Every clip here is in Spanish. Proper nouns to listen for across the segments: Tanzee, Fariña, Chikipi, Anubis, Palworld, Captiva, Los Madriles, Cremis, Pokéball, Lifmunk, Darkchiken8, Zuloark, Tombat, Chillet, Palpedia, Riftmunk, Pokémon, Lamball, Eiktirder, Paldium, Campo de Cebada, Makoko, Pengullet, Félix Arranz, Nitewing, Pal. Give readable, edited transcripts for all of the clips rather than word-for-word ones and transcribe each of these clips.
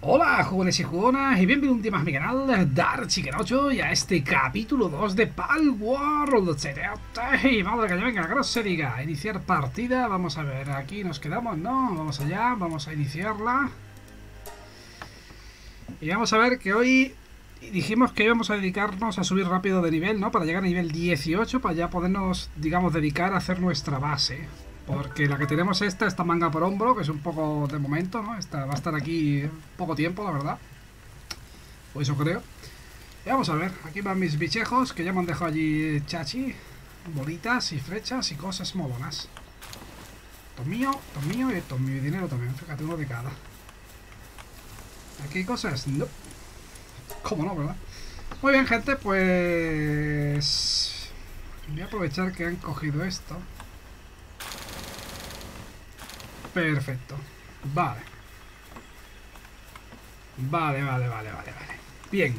Hola jugones y jugonas y bienvenidos más a mi canal Darkchiken8 y a este capítulo 2 de Palworld. Y madre que ya venga, que no se diga. Iniciar partida, vamos a ver, aquí nos quedamos, ¿no? Vamos allá, vamos a iniciarla. Y vamos a ver que hoy dijimos que íbamos a dedicarnos a subir rápido de nivel, ¿no? Para llegar a nivel 18, para ya podernos, digamos, dedicar a hacer nuestra base. Porque la que tenemos esta manga por hombro, que es un poco de momento, ¿no? Esta va a estar aquí poco tiempo, la verdad. O eso creo. Y vamos a ver, aquí van mis bichejos, que ya me han dejado allí chachi. Bolitas y flechas y cosas molonas. Esto es mío y esto es mío. Y dinero también, fíjate, uno de cada. Aquí hay cosas, no. ¿Cómo no, verdad? Muy bien, gente, pues... voy a aprovechar que han cogido esto. Perfecto, vale. Vale. Bien.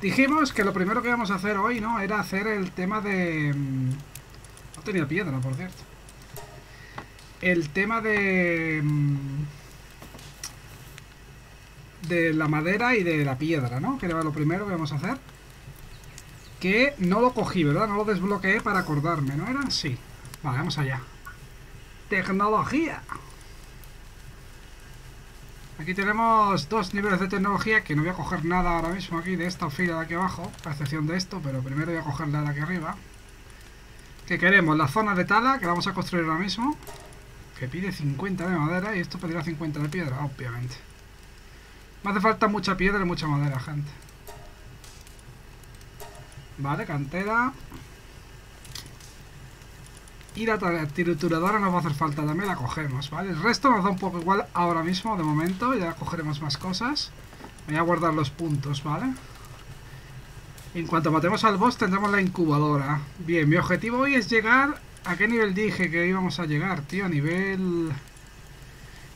Dijimos que lo primero que íbamos a hacer hoy, ¿no? Era hacer el tema de... no tenía piedra, por cierto. El tema de... de la madera y de la piedra, ¿no? Que era lo primero que íbamos a hacer. Que no lo cogí, ¿verdad? No lo desbloqueé para acordarme, ¿no era? Sí. Vale, vamos allá. Tecnología. Aquí tenemos dos niveles de tecnología, que no voy a coger nada ahora mismo aquí de esta fila de aquí abajo, a excepción de esto, pero primero voy a coger la de aquí arriba. Que queremos la zona de tala, que la vamos a construir ahora mismo, que pide 50 de madera y esto pedirá 50 de piedra, obviamente. Me hace falta mucha piedra y mucha madera, gente. Vale, cantera. Y la trituradora nos va a hacer falta, también la cogemos, ¿vale? El resto nos da un poco igual ahora mismo, de momento. Ya cogeremos más cosas. Voy a guardar los puntos, ¿vale? En cuanto matemos al boss tendremos la incubadora. Bien, mi objetivo hoy es llegar... ¿a qué nivel dije que íbamos a llegar, tío? A nivel...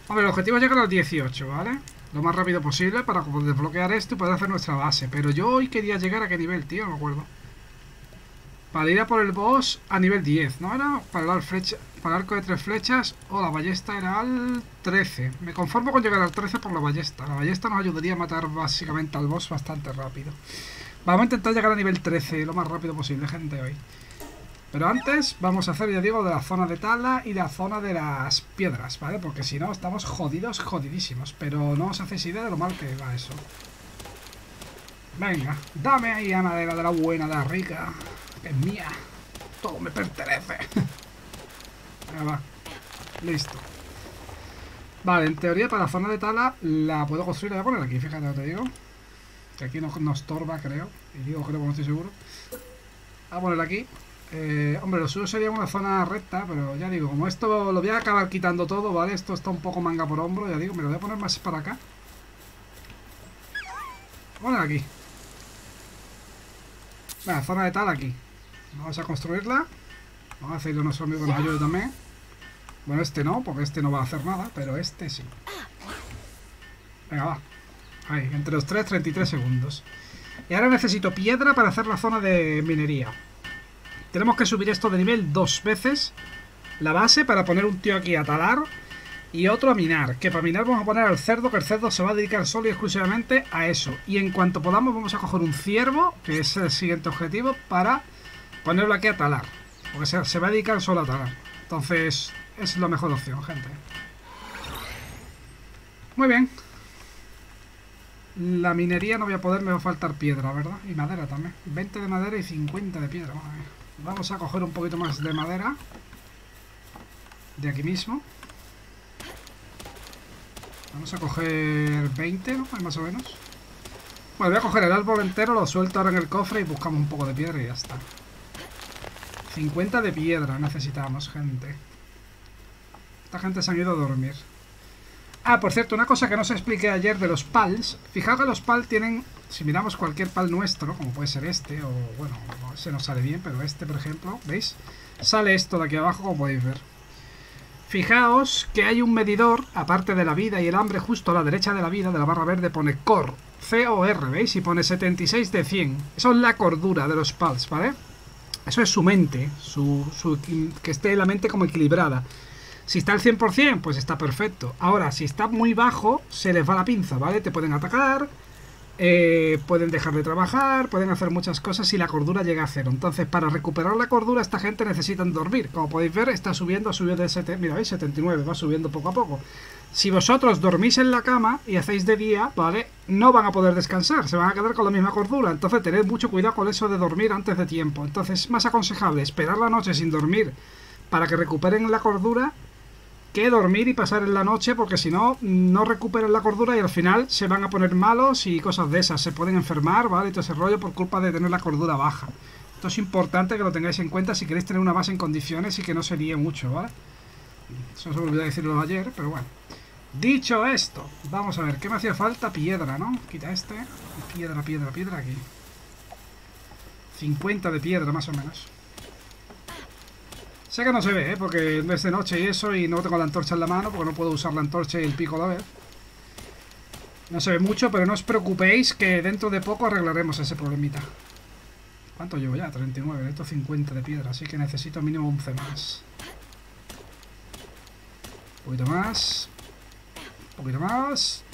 hombre, el objetivo es llegar al 18, ¿vale? Lo más rápido posible para desbloquear esto y poder hacer nuestra base. Pero yo hoy quería llegar a qué nivel, tío, no me acuerdo. Para ir a por el boss a nivel 10, ¿no era? Para el arco de 3 flechas o la ballesta era al 13. Me conformo con llegar al 13 por la ballesta. La ballesta nos ayudaría a matar básicamente al boss bastante rápido. Vamos a intentar llegar a nivel 13 lo más rápido posible, gente, hoy. Pero antes vamos a hacer, ya digo, de la zona de tala y la zona de las piedras, ¿vale? Porque si no estamos jodidos, jodidísimos. Pero no os hacéis idea de lo mal que va eso. Venga, dame ahí a madera de la buena, de la rica... es mía, todo me pertenece. Ahí va. Listo. Vale, en teoría para la zona de tala la puedo construir, la voy a poner aquí, fíjate, te digo que aquí no estorba, creo. Y digo creo, no estoy seguro. Voy a poner aquí. Hombre, lo suyo sería una zona recta, pero ya digo, como esto lo voy a acabar quitando todo, ¿vale? Esto está un poco manga por hombro, ya digo, me lo voy a poner más para acá. Voy a poner aquí. Venga, zona de tala aquí. Vamos a construirla. Vamos a hacerlo a nuestro amigo que nos ayude también. Bueno, este no, porque este no va a hacer nada, pero este sí. Venga, va. Ahí, entre los 3, 33 segundos. Y ahora necesito piedra para hacer la zona de minería. Tenemos que subir esto de nivel 2 veces. La base para poner un tío aquí a talar y otro a minar. Que para minar vamos a poner al cerdo, que el cerdo se va a dedicar solo y exclusivamente a eso. Y en cuanto podamos vamos a coger un ciervo, que es el siguiente objetivo, para... ponerlo aquí a talar, porque se va a dedicar solo a talar. Entonces es la mejor opción, gente. Muy bien. La minería no voy a poder, me va a faltar piedra, ¿verdad? Y madera también. 20 de madera y 50 de piedra. Vale. Vamos a coger un poquito más de madera de aquí mismo. Vamos a coger 20, ¿no? Más o menos. Bueno, voy a coger el árbol entero, lo suelto ahora en el cofre y buscamos un poco de piedra y ya está. 50 de piedra necesitamos, gente. Esta gente se ha ido a dormir. Ah, por cierto, una cosa que no os expliqué ayer de los pals. Fijaos que los pals tienen, si miramos cualquier pal nuestro, como puede ser este, o bueno, no se nos sale bien, pero este, por ejemplo, ¿veis? Sale esto de aquí abajo, como podéis ver. Fijaos que hay un medidor, aparte de la vida y el hambre, justo a la derecha de la vida, de la barra verde, pone COR, C-O-R, ¿veis? Y pone 76 de 100. Eso es la cordura de los pals, ¿vale? Eso es su mente, que esté la mente como equilibrada. Si está al 100%, pues está perfecto. Ahora, si está muy bajo, se les va la pinza, ¿vale? Te pueden atacar, pueden dejar de trabajar, pueden hacer muchas cosas si la cordura llega a cero. Entonces, para recuperar la cordura, esta gente necesita dormir. Como podéis ver, está subiendo, ha subido de 70, mira, ¿veis? 79, va subiendo poco a poco. Si vosotros dormís en la cama y hacéis de día, ¿vale? No van a poder descansar, se van a quedar con la misma cordura. Entonces, tened mucho cuidado con eso de dormir antes de tiempo. Entonces, es más aconsejable esperar la noche sin dormir para que recuperen la cordura, que dormir y pasar en la noche, porque si no, no recuperan la cordura y al final se van a poner malos y cosas de esas, se pueden enfermar, ¿vale? Y todo ese rollo por culpa de tener la cordura baja. Esto es importante que lo tengáis en cuenta si queréis tener una base en condiciones y que no se líe mucho, ¿vale? Eso se me olvidó decirlo ayer, pero bueno. Dicho esto, vamos a ver, ¿qué me hacía falta? Piedra, ¿no? Quita este, piedra, piedra, piedra, aquí 50 de piedra, más o menos. Sé que no se ve, ¿eh? Porque es de noche y eso, y no tengo la antorcha en la mano, porque no puedo usar la antorcha y el pico a la vez. No se ve mucho, pero no os preocupéis, que dentro de poco arreglaremos ese problemita. ¿Cuánto llevo ya? 39, de estos 50 de piedra, así que necesito mínimo 11 más. Un poquito más. Un poquito más.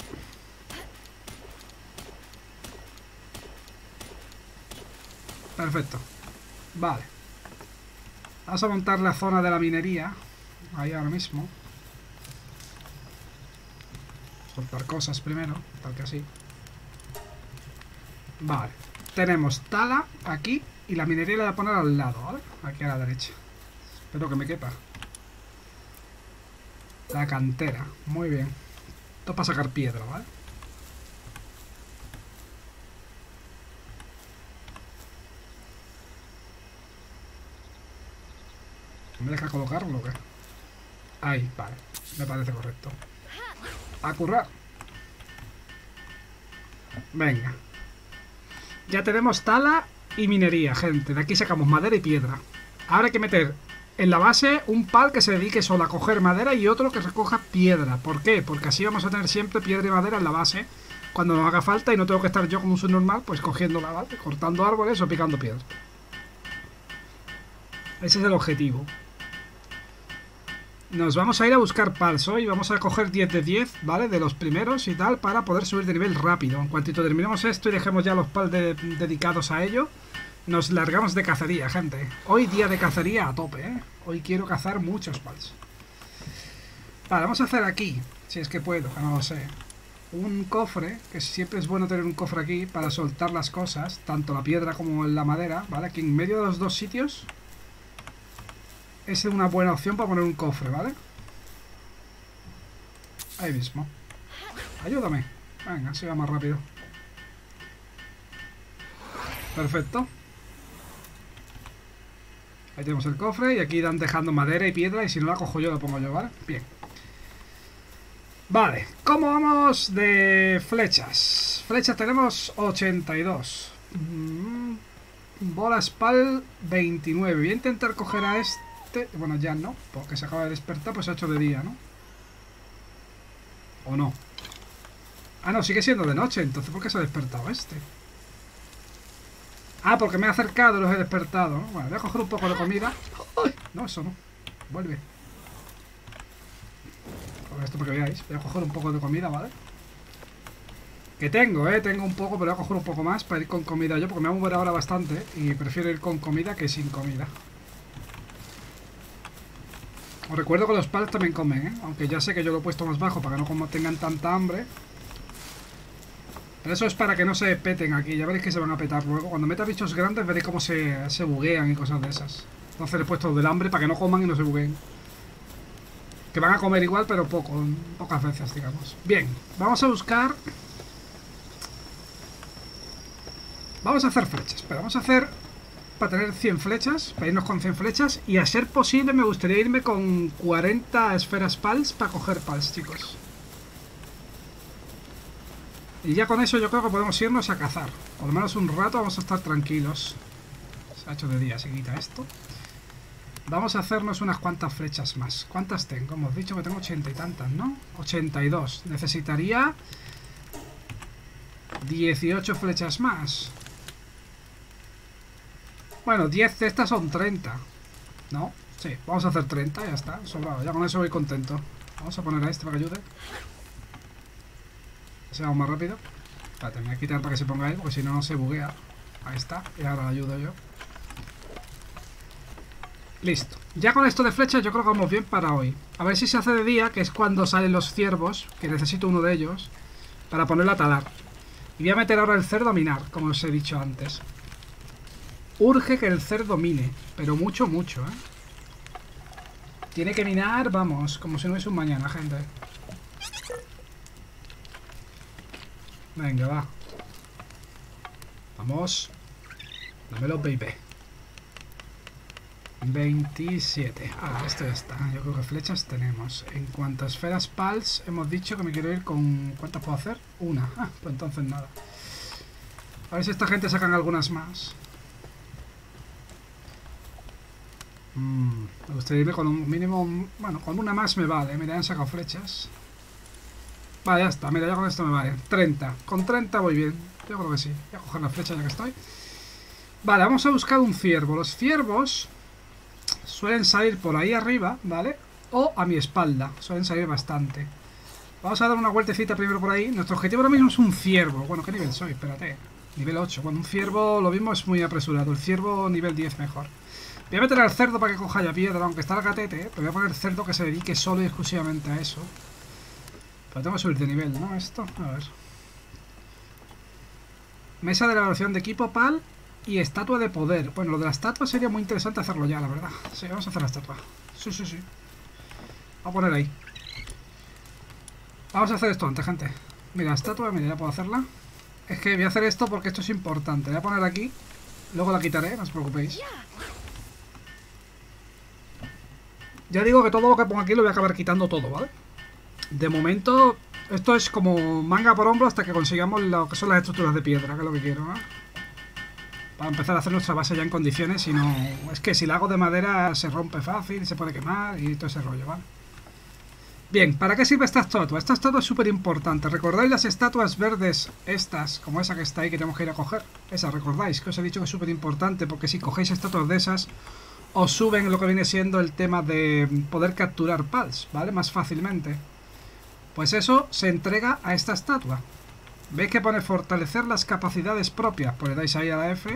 Perfecto. Vale. Vamos a montar la zona de la minería. Ahí ahora mismo. Soltar cosas primero, tal que así. Vale. Tenemos tala aquí y la minería la voy a poner al lado, ¿vale? Aquí a la derecha. Espero que me quepa. La cantera. Muy bien. Esto es para sacar piedra, ¿vale? ¿Me deja colocarlo o qué? Ahí, vale. Me parece correcto. A currar. Venga. Ya tenemos tala y minería, gente. De aquí sacamos madera y piedra. Ahora hay que meter en la base un pal que se dedique solo a coger madera y otro que recoja piedra. ¿Por qué? Porque así vamos a tener siempre piedra y madera en la base cuando nos haga falta y no tengo que estar yo como un subnormal pues cogiéndola, ¿vale? Cortando árboles o picando piedra. Ese es el objetivo. Nos vamos a ir a buscar pals hoy. Vamos a coger 10 de 10, ¿vale? De los primeros y tal, para poder subir de nivel rápido. En cuanto terminemos esto y dejemos ya los pals dedicados a ello, nos largamos de cacería, gente. Hoy día de cacería a tope, ¿eh? Hoy quiero cazar muchos pals. Vale, vamos a hacer aquí, si es que puedo, no lo sé, un cofre, que siempre es bueno tener un cofre aquí para soltar las cosas, tanto la piedra como la madera, ¿vale? Aquí en medio de los dos sitios. Esa es una buena opción para poner un cofre, ¿vale? Ahí mismo. Ayúdame. Venga, así va más rápido. Perfecto. Ahí tenemos el cofre y aquí van dejando madera y piedra y si no la cojo yo la pongo yo, ¿vale? Bien. Vale, ¿cómo vamos de flechas? Flechas tenemos 82. Bola Spal 29. Voy a intentar coger a este. Bueno, ya no, porque se acaba de despertar, pues se ha hecho de día, ¿no? ¿O no? Ah, no, sigue siendo de noche, entonces ¿por qué se ha despertado este? Ah, porque me he acercado y los he despertado, ¿no? Bueno, voy a coger un poco de comida. ¡Ay! No, eso no. Vuelve. Con esto para que veáis. Voy a coger un poco de comida, ¿vale? Que tengo, ¿eh? Tengo un poco, pero voy a coger un poco más para ir con comida yo, porque me voy a mover ahora bastante y prefiero ir con comida que sin comida. Os recuerdo que los pals también comen, ¿eh? Aunque ya sé que yo lo he puesto más bajo para que no tengan tanta hambre. Pero eso es para que no se peten aquí. Ya veréis que se van a petar luego. Cuando meta bichos grandes veréis cómo se buguean y cosas de esas. Entonces les he puesto del hambre para que no coman y no se bugueen. Que van a comer igual, pero poco. Pocas veces, digamos. Bien, vamos a buscar... Vamos a hacer flechas. Pero vamos a hacer... Para tener 100 flechas, para irnos con 100 flechas. Y a ser posible me gustaría irme con 40 esferas pals para coger pals, chicos. Y ya con eso yo creo que podemos irnos a cazar. Por lo menos un rato vamos a estar tranquilos. Se ha hecho de día, se quita esto. Vamos a hacernos unas cuantas flechas más. ¿Cuántas tengo? Hemos dicho que tengo 80 y tantas, ¿no? 82. Necesitaría 18 flechas más. Bueno, 10 de estas son 30. No, Sí, vamos a hacer 30, ya está, sobrado. Ya con eso voy contento. Vamos a poner a este para que ayude. Se va más rápido. Espérate, me voy a quitar para que se ponga ahí, porque si no, se buguea. Ahí está, y ahora ayudo yo. Listo. Ya con esto de flecha yo creo que vamos bien para hoy. A ver si se hace de día, que es cuando salen los ciervos, que necesito uno de ellos, para ponerlo a talar. Y voy a meter ahora el cerdo a minar, como os he dicho antes. Urge que el cerdo mine, pero mucho, mucho, ¿eh? Tiene que minar, vamos, como si no hubiese un mañana, gente. Venga, va. Vamos. Dámelo, baby. 27. Ah, esto ya está. Yo creo que flechas tenemos. En cuanto a esferas pals, hemos dicho que me quiero ir con... ¿Cuántas puedo hacer? Una. Ah, pues entonces nada. A ver si esta gente sacan algunas más. Me gustaría irme con un mínimo... Bueno, con una más me vale. Mira, ya han sacado flechas. Vale, ya está. Mira, ya con esto me vale. 30. Con 30 voy bien. Yo creo que sí. Voy a coger la flecha ya que estoy. Vale, vamos a buscar un ciervo. Los ciervos... suelen salir por ahí arriba, ¿vale? O a mi espalda, suelen salir bastante. Vamos a dar una vueltecita primero por ahí. Nuestro objetivo ahora mismo es un ciervo. Bueno, ¿qué nivel soy? Espérate. Nivel 8. Bueno, un ciervo lo mismo es muy apresurado. El ciervo nivel 10 mejor. Voy a meter al cerdo para que coja ya piedra, aunque está el gatete, ¿eh? Pero voy a poner cerdo que se dedique solo y exclusivamente a eso. Pero tengo que subir de nivel, ¿no? Esto, a ver. Mesa de elaboración de equipo pal. Y estatua de poder. Bueno, lo de la estatua sería muy interesante hacerlo ya, la verdad. Sí, vamos a hacer la estatua. Sí, sí, sí. Vamos a poner ahí. Vamos a hacer esto antes, gente. Mira, la estatua, mira, ya puedo hacerla. Es que voy a hacer esto porque esto es importante. La voy a poner aquí. Luego la quitaré, no os preocupéis. Ya digo que todo lo que pongo aquí lo voy a acabar quitando todo, ¿vale? De momento, esto es como manga por hombro hasta que consigamos lo que son las estructuras de piedra, que es lo que quiero, ¿no? Para empezar a hacer nuestra base ya en condiciones y no... Es que si la hago de madera se rompe fácil, se puede quemar y todo ese rollo, ¿vale? Bien, ¿para qué sirve esta estatua? Esta estatua es súper importante. ¿Recordáis las estatuas verdes estas, como esa que está ahí que tenemos que ir a coger? Esa, ¿recordáis? Que os he dicho que es súper importante porque si cogéis estatuas de esas, os suben lo que viene siendo el tema de poder capturar pals, ¿vale? Más fácilmente. Pues eso se entrega a esta estatua. ¿Veis que pone fortalecer las capacidades propias? Pues le dais ahí a la F.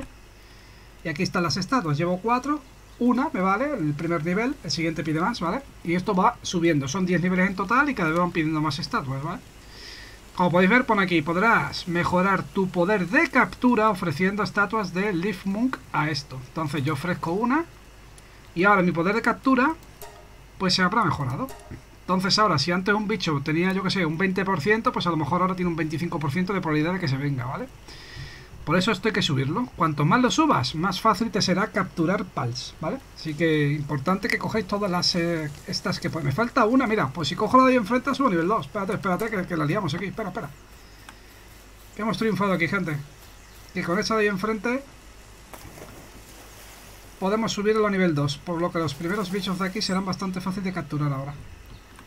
Y aquí están las estatuas. Llevo 4. Una me vale, el primer nivel. El siguiente pide más, ¿vale? Y esto va subiendo. Son 10 niveles en total y cada vez van pidiendo más estatuas, ¿vale? Como podéis ver, pone aquí. Podrás mejorar tu poder de captura ofreciendo estatuas de Lifmunk a esto. Entonces yo ofrezco una. Y ahora mi poder de captura, pues se habrá mejorado. Entonces ahora, si antes un bicho tenía, yo que sé, un 20%, pues a lo mejor ahora tiene un 25% de probabilidad de que se venga, ¿vale? Por eso esto hay que subirlo. Cuanto más lo subas, más fácil te será capturar pals, ¿vale? Así que importante que cogéis todas las estas que... Pues me falta una, mira, pues si cojo la de ahí enfrente subo nivel 2. Espérate, espérate, que la liamos aquí, espera, espera. Que hemos triunfado aquí, gente. Que con esa de ahí enfrente... podemos subirlo a nivel 2, por lo que los primeros bichos de aquí serán bastante fáciles de capturar ahora.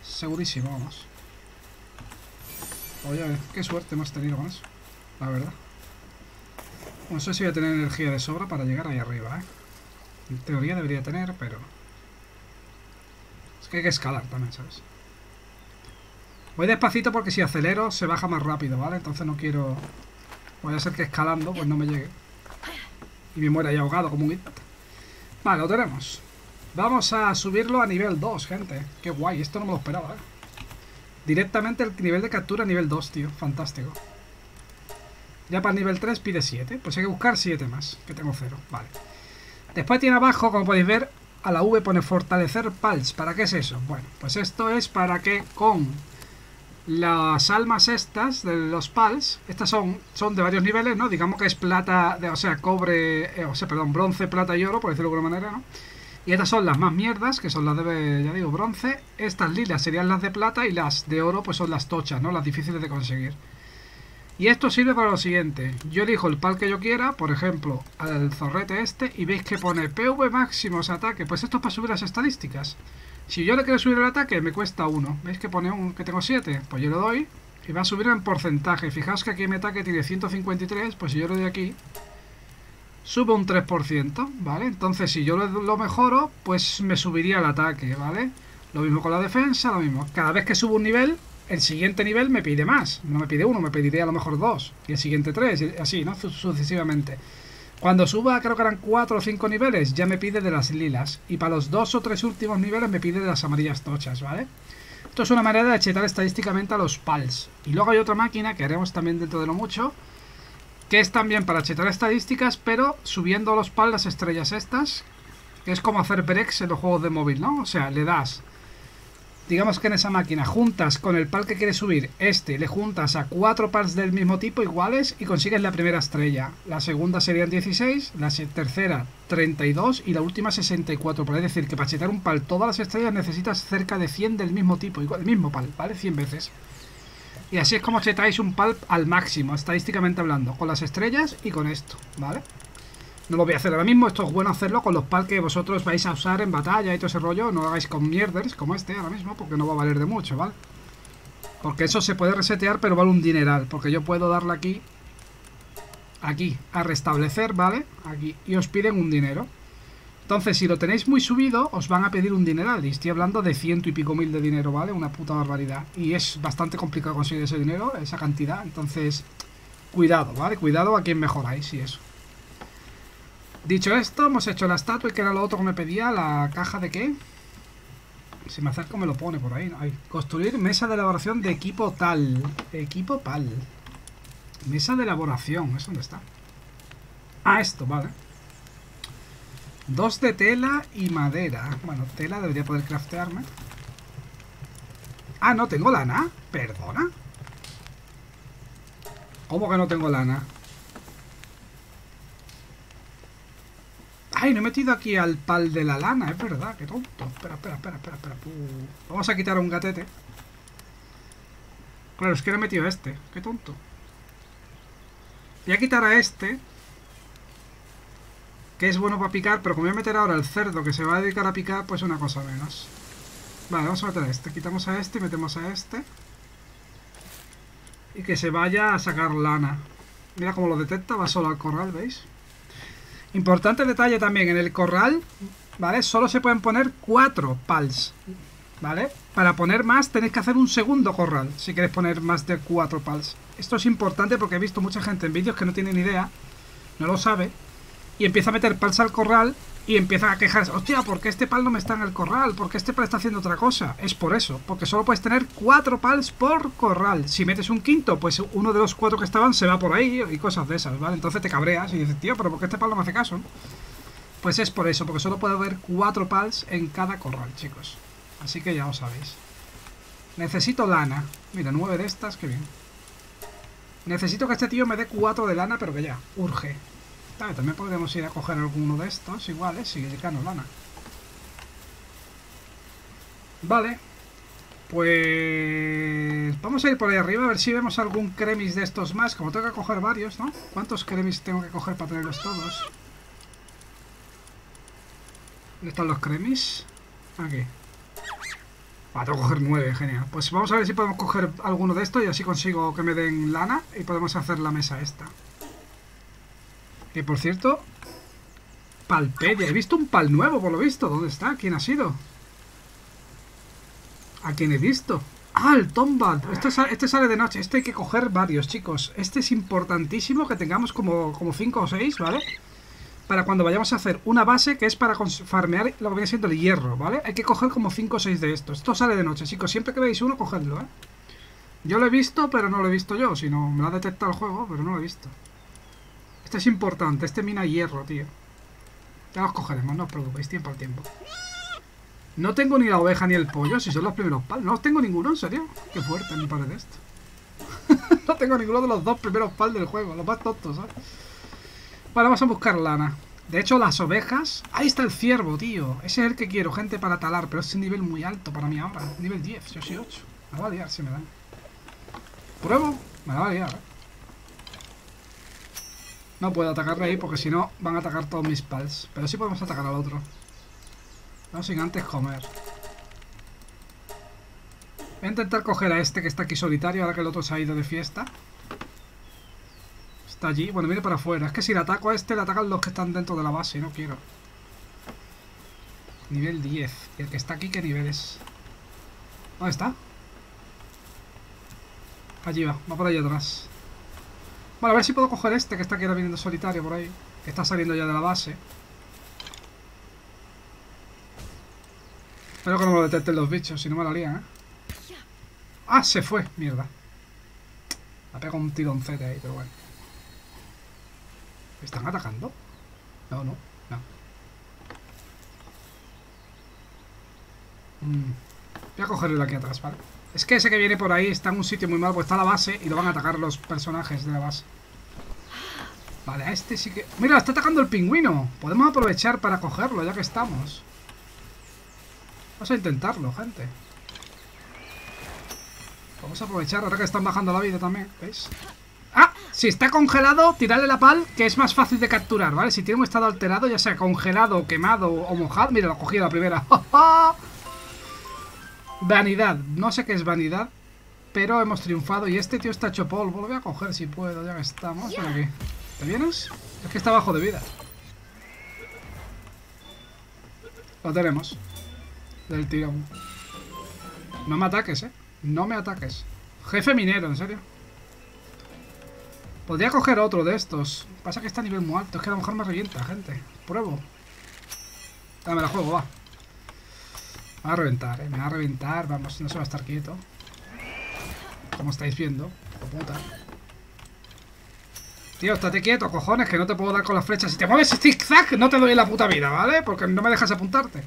Segurísimo, vamos. Oye, a ver, qué suerte hemos tenido con eso, la verdad. No sé si voy a tener energía de sobra para llegar ahí arriba, ¿eh? En teoría debería tener, pero... es que hay que escalar también, ¿sabes? Voy despacito porque si acelero se baja más rápido, ¿vale? Entonces no quiero... voy a hacer que escalando pues no me llegue. Y me muera ahí ahogado como un hit. Vale, lo tenemos. Vamos a subirlo a nivel 2, gente. Qué guay, esto no me lo esperaba, ¿eh? Directamente el nivel de captura a nivel 2, tío. Fantástico. Ya para el nivel 3 pide 7. Pues hay que buscar 7 más, que tengo 0. Vale. Después tiene abajo, como podéis ver, a la V pone fortalecer pals. ¿Para qué es eso? Bueno, pues esto es para que con las almas estas de los pals, estas son de varios niveles, ¿no? Digamos que es plata, o sea, cobre, perdón, bronce, plata y oro, por decirlo de alguna manera, ¿no? Y estas son las más mierdas, que son las de, ya digo, bronce. Estas lilas serían las de plata y las de oro pues son las tochas, ¿no? Las difíciles de conseguir. Y esto sirve para lo siguiente. Yo elijo el pal que yo quiera, por ejemplo, al zorrete este, y veis que pone PV máximos ataque. Pues esto es para subir las estadísticas. Si yo le quiero subir el ataque, me cuesta 1. ¿Veis que pone un, que tengo 7? Pues yo le doy y va a subir en porcentaje. Fijaos que aquí mi ataque tiene 153, pues si yo le doy aquí... sube un 3%, ¿vale? Entonces, si yo lo mejoro, pues me subiría el ataque, ¿vale? Lo mismo con la defensa, lo mismo. Cada vez que subo un nivel, el siguiente nivel me pide más. No me pide uno, me pediría a lo mejor 2. Y el siguiente 3, así, ¿no? Sucesivamente. Cuando suba, creo que eran 4 o 5 niveles, ya me pide de las lilas. Y para los 2 o 3 últimos niveles me pide de las amarillas tochas, ¿vale? Esto es una manera de chetar estadísticamente a los pals. Y luego hay otra máquina que haremos también dentro de lo mucho, que es también para chetar estadísticas, pero subiendo a los pals las estrellas estas, que es como hacer breaks en los juegos de móvil, ¿no? O sea, le das... Digamos que en esa máquina juntas con el pal que quieres subir, le juntas a 4 pals del mismo tipo iguales y consigues la primera estrella. La segunda serían 16, la tercera 32 y la última 64. Pero es decir, que para chetar un pal todas las estrellas necesitas cerca de 100 del mismo tipo, igual, el mismo pal, ¿vale? 100 veces. Y así es como chetáis un pal al máximo, estadísticamente hablando, con las estrellas y con esto, ¿vale? No lo voy a hacer ahora mismo, esto es bueno hacerlo con los pals que vosotros vais a usar en batalla y todo ese rollo. No lo hagáis con mierders como este ahora mismo, porque no va a valer de mucho, ¿vale? Porque eso se puede resetear, pero vale un dineral, porque yo puedo darle aquí, a restablecer, ¿vale? Aquí, y os piden un dinero. Entonces, si lo tenéis muy subido, os van a pedir un dineral, y estoy hablando de 100 y pico mil de dinero, ¿vale? Una puta barbaridad, y es bastante complicado conseguir ese dinero, esa cantidad. Entonces, cuidado, ¿vale? Cuidado a quien mejoráis y eso. Dicho esto, hemos hecho la estatua y que era lo otro que me pedía, la caja de qué. Si me acerco me lo pone por ahí, ¿no? Ahí. Construir mesa de elaboración de equipo tal. Equipo pal. Mesa de elaboración, ¿es dónde está? Ah, esto, vale. 2 de tela y madera. Bueno, tela debería poder craftearme. Ah, no tengo lana. Perdona. ¿Cómo que no tengo lana? Ay, no he metido aquí al pal de la lana, es verdad, qué tonto. Espera. Vamos a quitar un gatete. Claro, es que no he metido a este, qué tonto. Voy a quitar a este, que es bueno para picar, pero como voy a meter ahora el cerdo que se va a dedicar a picar, pues una cosa menos. Vale, vamos a meter a este, quitamos a este y metemos a este. Y que se vaya a sacar lana. Mira cómo lo detecta, va solo al corral, ¿veis? Importante detalle también, en el corral, ¿vale? Solo se pueden poner 4 pals, ¿vale? Para poner más tenéis que hacer un segundo corral, si queréis poner más de 4 pals. Esto es importante porque he visto mucha gente en vídeos que no tiene ni idea, no lo sabe, y empieza a meter pals al corral y empieza a quejarse. Hostia, ¿por qué este pal no me está en el corral? ¿Por qué este pal está haciendo otra cosa? Es por eso, porque solo puedes tener 4 pals por corral. Si metes un quinto, pues uno de los 4 que estaban se va por ahí y cosas de esas, ¿vale? Entonces te cabreas y dices, tío, ¿pero por qué este pal no me hace caso? Pues es por eso, porque solo puede haber 4 pals en cada corral, chicos. Así que ya lo sabéis. Necesito lana. Mira, 9 de estas, qué bien. Necesito que este tío me dé 4 de lana, pero que ya, urge. También podemos ir a coger alguno de estos iguales, si le cano lana. Vale, pues vamos a ir por ahí arriba a ver si vemos algún cremis de estos más. Como tengo que coger varios, ¿no? ¿Cuántos cremis tengo que coger para tenerlos todos? ¿Dónde están los cremis? Aquí. Ah, tengo que coger 9, genial. Pues vamos a ver si podemos coger alguno de estos y así consigo que me den lana y podemos hacer la mesa esta. Que por cierto, Palpedia. He visto un pal nuevo, por lo visto. ¿Dónde está? ¿Quién ha sido? ¿A quién he visto? ¡Ah, el Tombat! Este sale de noche. Este hay que coger varios, chicos. Este es importantísimo que tengamos como 5 o 6, ¿vale? Para cuando vayamos a hacer una base que es para farmear lo que viene siendo el hierro, ¿vale? Hay que coger como 5 o 6 de estos. Esto sale de noche, chicos. Siempre que veáis uno, cogedlo, ¿eh? Yo lo he visto, pero no lo he visto yo. Si no, me lo ha detectado el juego, pero no lo he visto. Este es importante, este mina hierro, tío. Ya los cogeremos, no os preocupéis, tiempo al tiempo. No tengo ni la oveja ni el pollo, si son los primeros pals. No tengo ninguno, en serio. Qué fuerte me parece esto. No tengo ninguno de los 2 primeros pals del juego, los más tontos, ¿sabes? Vale, vamos a buscar lana. De hecho, las ovejas... Ahí está el ciervo, tío. Ese es el que quiero, gente, para talar, pero es un nivel muy alto para mí ahora. Nivel 10, yo soy 8. Me va a liar si me dan. ¿Pruebo? Me la va a liar, ¿eh? No puedo atacarle ahí porque si no van a atacar todos mis pals. Pero sí podemos atacar al otro. No sin antes comer. Voy a intentar coger a este que está aquí solitario ahora que el otro se ha ido de fiesta. Está allí. Bueno, viene para afuera. Es que si le ataco a este, le atacan los que están dentro de la base. No quiero. Nivel 10. ¿Y el que está aquí qué nivel es? ¿Dónde está? Allí va. Va por allá atrás. Bueno, a ver si puedo coger este que está aquí ahora viniendo solitario por ahí. Que está saliendo ya de la base. Espero que no me lo detecten los bichos. Si no me lo harían, ¿eh? ¡Ah! Se fue. Mierda. Me ha pegado un tironcete ahí, pero bueno. ¿Me están atacando? No, no, no. Voy a cogerlo de aquí atrás, ¿vale? Es que ese que viene por ahí está en un sitio muy mal, porque está la base y lo van a atacar los personajes de la base. Vale, a este sí que... ¡Mira, está atacando el pingüino! Podemos aprovechar para cogerlo, ya que estamos. Vamos a intentarlo, gente. Vamos a aprovechar, ahora que están bajando la vida también, ¿veis? ¡Ah! Si está congelado, tirarle la pal, que es más fácil de capturar, ¿vale? Si tiene un estado alterado, ya sea congelado, quemado o mojado... Mira, lo cogí la primera. Vanidad. No sé qué es vanidad, pero hemos triunfado. Y este tío está hecho polvo. Lo voy a coger si puedo, ya que estamos. Ven aquí. ¿Te vienes? Es que está bajo de vida. Lo tenemos. Del tirón. No me ataques, ¿eh? No me ataques. Jefe minero, en serio. Podría coger otro de estos. Pasa que está a nivel muy alto. Es que a lo mejor me revienta, gente. Pruebo. Dame la juego, va. Me va a reventar, ¿eh? Me va a reventar. Vamos, no se va a estar quieto. Como estáis viendo. Puta. Tío, estate quieto, cojones, que no te puedo dar con las flechas. Si te mueves zigzag, no te doy la puta vida, ¿vale? Porque no me dejas apuntarte.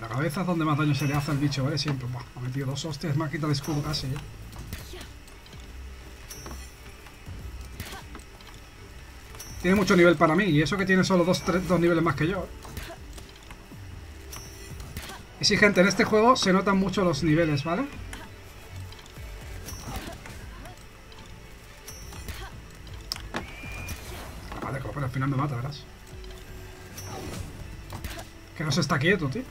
La cabeza es donde más daño se le hace al bicho, ¿vale? Siempre. Buah, me ha metido dos hostias, me ha quitado el escudo casi, ¿eh? Tiene mucho nivel para mí, y eso que tiene solo dos niveles más que yo. Y sí, gente, en este juego se notan mucho los niveles, ¿vale? Vale, pero al final me mata, verás. Que no se está quieto, tío.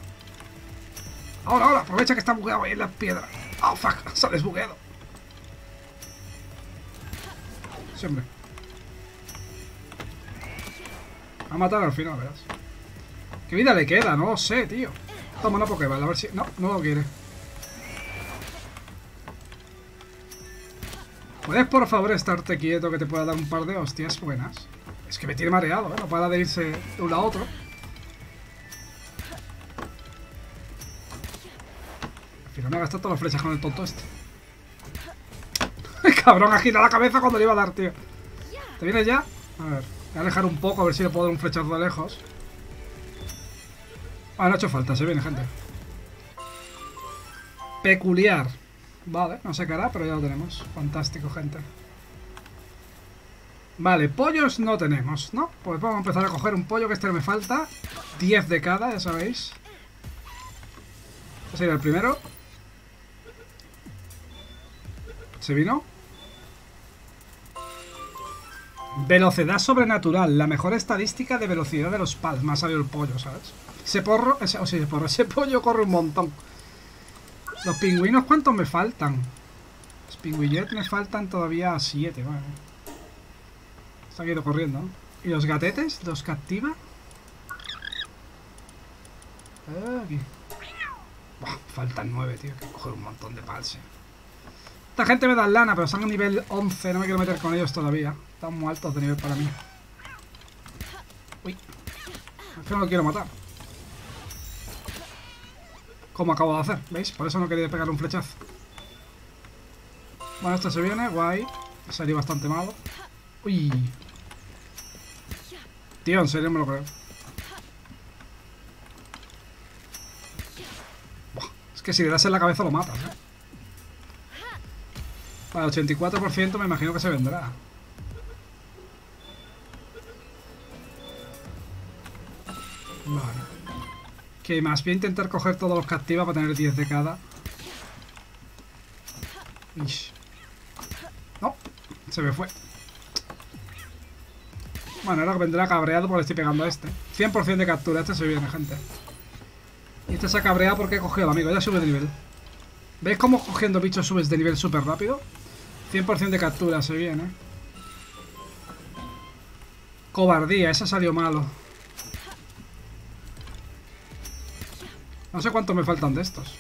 Ahora, ahora, aprovecha que está bugueado ahí en la piedra. Oh, fuck, se ha desbugueado. Sí, hombre. Va a matar al final, verás. ¿Qué vida le queda? No lo sé, tío. Toma una Pokéball, a ver si... No, no lo quiere. ¿Puedes, por favor, estarte quieto que te pueda dar un par de hostias buenas? Es que me tiene mareado, ¿eh? No para de irse de un lado a otro. Me ha gastado todas las flechas con el tonto este. El cabrón ha girado la cabeza cuando le iba a dar, tío. ¿Te vienes ya? A ver, voy a alejar un poco, a ver si le puedo dar un flechazo de lejos. Ah, no ha hecho falta, se viene, gente. Peculiar. Vale, no sé qué hará, pero ya lo tenemos. Fantástico, gente. Vale, pollos no tenemos, ¿no? Pues vamos a empezar a coger un pollo, que este no me falta. 10 de cada, ya sabéis. Este sería el primero. ¿Se vino? Velocidad sobrenatural. La mejor estadística de velocidad de los pals. Me ha salido el pollo, ¿sabes? Ese porro... Ese pollo corre un montón. Los pingüinos, ¿cuántos me faltan? Los pingüillet me faltan todavía 7, vale. Está quieto corriendo, ¿no? ¿Y los gatetes? ¿Los captiva? Aquí. Buah, faltan 9, tío. Que coger un montón de pals, ¿eh? Esta gente me da lana, pero están a nivel 11. No me quiero meter con ellos todavía. Están muy altos de nivel para mí. Uy. Es que no lo quiero matar. Como acabo de hacer, ¿veis? Por eso no quería pegarle un flechazo. Bueno, esto se viene, guay. Sería bastante malo. Uy. Tío, en serio me lo creo. Buah. Es que si le das en la cabeza lo matas, ¿eh? Para el 84% me imagino que se vendrá. Vale. ¿Qué más? Voy a intentar coger todos los captiva para tener 10 de cada. Ish. No, se me fue. Bueno, ahora vendrá cabreado porque le estoy pegando a este. 100% de captura, este se viene, gente. Y este se ha cabreado porque he cogido al amigo, ya sube de nivel. ¿Veis cómo cogiendo bichos subes de nivel súper rápido? 100% de captura, se viene. Cobardía, esa salió malo. No sé cuántos me faltan de estos.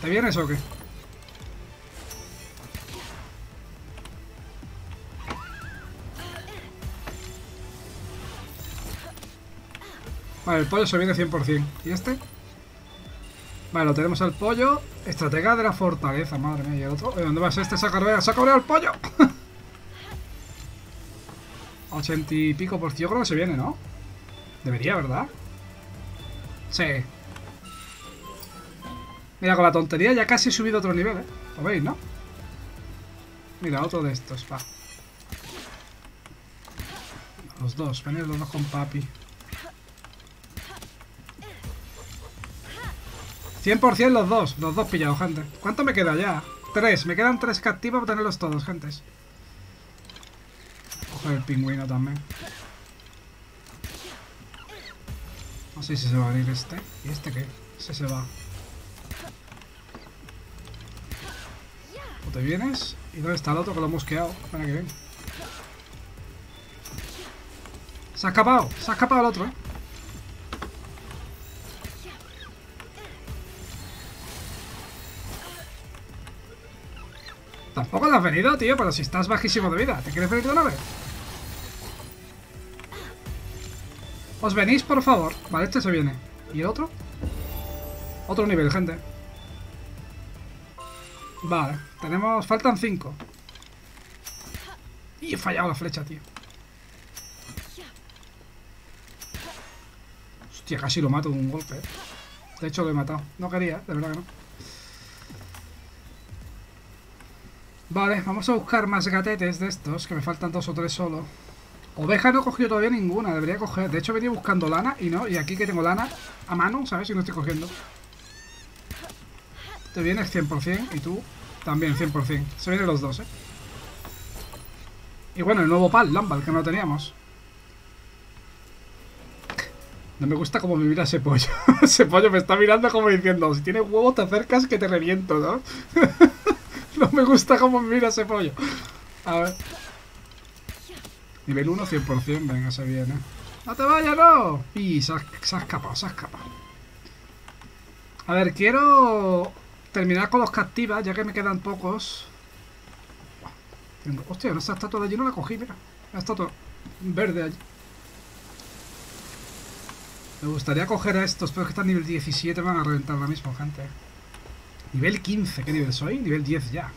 ¿Te vienes o qué? Vale, el pollo se viene 100%. ¿Y este? Vale, lo tenemos al pollo. Estratega de la fortaleza, madre mía. ¿Y el otro? ¿Dónde vas este? ¡Saca el pollo! 80 y pico %. Yo creo que se viene, ¿no? Debería, ¿verdad? Sí. Mira, con la tontería ya casi he subido otro nivel, ¿eh? ¿Lo veis, no? Mira, otro de estos, va. Los dos, venid los dos con papi. 100% los dos pillados, gente. ¿Cuánto me queda ya? 3, me quedan 3 captivas para tenerlos todos, gente. Coger el pingüino también. No sé si se va a abrir este. ¿Y este qué? Ese se va. ¿O te vienes? ¿Y dónde está el otro que lo hemos quedado? Para que ven. Se ha escapado el otro, ¿eh? Tampoco te has venido, tío, pero si estás bajísimo de vida. ¿Te quieres venir de una vez? Os venís, por favor. Vale, este se viene. ¿Y el otro? Otro nivel, gente. Vale, tenemos... Faltan 5. Y he fallado la flecha, tío. Hostia, casi lo mato de un golpe. De hecho, lo he matado. No quería, de verdad que no. Vale, vamos a buscar más gatetes de estos, que me faltan 2 o 3 solo. Oveja no he cogido todavía ninguna, debería coger. De hecho, venía buscando lana y no, y aquí que tengo lana a mano, ¿sabes? Y no estoy cogiendo. Te vienes 100% y tú también 100%. Se vienen los dos, ¿eh? Y bueno, el nuevo Lamball, que no lo teníamos. No me gusta cómo me mira ese pollo. Ese pollo me está mirando como diciendo, si tienes huevo te acercas que te reviento, ¿no? No me gusta cómo mira ese pollo. A ver. Nivel 1, 100%. Venga, se viene. ¡No te vayas, no! Y se ha escapado. A ver, quiero terminar con los captivas, ya que me quedan pocos. Hostia, esa estatua de allí no la cogí, mira. La estatua verde allí. Me gustaría coger a estos, pero es que están nivel 17. Van a reventar ahora mismo, gente. Nivel 15, ¿qué nivel soy? Nivel 10 ya.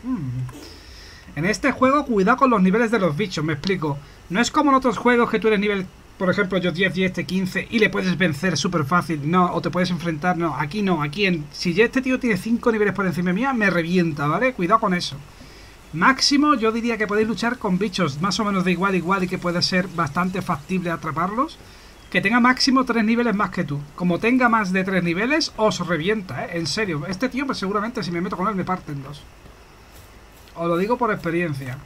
En este juego, cuidado con los niveles de los bichos, me explico. No es como en otros juegos que tú eres nivel, por ejemplo, yo 10 y este 15, y le puedes vencer súper fácil, no, o te puedes enfrentar, no, aquí no, aquí en... Si ya este tío tiene 5 niveles por encima mía, me revienta, ¿vale? Cuidado con eso. Máximo, yo diría que podéis luchar con bichos más o menos de igual, y que puede ser bastante factible atraparlos. Que tenga máximo 3 niveles más que tú. Como tenga más de 3 niveles, os revienta, ¿eh? En serio. Este tío, pues seguramente si me meto con él, me parten 2. Os lo digo por experiencia.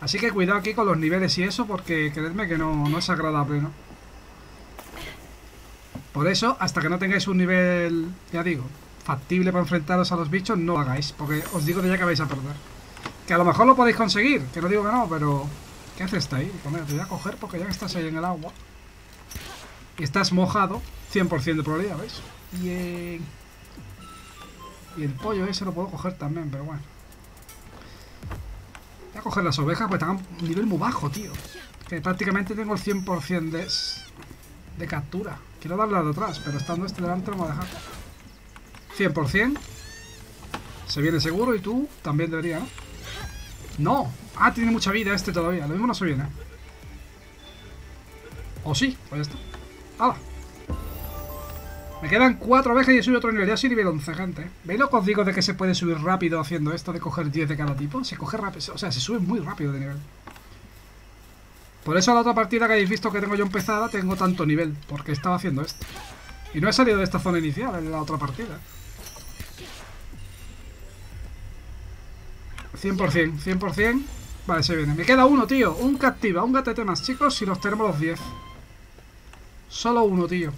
Así que cuidado aquí con los niveles y eso, porque creedme que no es agradable, ¿no? Por eso, hasta que no tengáis un nivel, ya digo, factible para enfrentaros a los bichos, no lo hagáis. Porque os digo de ya que vais a perder. Que a lo mejor lo podéis conseguir, que no digo que no, pero... ¿Qué haces ahí? Bueno, te voy a coger porque ya que estás ahí en el agua. Y estás mojado. 100% de probabilidad, ¿veis? Bien. Y el pollo ese lo puedo coger también, pero bueno. Voy a coger las ovejas porque están a un nivel muy bajo, tío. Que prácticamente tengo el 100% de captura. Quiero darle a la de atrás, pero estando este delante lo voy a dejar. 100%. Se viene seguro y tú también deberías, ¿no? ¡No! Ah, tiene mucha vida este todavía. Lo mismo no se viene. O sí, pues ya está. ¡Hala! Me quedan 4 ovejas y he subido otro nivel. Ya soy nivel 11, gente. ¿Veis lo que os digo de que se puede subir rápido haciendo esto de coger 10 de cada tipo? Se coge rápido. O sea, se sube muy rápido de nivel. Por eso la otra partida que habéis visto que tengo yo empezada, tengo tanto nivel. Porque estaba haciendo esto. Y no he salido de esta zona inicial en la otra partida. 100%, 100%. Vale, se viene. Me queda uno, tío. Un Captiva, un gatete más, chicos. Y los tenemos los 10. Solo uno, tío.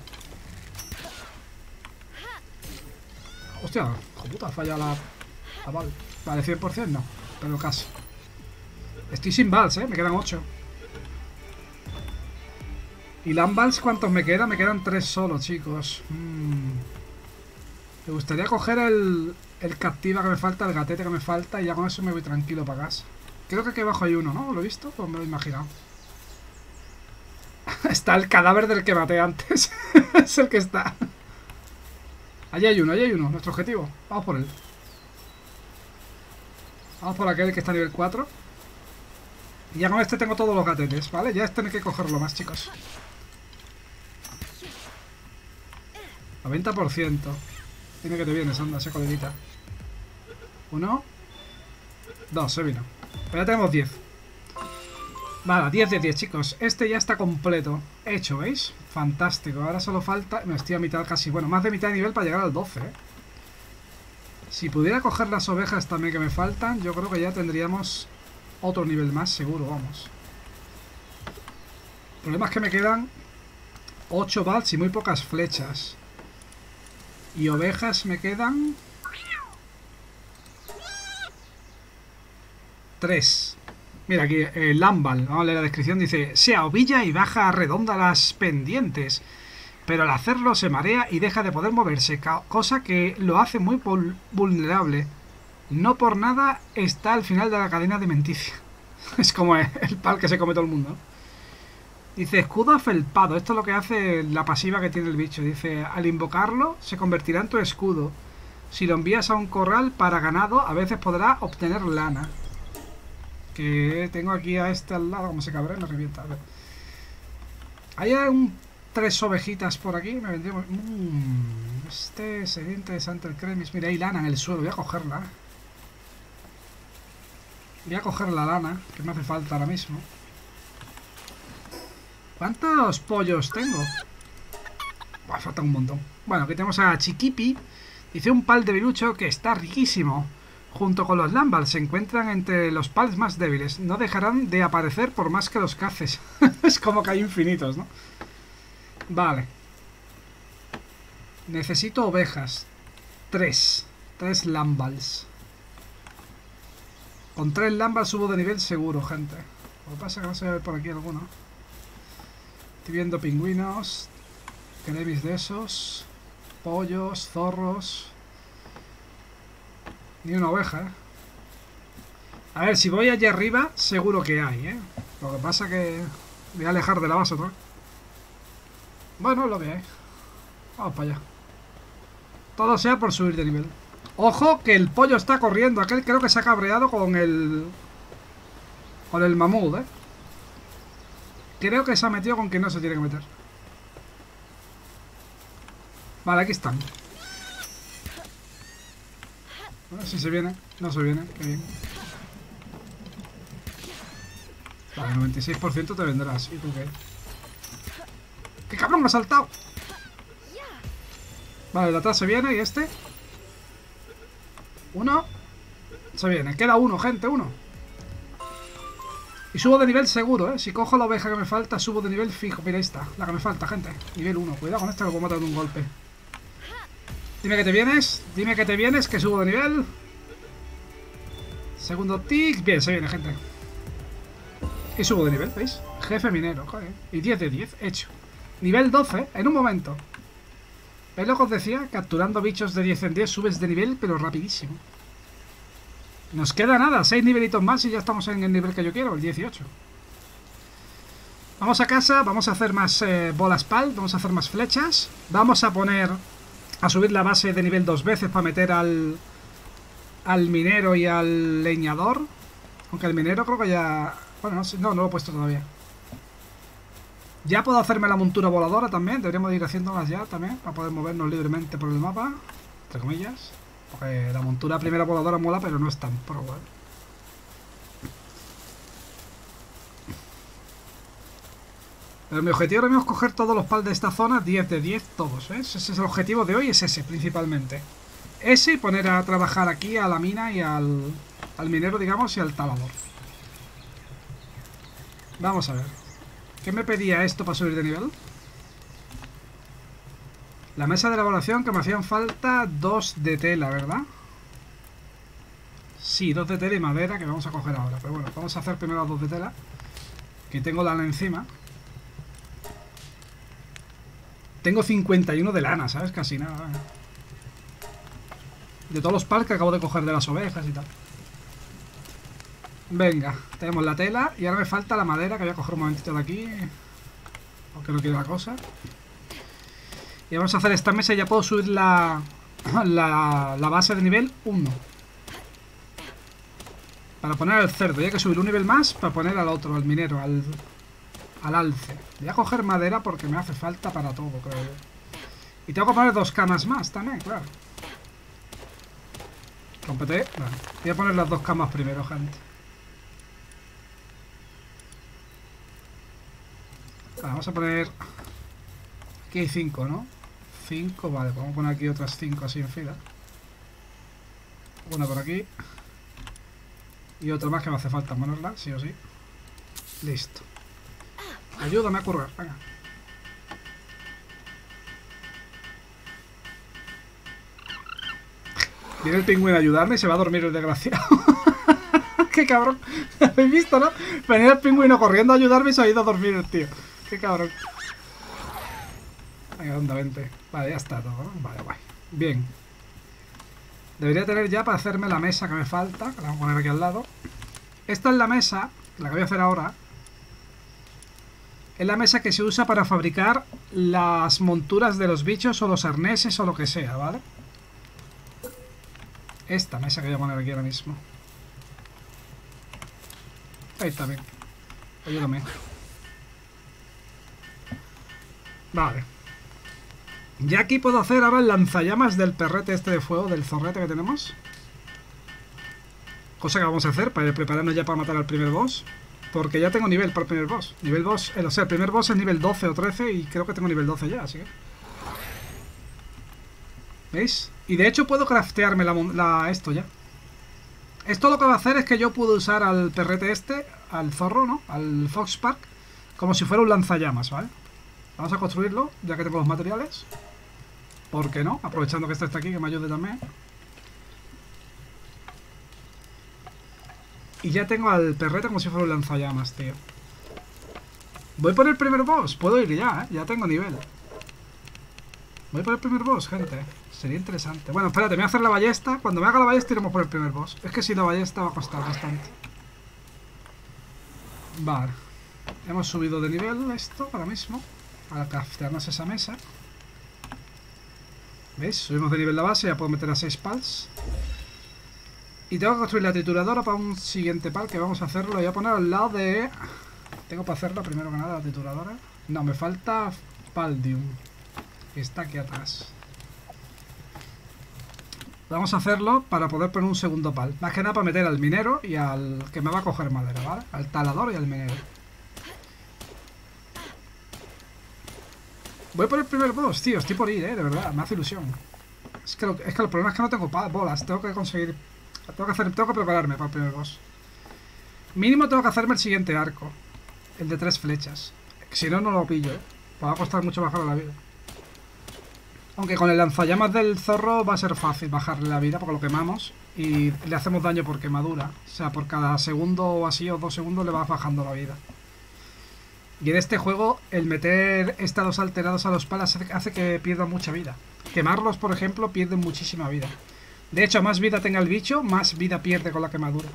Hostia, puta, falla la bal. Vale, 100% no, pero casi. Estoy sin vals, me quedan 8. ¿Y Lamball cuántos me quedan? Me quedan 3 solo, chicos. Me gustaría coger el Captiva que me falta, el gatete que me falta, y ya con eso me voy tranquilo para casa. Creo que aquí abajo hay uno, ¿no? ¿Lo he visto? Pues me lo he imaginado. Está el cadáver del que maté antes. Es el que está. Allí hay uno, allí hay uno. Nuestro objetivo. Vamos por él. Vamos por aquel que está a nivel 4. Y ya con este tengo todos los gatetes, ¿vale? Ya es tener que cogerlo más, chicos. 90%. Dime que te vienes, anda, seco dedita. 1, 2, se vino. Pero ya tenemos 10. Vale, 10 de 10, chicos. Este ya está completo. Hecho, ¿veis? Fantástico. Ahora solo falta... Me estoy a mitad casi. Bueno, más de mitad de nivel para llegar al 12, ¿eh? Si pudiera coger las ovejas también que me faltan, yo creo que ya tendríamos otro nivel más, seguro, vamos. El problema es que me quedan 8 vals y muy pocas flechas. Y ovejas me quedan... 3. Mira aquí, Lamball, vamos a leer la descripción, dice: sea ovilla y baja redonda las pendientes, pero al hacerlo se marea y deja de poder moverse, cosa que lo hace muy vulnerable. No por nada está al final de la cadena de menticia. Es como el pal que se come todo el mundo. Dice escudo afelpado. Esto es lo que hace la pasiva que tiene el bicho. Dice, al invocarlo se convertirá en tu escudo. Si lo envías a un corral para ganado, a veces podrá obtener lana. Que tengo aquí a este al lado. Como se cabré, me revienta. A ver. Hay un 3 ovejitas por aquí. Me vendría... este sería interesante el Cremis. Mira, hay lana en el suelo. Voy a cogerla. Voy a coger la lana, que me hace falta ahora mismo. ¿Cuántos pollos tengo? Buah, falta un montón. Bueno, aquí tenemos a Chikipi. Dice un pal de debilucho que está riquísimo. Junto con los Lamball se encuentran entre los pals más débiles. No dejarán de aparecer por más que los caces. Es como que hay infinitos, ¿no? Vale. Necesito ovejas. 3 Lamballs. Con 3 Lamball subo de nivel seguro, gente. Lo que pasa es que no se ve por aquí alguno. Estoy viendo pingüinos, cremis de esos, pollos, zorros. Ni una oveja, ¿eh? A ver, si voy allá arriba, seguro que hay, ¿eh? Lo que pasa es que voy a alejar de la base otra vez. Bueno, lo veáis. Vamos para allá. Todo sea por subir de nivel. Ojo que el pollo está corriendo. Aquel creo que se ha cabreado con el... con el mamut, ¿eh? Creo que se ha metido con quien no se tiene que meter. Vale, aquí están. A ver si se viene. No se viene, qué bien. Vale, 96% te vendrás. ¿Y tú qué? ¡Qué cabrón, me ha saltado! Vale, de atrás se viene y este. 1. Se viene. Queda 1, gente, 1. Y subo de nivel seguro, ¿eh? Si cojo la oveja que me falta, subo de nivel fijo. Mira, ahí está, la que me falta, gente. Nivel 1. Cuidado con esta, lo puedo matar de un golpe. Dime que te vienes. Dime que te vienes, que subo de nivel. Segundo tick. Bien, se viene, gente. Y subo de nivel, ¿veis? Jefe minero, joder. Y 10 de 10, hecho. Nivel 12, en un momento. ¿Veis lo que os decía? Capturando bichos de 10 en 10 subes de nivel, pero rapidísimo. Nos queda nada, 6 nivelitos más y ya estamos en el nivel que yo quiero, el 18. Vamos a casa, vamos a hacer más bolas pal, vamos a hacer más flechas. Vamos a poner... a subir la base de nivel 2 veces para meter al minero y al leñador. Aunque el minero creo que ya... bueno, no lo he puesto todavía. Ya puedo hacerme la montura voladora también. Deberíamos de ir haciéndolas ya también, para poder movernos libremente por el mapa, entre comillas. Porque la montura primera voladora mola, pero no es tan pro, ¿eh? Pero mi objetivo ahora mismo es coger todos los pals de esta zona, 10 de 10, todos, ¿ves? Ese es el objetivo de hoy, es ese, principalmente. Ese y poner a trabajar aquí a la mina y al minero, digamos, y al talador. Vamos a ver. ¿Qué me pedía esto para subir de nivel? La mesa de elaboración, que me hacían falta 2 de tela, ¿verdad? Sí, 2 de tela y madera, que vamos a coger ahora. Pero bueno, vamos a hacer primero las 2 de tela, que tengo lana encima. Tengo 51 de lana, ¿sabes? Casi nada. De todos los pals que acabo de coger de las ovejas y tal. Venga, tenemos la tela. Y ahora me falta la madera, que voy a coger un momentito de aquí, porque no quiero la cosa. Y vamos a hacer esta mesa y ya puedo subir la base de nivel 1. Para poner al cerdo. Y hay que subir un nivel más para poner al otro, al minero, al alce. Voy a coger madera porque me hace falta para todo, creo yo. Y tengo que poner 2 camas más también, claro. Rompete. Vale. Voy a poner las 2 camas primero, gente. Vale, vamos a poner... Aquí hay 5, ¿no? 5, vale. Vamos a poner aquí otras 5 así en fila. Una por aquí. Y otra más que me hace falta ponerla, sí o sí. Listo. Ayúdame a currar, venga. Viene el pingüino a ayudarme y se va a dormir el desgraciado. Qué cabrón. ¿Habéis visto, no? Venía el pingüino corriendo a ayudarme y se ha ido a dormir el tío. Qué cabrón. Venga, onda, vente. Vale, ya está todo, ¿no? Vale, guay. Bien. Debería tener ya para hacerme la mesa que me falta. Que la voy a poner aquí al lado. Esta es la mesa, la que voy a hacer ahora. Es la mesa que se usa para fabricar las monturas de los bichos o los arneses o lo que sea, ¿vale? Esta mesa que voy a poner aquí ahora mismo. Ahí está bien. Ayúdame. Vale. Y aquí puedo hacer ahora el lanzallamas del perrete este de fuego, del zorrete que tenemos. Cosa que vamos a hacer para prepararnos ya para matar al primer boss. Porque ya tengo nivel para el primer boss. Nivel 2, o sea, el primer boss es nivel 12 o 13 y creo que tengo nivel 12 ya, así que... ¿Veis? Y de hecho puedo craftearme esto ya. Esto lo que va a hacer es que yo puedo usar al perrete este, al zorro, ¿no? Al Fox Park, como si fuera un lanzallamas, ¿vale? Vamos a construirlo, ya que tengo los materiales. ¿Por qué no? Aprovechando que este está aquí, que me ayude también. Y ya tengo al perrete como si fuera un lanzallamas, tío. Voy por el primer boss. Puedo ir ya, ¿eh? Ya tengo nivel. Voy por el primer boss, gente. Sería interesante. Bueno, espérate, me voy a hacer la ballesta. Cuando me haga la ballesta iremos por el primer boss. Es que si la ballesta va a costar bastante. Vale. Hemos subido de nivel esto ahora mismo. Para craftearnos esa mesa. ¿Veis? Subimos de nivel la base. Ya puedo meter a 6 pals. Y tengo que construir la trituradora para un siguiente pal que vamos a hacerlo. Lo voy a poner al lado de... Tengo para hacerlo primero que nada la trituradora. No, me falta Paldium. Que está aquí atrás. Vamos a hacerlo para poder poner un segundo pal. Más que nada para meter al minero y al que me va a coger madera, ¿vale? Al talador y al minero. Voy por el primer boss, tío. Estoy por ir, de verdad. Me hace ilusión. Es que el problema es que no tengo bolas. Tengo que conseguir... Tengo que prepararme para el primer boss. Mínimo tengo que hacerme el siguiente arco. El de 3 flechas. Si no, no lo pillo, ¿eh? Va a costar mucho bajar la vida. Aunque con el lanzallamas del zorro va a ser fácil bajarle la vida, porque lo quemamos y le hacemos daño por quemadura. O sea, por cada segundo o así, o 2 segundos, le vas bajando la vida. Y en este juego, el meter estados alterados a los palas hace que pierdan mucha vida. Quemarlos, por ejemplo, pierden muchísima vida. De hecho, más vida tenga el bicho, más vida pierde con la quemadura.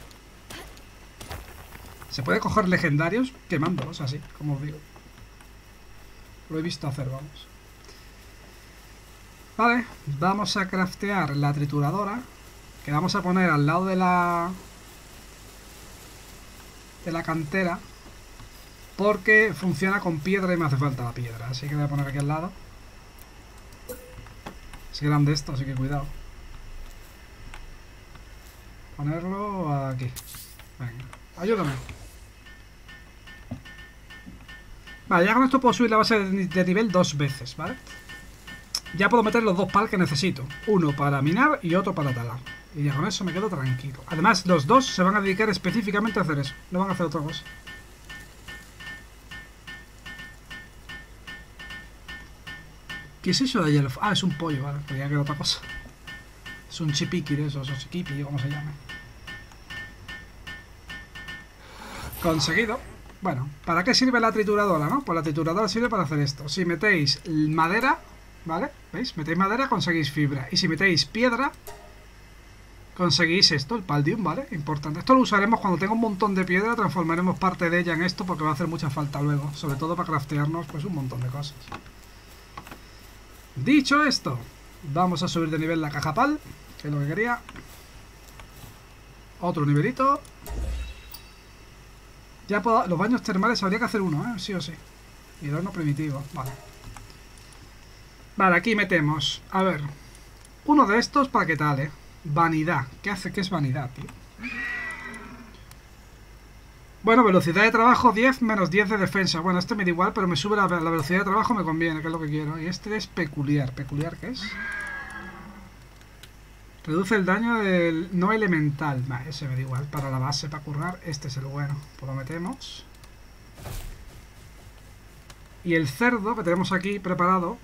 Se puede coger legendarios quemándolos, así, como os digo. Lo he visto hacer, vamos. Vale, vamos a craftear la trituradora, que vamos a poner al lado de la cantera, porque funciona con piedra y me hace falta la piedra. Así que la voy a poner aquí al lado. Es grande esto, así que cuidado. Ponerlo aquí. Venga, ayúdame. Vale, ya con esto puedo subir la base de nivel 2 veces, ¿vale? Ya puedo meter los 2 pals que necesito. Uno para minar y otro para talar. Y ya con eso me quedo tranquilo. Además, los 2 se van a dedicar específicamente a hacer eso. No van a hacer otra cosa. ¿Qué es eso de hielo? Ah, es un pollo, vale, creía que era otra cosa. Es un chipiqui de esos, o chikipi, o como se llame. Conseguido. Bueno, ¿para qué sirve la trituradora, no? Pues la trituradora sirve para hacer esto. Si metéis madera, ¿vale? ¿Veis? Metéis madera, conseguís fibra. Y si metéis piedra, conseguís esto, el paldium, ¿vale? Importante. Esto lo usaremos cuando tenga un montón de piedra, transformaremos parte de ella en esto porque va a hacer mucha falta luego. Sobre todo para craftearnos, pues, un montón de cosas. Dicho esto, vamos a subir de nivel la caja pal, que es lo que quería. Otro nivelito. Ya puedo... Los baños termales habría que hacer uno, ¿eh? Sí o sí. Y el horno primitivo, vale. Vale, aquí metemos... A ver... Uno de estos para qué tal, ¿eh? Vanidad. ¿Qué hace? ¿Qué es vanidad, tío? Bueno, velocidad de trabajo 10 menos 10 de defensa. Bueno, este me da igual, pero me sube la velocidad de trabajo, me conviene, que es lo que quiero. Y este es peculiar. ¿Peculiar qué es? Reduce el daño del no elemental. Bah, ese me da igual. Para la base, para currar, este es el bueno. Pues lo metemos. Y el cerdo que tenemos aquí preparado,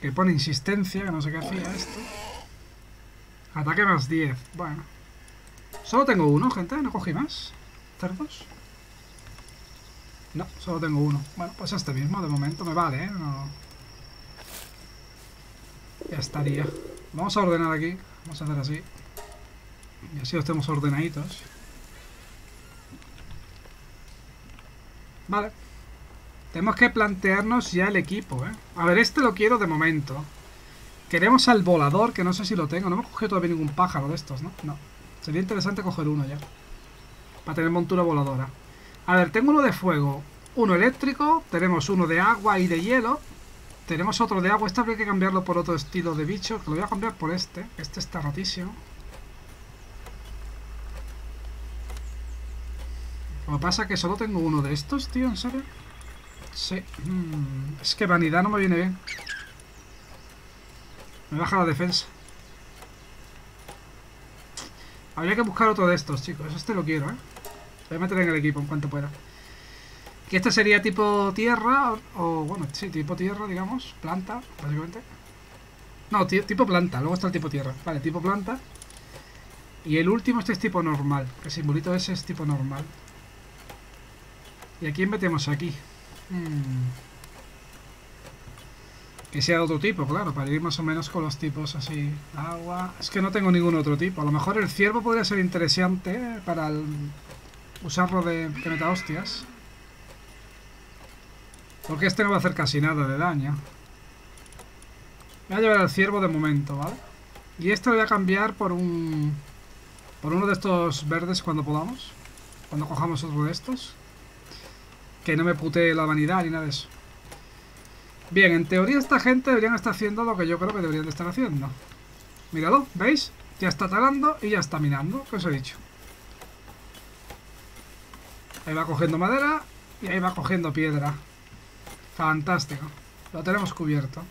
que pone insistencia, que no sé qué hacía esto. Ataque más 10, bueno. Solo tengo uno, gente, no cogí más. ¿Cerdos? No, solo tengo uno. Bueno, pues este mismo, de momento me vale, ¿eh? No... Ya estaría. Vamos a ordenar aquí, vamos a hacer así. Y así los tenemos ordenaditos. Vale. Tenemos que plantearnos ya el equipo, ¿eh? A ver, este lo quiero de momento. Queremos al volador, que no sé si lo tengo. No hemos cogido todavía ningún pájaro de estos, ¿no? No. Sería interesante coger uno ya. Para tener montura voladora. A ver, tengo uno de fuego. Uno eléctrico. Tenemos uno de agua y de hielo. Tenemos otro de agua. Este habría que cambiarlo por otro estilo de bicho. Que lo voy a cambiar por este. Este está rotísimo. Lo que pasa es que solo tengo uno de estos, tío. ¿En serio? Sí. Es que vanidad no me viene bien. Me baja la defensa. Habría que buscar otro de estos, chicos. Este lo quiero, ¿eh? Voy a meter en el equipo en cuanto pueda. Que este sería tipo tierra. O bueno, sí, tipo tierra, digamos. Planta, básicamente. No, tipo planta. Luego está el tipo tierra. Vale, tipo planta. Y el último, este es tipo normal. El simbolito ese es tipo normal. ¿Y a quién metemos aquí? Que sea de otro tipo, claro, para ir más o menos con los tipos así. Agua... Es que no tengo ningún otro tipo. A lo mejor el ciervo podría ser interesante para usarlo de meta hostias. Porque este no va a hacer casi nada de daño. Voy a llevar al ciervo de momento, ¿vale? Y este lo voy a cambiar por un... Por uno de estos verdes cuando podamos. Cuando cojamos otro de estos. Que no me putee la vanidad ni nada de eso. Bien, en teoría esta gente deberían estar haciendo lo que yo creo que deberían de estar haciendo. Míralo, ¿veis? Ya está talando y ya está minando, que os he dicho. Ahí va cogiendo madera y ahí va cogiendo piedra. Fantástico. Lo tenemos cubierto.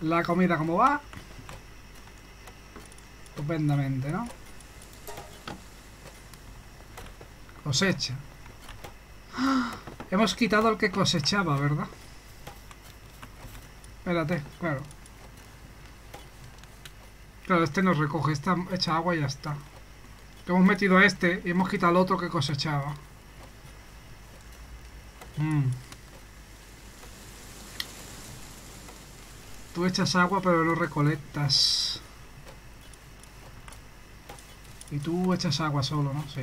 La comida como va. Estupendamente, ¿no? Cosecha. ¡Ah! Hemos quitado el que cosechaba, ¿verdad? Espérate, claro. Claro, este nos recoge, esta echa agua y ya está. Hemos metido a este y hemos quitado al otro que cosechaba. Tú echas agua pero no recolectas. Y tú echas agua solo, ¿no? Sí.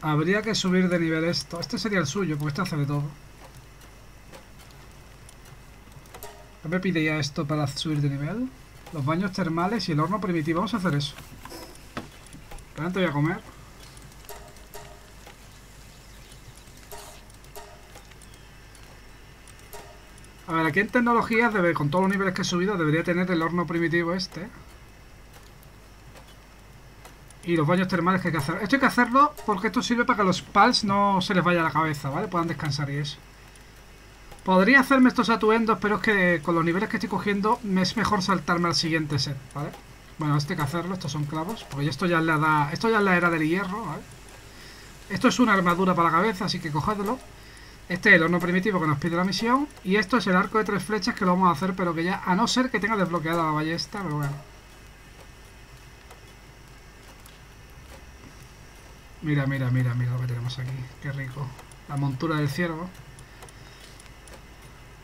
Habría que subir de nivel esto. Este sería el suyo, porque este hace de todo. ¿No me pide ya esto para subir de nivel? Los baños termales y el horno primitivo. Vamos a hacer eso. Pero antes voy a comer. A ver, aquí en tecnologías, con todos los niveles que he subido, debería tener el horno primitivo este. Y los baños termales que hay que hacer. Esto hay que hacerlo porque esto sirve para que los pals no se les vaya la cabeza, ¿vale? Puedan descansar y eso. Podría hacerme estos atuendos, pero es que con los niveles que estoy cogiendo me es mejor saltarme al siguiente set, ¿vale? Bueno, este hay que hacerlo, estos son clavos, porque esto ya es la edad, esto ya es la era del hierro, ¿vale? Esto es una armadura para la cabeza, así que cogedlo. Este es el horno primitivo que nos pide la misión. Y esto es el arco de 3 flechas que lo vamos a hacer, pero que ya, a no ser que tenga desbloqueada la ballesta, pero bueno. Mira, mira, mira, mira lo que tenemos aquí. Qué rico. La montura del ciervo.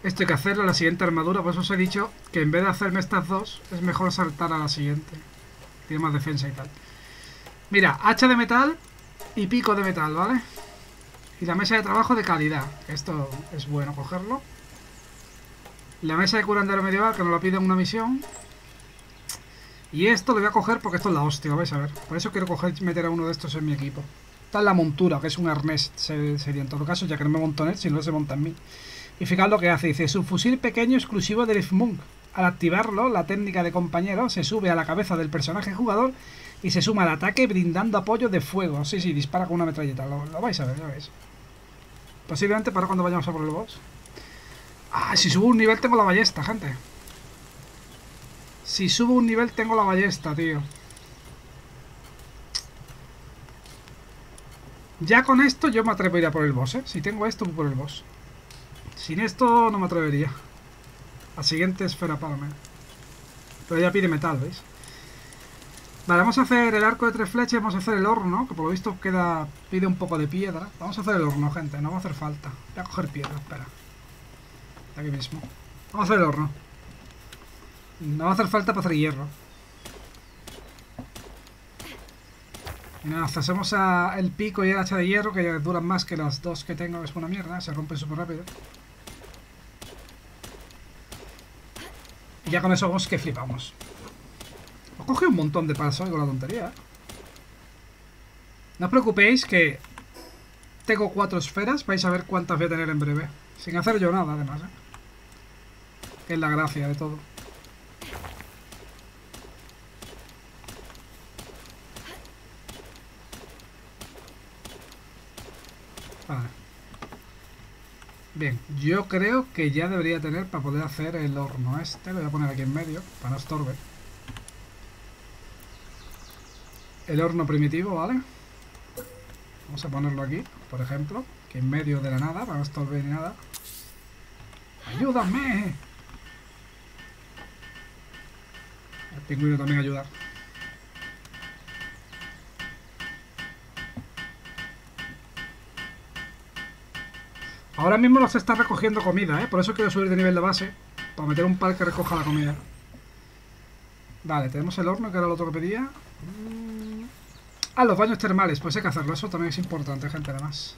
Esto hay que hacerlo en la siguiente armadura. Por eso os he dicho que en vez de hacerme estas dos, es mejor saltar a la siguiente. Tiene más defensa y tal. Mira, hacha de metal y pico de metal, ¿vale? Y la mesa de trabajo de calidad. Esto es bueno cogerlo. La mesa de curandero medieval, que nos la piden una misión. Y esto lo voy a coger porque esto es la hostia, vais a ver. Por eso quiero coger, meter a uno de estos en mi equipo. Está en la montura, que es un arnés, sería en todo caso, ya que no me monto en él, si no se monta en mí. Y fijaos lo que hace, dice, subfusil pequeño exclusivo de Riftmunk. Al activarlo, la técnica de compañero se sube a la cabeza del personaje jugador y se suma al ataque brindando apoyo de fuego. Sí, sí, dispara con una metralleta, lo vais a ver, ya veis. Posiblemente para cuando vayamos a por el boss. Ah, si subo un nivel tengo la ballesta, gente. Si subo un nivel tengo la ballesta, tío. Ya con esto yo me atrevo a ir a por el boss, ¿eh? Si tengo esto, voy por el boss. Sin esto no me atrevería. La siguiente esfera palme. Pero ya pide metal, ¿veis? Vale, vamos a hacer el arco de 3 flechas. Vamos a hacer el horno, que por lo visto queda, pide un poco de piedra. Vamos a hacer el horno, gente. No va a hacer falta. Voy a coger piedra, espera. Aquí mismo. Vamos a hacer el horno. No va a hacer falta para hacer hierro. Nos hacemos el pico y el hacha de hierro, que ya duran más que las dos que tengo, que es una mierda. Se rompe súper rápido. Y ya con eso vamos que flipamos. Os coge un montón de pasos con la tontería, ¿eh? No os preocupéis que tengo 4 esferas. Vais a ver cuántas voy a tener en breve. Sin hacer yo nada, además, ¿eh? Que es la gracia de todo. Vale. Bien, yo creo que ya debería tener para poder hacer el horno este. Lo voy a poner aquí en medio, para no estorbe. El horno primitivo, ¿vale? Vamos a ponerlo aquí, por ejemplo. Aquí en medio de la nada, para no estorbe ni nada. ¡Ayúdame! El pingüino también ayudar. Ahora mismo los está recogiendo comida, ¿eh? Por eso quiero subir de nivel de base. Para meter un par que recoja la comida. Vale, tenemos el horno, que era lo otro que pedía. Ah, los baños termales. Pues hay que hacerlo. Eso también es importante, gente, además.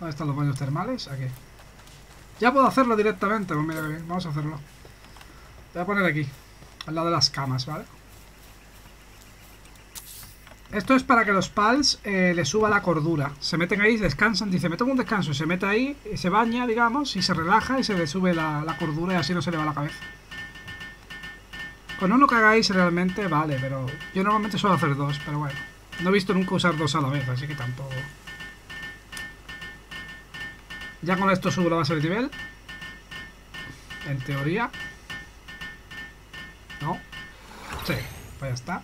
¿Dónde están los baños termales? Aquí. Ya puedo hacerlo directamente. Pues mira, bien, vamos a hacerlo. Voy a poner aquí. Al lado de las camas, ¿vale? Esto es para que los pals le suba la cordura. Se meten ahí, descansan, dice, me tomo un descanso. Y se mete ahí, y se baña, digamos, y se relaja y se le sube la cordura y así no se le va la cabeza. Con uno que hagáis realmente vale, pero yo normalmente suelo hacer 2, pero bueno. No he visto nunca usar 2 a la vez, así que tampoco. Ya con esto subo la base de nivel. En teoría. ¿No? Sí, pues ya está.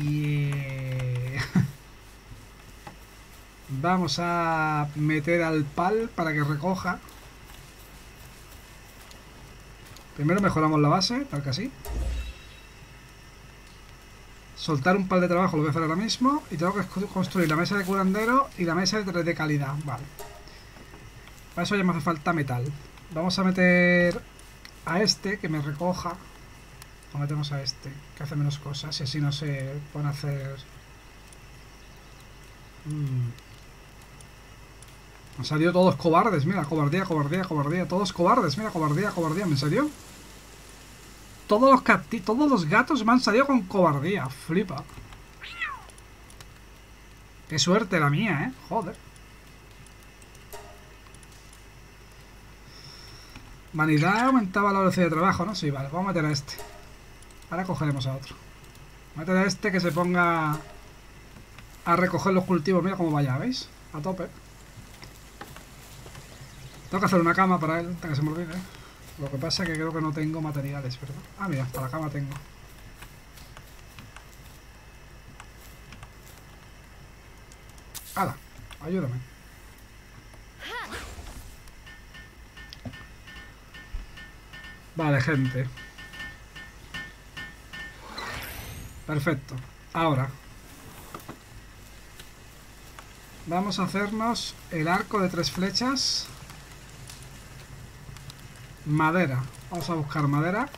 Yeah. Vamos a meter al pal para que recoja. Primero mejoramos la base, tal que así. Soltar un pal de trabajo lo voy a hacer ahora mismo. Y tengo que construir la mesa de curandero y la mesa de calidad, vale. Para eso ya me hace falta metal. Vamos a meter a este que me recoja. O metemos a este, que hace menos cosas y así no se pone a hacer... Me salió todos cobardes, mira, cobardía, cobardía, cobardía. Todos cobardes, mira, cobardía, cobardía. ¿Me salió? Todos los gatos me han salido con cobardía, flipa. Qué suerte la mía, joder. Vanidad aumentaba la velocidad de trabajo, ¿no? Sí, vale, vamos a meter a este. Ahora cogeremos a otro. Métele a este que se ponga a recoger los cultivos. Mira cómo vaya, ¿veis? A tope. Tengo que hacer una cama para él, hasta que se me olvide. Lo que pasa es que creo que no tengo materiales, ¿verdad? Ah, mira, para la cama tengo. ¡Hala! Ayúdame. Vale, gente. Perfecto. Ahora vamos a hacernos el arco de 3 flechas. Madera. Vamos a buscar madera.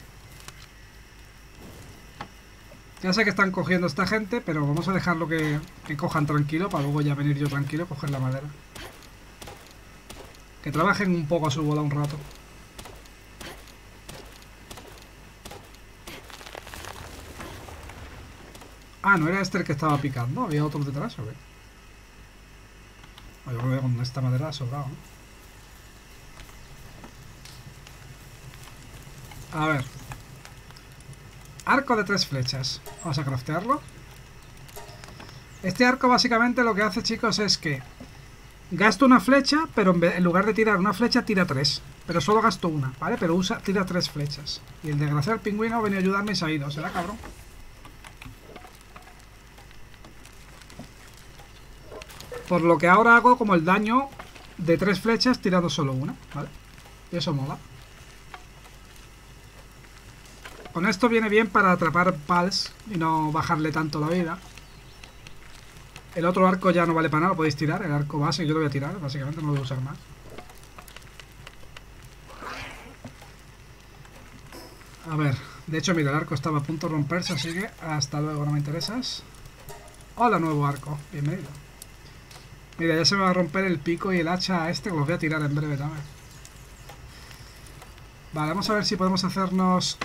Ya sé que están cogiendo esta gente, pero vamos a dejarlo que cojan tranquilo, para luego ya venir yo tranquilo a coger la madera. Que trabajen un poco a su bola un rato. Ah, no era este el que estaba picando, había otro detrás, ¿o qué? Yo creo que con esta madera ha sobrado, ¿no? A ver. Arco de 3 flechas. Vamos a craftearlo. Este arco básicamente lo que hace, chicos, es que gasto una flecha, pero en lugar de tirar una flecha, tira 3. Pero solo gasto una, ¿vale? Pero tira 3 flechas. Y el desgraciado pingüino ha venido a ayudarme y se ha ido. ¿Será cabrón? Por lo que ahora hago como el daño de 3 flechas tirando solo una, ¿vale? Y eso mola. Con esto viene bien para atrapar pals y no bajarle tanto la vida. El otro arco ya no vale para nada, lo podéis tirar. El arco base yo lo voy a tirar, básicamente no lo voy a usar más. A ver, de hecho mira, el arco estaba a punto de romperse, así que hasta luego, no me interesas. Hola, nuevo arco, bienvenido. Mira, ya se me va a romper el pico y el hacha a este, que los voy a tirar en breve también. Vale, vamos a ver si podemos hacernos...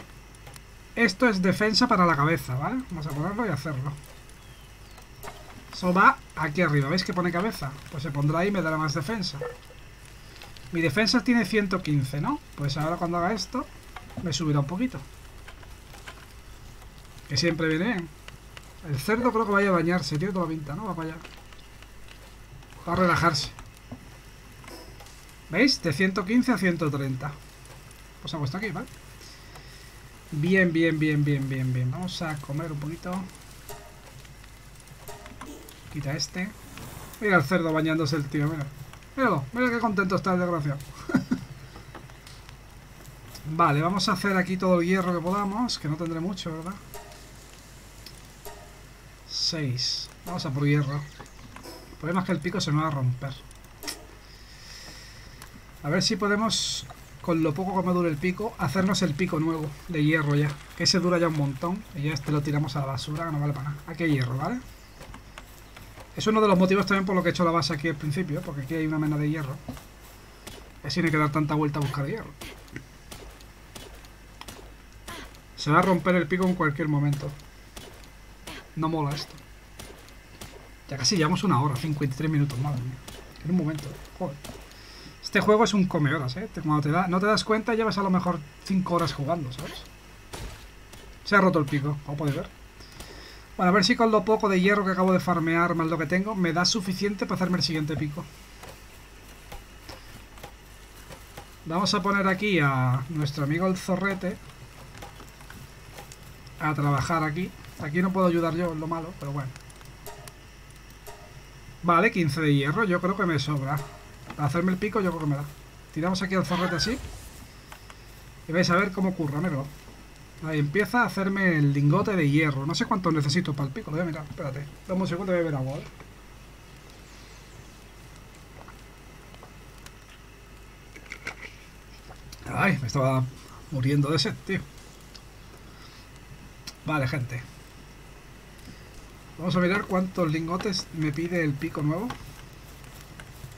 Esto es defensa para la cabeza, ¿vale? Vamos a ponerlo y hacerlo. Eso va aquí arriba, ¿veis que pone cabeza? Pues se pondrá ahí y me dará más defensa. Mi defensa tiene 115, ¿no? Pues ahora cuando haga esto, me subirá un poquito. Que siempre viene bien. El cerdo creo que vaya a bañarse, tiene toda la pinta, ¿no? Va para allá. Para relajarse. ¿Veis? De 115 a 130. Pues ha puesto aquí, ¿vale? Bien, bien, bien, bien, bien, bien. Vamos a comer un poquito. Quita este. Mira el cerdo bañándose el tío, mira. Míralo, mira qué contento está el desgraciado. Vale, vamos a hacer aquí todo el hierro que podamos, que no tendré mucho, ¿verdad? 6. Vamos a por hierro. El problema es que el pico se me va a romper. A ver si podemos, con lo poco que me dure el pico, hacernos el pico nuevo de hierro ya. Que ese dura ya un montón. Y ya este lo tiramos a la basura, que no vale para nada. Aquí hay hierro, ¿vale? Es uno de los motivos también por lo que he hecho la base aquí al principio. Porque aquí hay una mena de hierro. Así no hay que dar tanta vuelta a buscar hierro. Se va a romper el pico en cualquier momento. No mola esto. Ya casi llevamos 1 hora, 53 minutos, madre mía. En un momento, joder. Este juego es un come horas, ¿eh? Cuando no te das cuenta, llevas a lo mejor 5 horas jugando, ¿sabes? Se ha roto el pico, como podéis ver. Bueno, a ver si con lo poco de hierro que acabo de farmear, más lo que tengo, me da suficiente para hacerme el siguiente pico. Vamos a poner aquí a nuestro amigo el zorrete a trabajar aquí. Aquí no puedo ayudar yo, es lo malo, pero bueno. Vale, 15 de hierro, yo creo que me sobra. Para hacerme el pico yo creo que me da. Tiramos aquí al zorrete así. Y vais a ver cómo ocurre, míralo. Ahí empieza a hacerme el lingote de hierro. No sé cuánto necesito para el pico, lo voy a mirar. Espérate, dame un segundo, voy a beber agua, ¿eh? Ay, me estaba muriendo de sed, tío. Vale, gente. Vamos a mirar cuántos lingotes me pide el pico nuevo.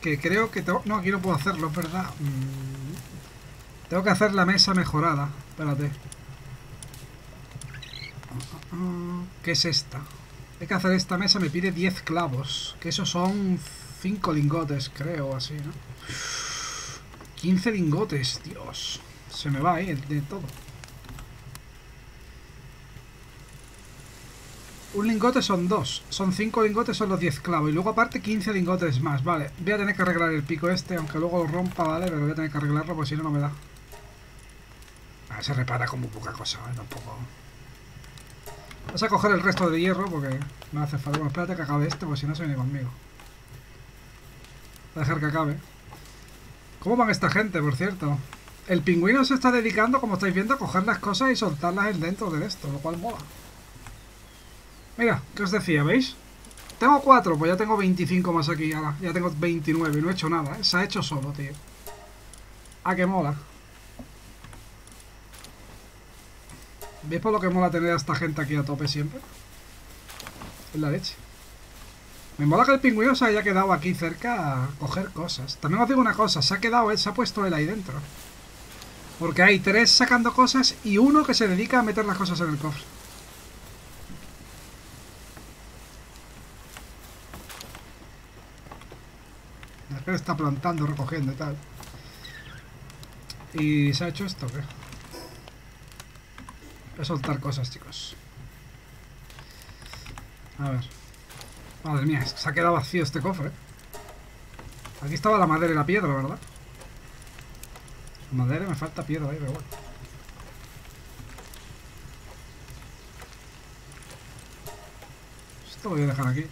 Que creo que tengo... No, aquí no puedo hacerlo, es verdad. Tengo que hacer la mesa mejorada. Espérate. ¿Qué es esta? Hay que hacer esta mesa, me pide 10 clavos. Que esos son 5 lingotes, creo, así, ¿no? 15 lingotes, Dios. Se me va ahí de todo. Un lingote son 2, son 5 lingotes, son los 10 clavos. Y luego aparte 15 lingotes más, vale. Voy a tener que arreglar el pico este, aunque luego lo rompa, vale. Pero voy a tener que arreglarlo porque si no, no me da. Ah, se repara con muy poca cosa, ¿eh? Tampoco. Vamos a coger el resto de hierro porque me hace falta. Bueno, espérate que acabe este porque si no se viene conmigo. a dejar que acabe. ¿Cómo van esta gente, por cierto? El pingüino se está dedicando, como estáis viendo, a coger las cosas y soltarlas dentro de esto, lo cual mola. Mira, ¿qué os decía? ¿Veis? Tengo 4, pues ya tengo 25 más aquí. Ala, ya tengo 29 y no he hecho nada, ¿eh? Se ha hecho solo, tío. Ah, que mola. ¿Veis por lo que mola tener a esta gente aquí a tope siempre? Es la leche. Me mola que el pingüino se haya quedado aquí cerca a coger cosas. También os digo una cosa, se ha quedado él, se ha puesto él ahí dentro. Porque hay 3 sacando cosas y uno que se dedica a meter las cosas en el cofre. Después está plantando, recogiendo y tal. Y se ha hecho esto, ¿qué? Voy a soltar cosas, chicos. A ver. Madre mía, se ha quedado vacío este cofre. Aquí estaba la madera y la piedra, ¿verdad? Madera, me falta piedra ahí, pero bueno. Esto lo voy a dejar aquí.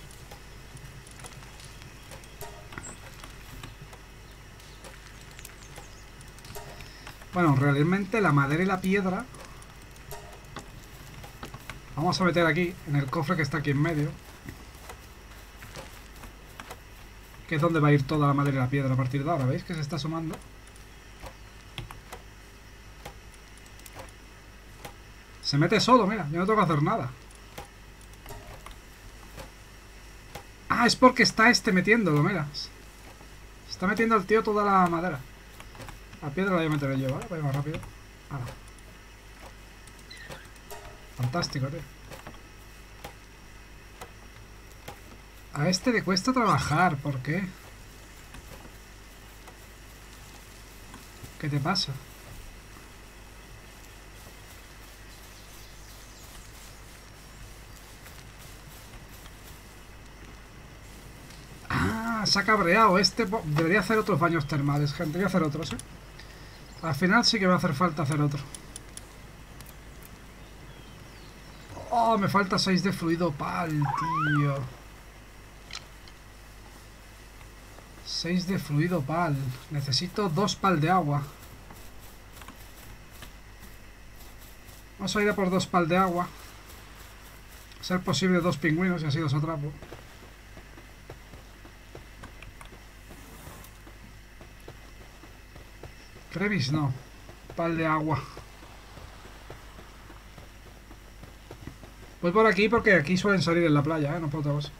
Bueno, realmente la madera y la piedra vamos a meter aquí, en el cofre que está aquí en medio, que es donde va a ir toda la madera y la piedra a partir de ahora. ¿Veis que se está sumando? Se mete solo, mira, yo no tengo que hacer nada. Ah, es porque está este metiéndolo, mira. Se está metiendo el tío toda la madera. La piedra la voy a meter yo, ¿vale? Voy más rápido. Ahora. Fantástico, tío. A este le cuesta trabajar, ¿por qué? ¿Qué te pasa? Ah, se ha cabreado. Este debería hacer otros baños termales, gente. Voy a hacer otros, ¿eh? Al final sí que va a hacer falta hacer otro. Oh, me falta 6 de fluido pal, tío. 6 de fluido pal. Necesito 2 pal de agua. Vamos a ir a por 2 pal de agua. A ser posible 2 pingüinos y así los atrapo. Cremis no. Pal de agua. Voy por aquí porque aquí suelen salir en la playa, ¿eh? No puedo trabajar.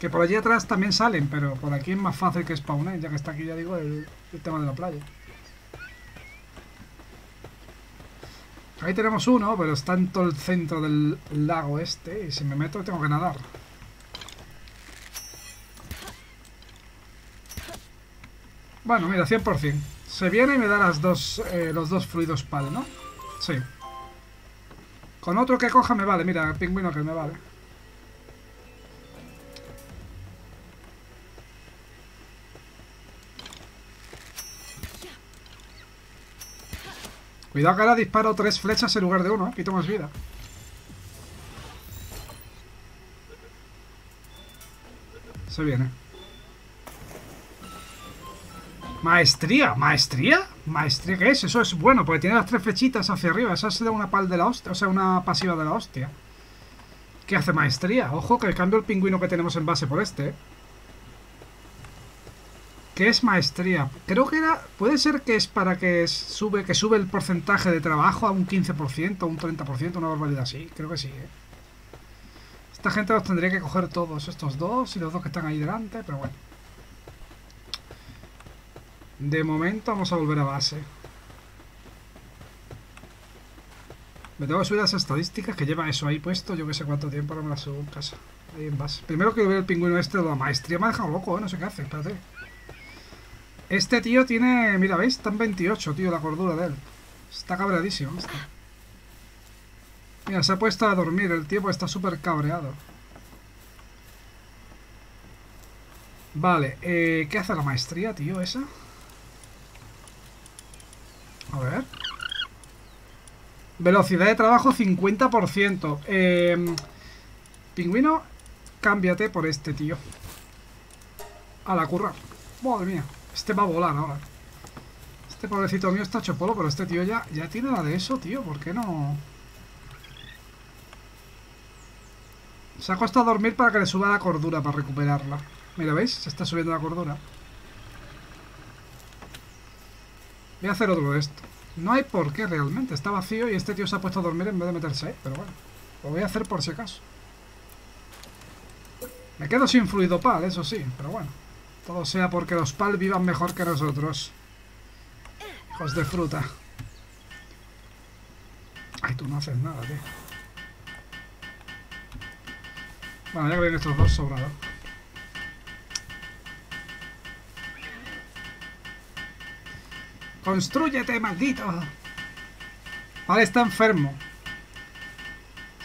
Que por allí atrás también salen, pero por aquí es más fácil que spawnen, ya que está aquí, ya digo, el tema de la playa. Ahí tenemos uno, pero está en todo el centro del lago este, y si me meto tengo que nadar. Bueno, mira, 100%. Se viene y me da las los dos fluidos pal, ¿no? Sí. Con otro que coja me vale, mira, el pingüino que me vale. Cuidado que ahora disparo 3 flechas en lugar de 1, ¿eh? Quito más vida. Se viene. Maestría, maestría. ¿Maestría qué es? Eso es bueno, porque tiene las 3 flechitas hacia arriba. Esa es de una pal de la hostia, o sea, una pasiva de la hostia. ¿Qué hace maestría? Ojo que cambio el pingüino que tenemos en base por este, ¿eh? ¿Qué es maestría? Creo que era... Puede ser que es para que sube el porcentaje de trabajo a un 15%, un 30%, una barbaridad así. Creo que sí, ¿eh? Esta gente los tendría que coger todos, estos dos y los dos que están ahí delante, pero bueno. De momento vamos a volver a base. Me tengo que subir las estadísticas que lleva eso ahí puesto. Yo que sé cuánto tiempo, ahora me las subo en casa. Ahí en base. Primero quiero ver el pingüino este de la maestría. Me ha dejado loco, ¿eh? No sé qué hace, espérate. Este tío tiene... Mira, ¿veis? Está en 28, tío, la cordura de él. Está cabreadísimo. Este. Mira, se ha puesto a dormir. El tío está súper cabreado. Vale. ¿Qué hace la maestría, tío, esa? A ver. Velocidad de trabajo 50%. Pingüino, cámbiate por este, tío. A la curra. Madre mía, este va a volar ahora. Este pobrecito mío está hecho polvo, pero este tío ya tiene la de eso, tío. ¿Por qué no? Se ha costado dormir para que le suba la cordura, para recuperarla. Mira, ¿veis? Se está subiendo la cordura. Voy a hacer otro de esto. No hay por qué realmente. Está vacío y este tío se ha puesto a dormir en vez de meterse ahí. Pero bueno, lo voy a hacer por si acaso. Me quedo sin fluido pal, eso sí. Pero bueno, todo sea porque los pal vivan mejor que nosotros. Hijos de fruta. Ay, tú no haces nada, tío. Bueno, ya que vienen estos dos sobrados. ¡Constrúyete, maldito! Vale, está enfermo.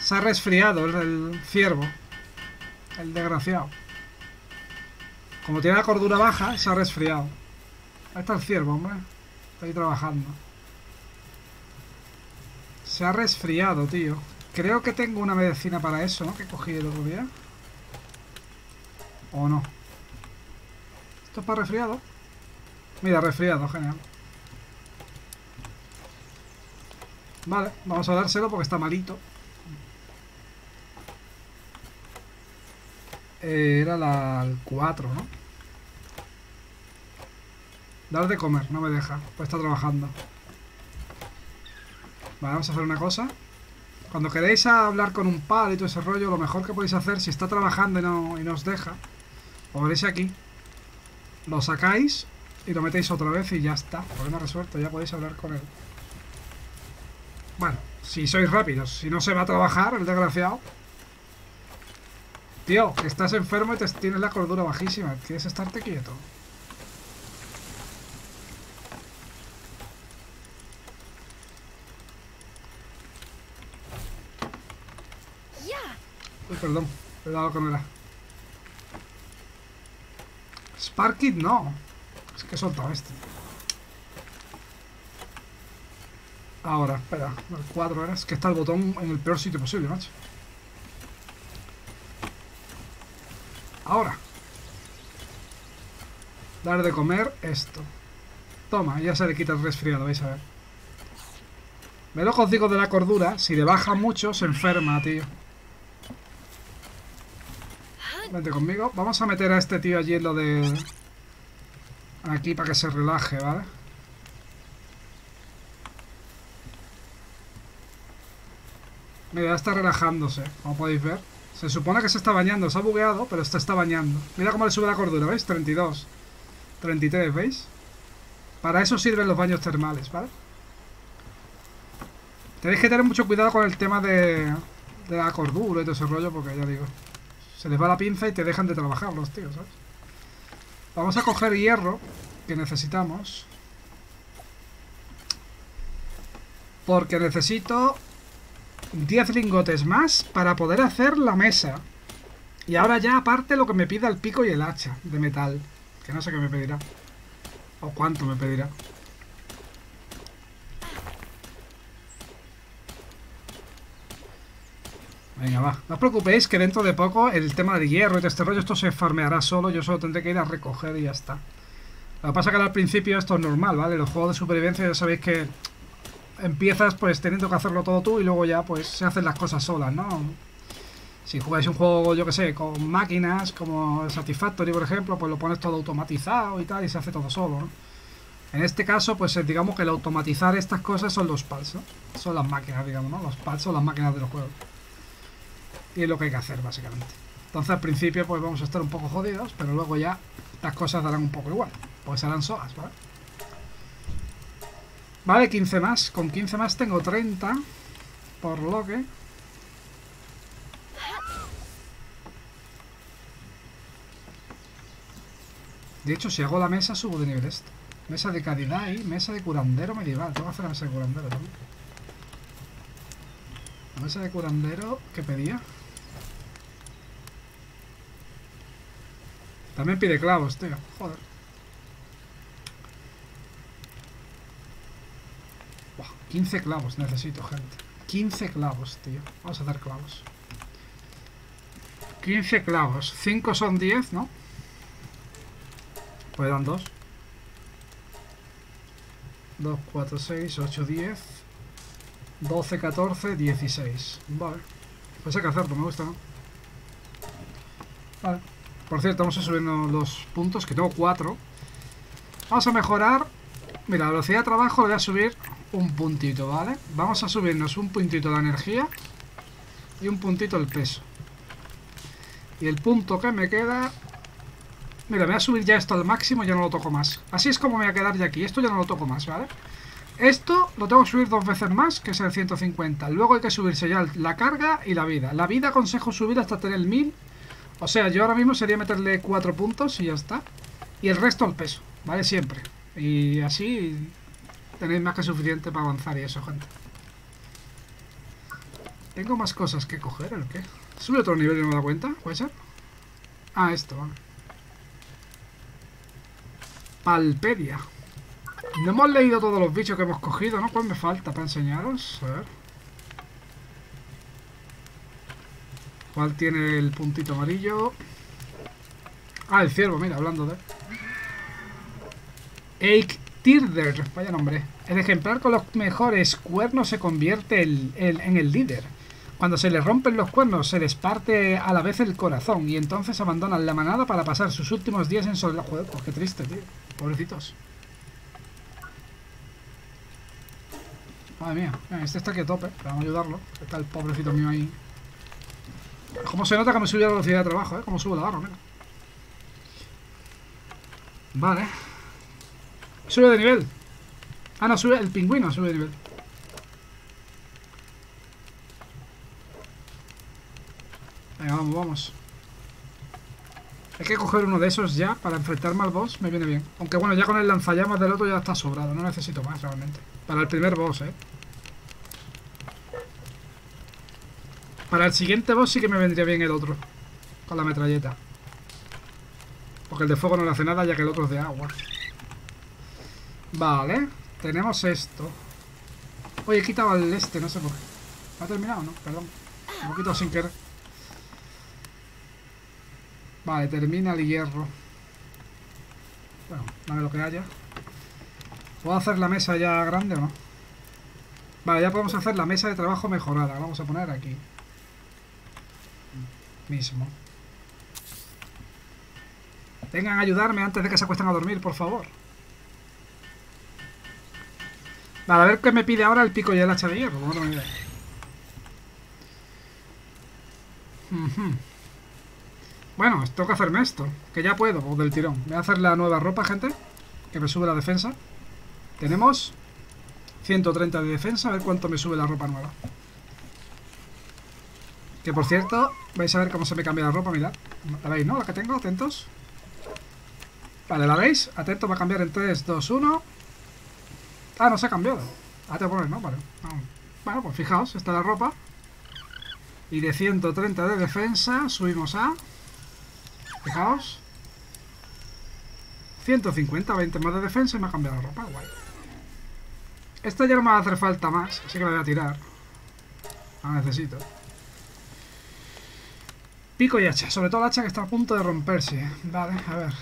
Se ha resfriado el ciervo. El desgraciado. Como tiene la cordura baja, se ha resfriado. Ahí está el ciervo, hombre. Está ahí trabajando. Se ha resfriado, tío. Creo que tengo una medicina para eso, ¿no? Que cogí el otro día. ¿O no? ¿Esto es para resfriado? Mira, resfriado, genial. Vale, vamos a dárselo porque está malito. Era la 4, ¿no? Dar de comer, no me deja. Pues está trabajando. Vale, vamos a hacer una cosa. Cuando queréis hablar con un pal y todo ese rollo, lo mejor que podéis hacer, si está trabajando y no os deja, os veréis aquí, lo sacáis y lo metéis otra vez y ya está. Problema resuelto, ya podéis hablar con él. Bueno, si sois rápidos, si no se va a trabajar, el desgraciado. Tío, que estás enfermo y tienes la cordura bajísima, quieres estarte quieto. Perdón, he dado que no era. Sparkit no. Es que he soltado este. Ahora, espera. El 4 era. Es que está el botón en el peor sitio posible, macho. Ahora. Dar de comer esto. Toma, ya se le quita el resfriado, vais a ver. Me lo consigo de la cordura. Si le baja mucho, se enferma, tío. Vente conmigo. Vamos a meter a este tío allí en lo de... Aquí para que se relaje, ¿vale? Mira, ya está relajándose, como podéis ver. Se supone que se está bañando. Se ha bugueado, pero se está bañando. Mira cómo le sube la cordura, ¿veis? 32. 33, ¿veis? Para eso sirven los baños termales, ¿vale? Tenéis que tener mucho cuidado con el tema de la cordura y todo ese rollo, porque ya digo... Se les va la pinza y te dejan de trabajar los tíos, ¿sabes? Vamos a coger hierro, que necesitamos. Porque necesito 10 lingotes más para poder hacer la mesa. Y ahora ya aparte lo que me pida el pico y el hacha de metal. Que no sé qué me pedirá. O cuánto me pedirá. Venga, va. No os preocupéis que dentro de poco el tema del hierro y de este rollo, esto se farmeará solo. Yo solo tendré que ir a recoger y ya está. Lo que pasa es que al principio esto es normal, ¿vale? Los juegos de supervivencia ya sabéis que empiezas pues teniendo que hacerlo todo tú y luego ya pues se hacen las cosas solas, ¿no? Si jugáis un juego, yo que sé, con máquinas como Satisfactory, por ejemplo, pues lo pones todo automatizado y tal y se hace todo solo, ¿no? En este caso, pues digamos que el automatizar estas cosas son los pads, ¿no? Son las máquinas, digamos, ¿no? Los pads son las máquinas de los juegos. Y es lo que hay que hacer, básicamente. Entonces, al principio, pues vamos a estar un poco jodidos, pero luego ya las cosas darán un poco igual. Pues serán solas, ¿vale? Vale, 15 más. Con 15 más tengo 30. Por lo que... De hecho, si hago la mesa, subo de nivel esto. Mesa de calidad y mesa de curandero medieval. Tengo que hacer la mesa de curandero también. La mesa de curandero que pedía... También pide clavos, tío. Joder. Buah, 15 clavos necesito, gente. 15 clavos, tío. Vamos a dar clavos. 15 clavos. 5 son 10, ¿no? Pues eran 2. 2, 4, 6, 8, 10. 12, 14, 16. Vale. Pues hay que hacerlo, me gusta, ¿no? Vale. Por cierto, vamos a ir subiendo los puntos, que tengo 4. Vamos a mejorar. Mira, la velocidad de trabajo le voy a subir un puntito, ¿vale? Vamos a subirnos un puntito la energía y un puntito el peso. Y el punto que me queda... Mira, voy a subir ya esto al máximo y ya no lo toco más. Así es como me voy a quedar ya aquí. Esto ya no lo toco más, ¿vale? Esto lo tengo que subir 2 veces más, que es el 150. Luego hay que subirse ya la carga y la vida. La vida aconsejo subir hasta tener 1000. O sea, yo ahora mismo sería meterle 4 puntos y ya está. Y el resto al peso, ¿vale? Siempre. Y así tenéis más que suficiente para avanzar y eso, gente. ¿Tengo más cosas que coger o qué? ¿Sube otro nivel y no me da cuenta? ¿Puede ser? Ah, esto, vale. Palpedia. No hemos leído todos los bichos que hemos cogido, ¿no? ¿Cuál me falta para enseñaros? A ver. ¿Cuál tiene el puntito amarillo? Ah, el ciervo, mira, hablando de... Eiktirder, vaya nombre. El ejemplar con los mejores cuernos se convierte en el líder. Cuando se le rompen los cuernos, se les parte a la vez el corazón y entonces abandonan la manada para pasar sus últimos días en soledad. Joder, pues qué triste, tío. Pobrecitos. Madre mía, este está aquí a tope, pero vamos a ayudarlo. Está el pobrecito mío ahí. Como se nota que me subió la velocidad de trabajo, ¿eh? Como subo la barra, mira. Vale. Sube de nivel. Ah, no, sube el pingüino, sube de nivel. Venga, vamos, vamos. Hay que coger uno de esos ya para enfrentarme al boss, me viene bien. Aunque bueno, ya con el lanzallamas del otro ya está sobrado, no necesito más realmente. Para el primer boss, ¿eh? Para el siguiente boss sí que me vendría bien el otro. Con la metralleta. Porque el de fuego no le hace nada ya que el otro es de agua. Vale. Tenemos esto. Oye, he quitado al este, no sé por qué. ¿Ha terminado o no? Perdón. Me lo he quitado sin querer. Vale, termina el hierro. Bueno, dame lo que haya. ¿Puedo hacer la mesa ya grande o no? Vale, ya podemos hacer la mesa de trabajo mejorada. La vamos a poner aquí. Mismo. Vengan a ayudarme antes de que se acuesten a dormir, por favor. Vale, a ver qué me pide ahora el pico y el hacha de hierro. No tengo idea. Bueno, tengo que hacerme esto. Que ya puedo, pues, del tirón. Voy a hacer la nueva ropa, gente. Que me sube la defensa. Tenemos 130 de defensa. A ver cuánto me sube la ropa nueva. Que por cierto, vais a ver cómo se me cambia la ropa, mirad. ¿La veis, no? La que tengo, atentos. Vale, ¿la veis? Atentos, va a cambiar en 3, 2, 1. Ah, no se ha cambiado. Ah, te pones, ¿no? Vale. Bueno, pues fijaos, esta es la ropa. Y de 130 de defensa subimos a... Fijaos. 150, 20 más de defensa y me ha cambiado la ropa, guay. Esta ya no me va a hacer falta más, así que la voy a tirar. La necesito. Pico y hacha, sobre todo la hacha que está a punto de romperse. Vale, a ver.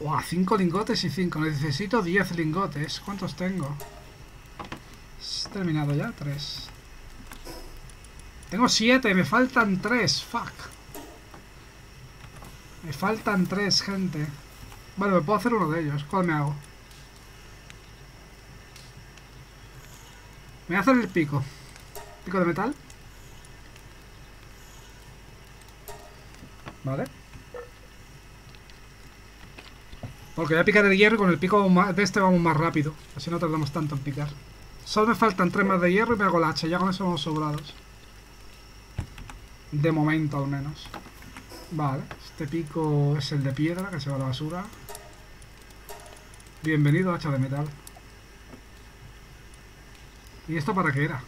Wow, 5 lingotes y 5. Necesito 10 lingotes. ¿Cuántos tengo? ¿Has terminado ya? 3. Tengo 7, me faltan 3. Fuck. Me faltan 3, gente. Bueno, me puedo hacer uno de ellos. ¿Cuál me hago? Me voy a hacer el pico. Pico de metal. Vale. Porque voy a picar el hierro y con el pico de este vamos más rápido. Así no tardamos tanto en picar. Solo me faltan 3 más de hierro y me hago la hacha. Ya con eso vamos sobrados. De momento al menos. Vale. Este pico es el de piedra que se va a la basura. Bienvenido, hacha de metal. ¿Y esto para qué era?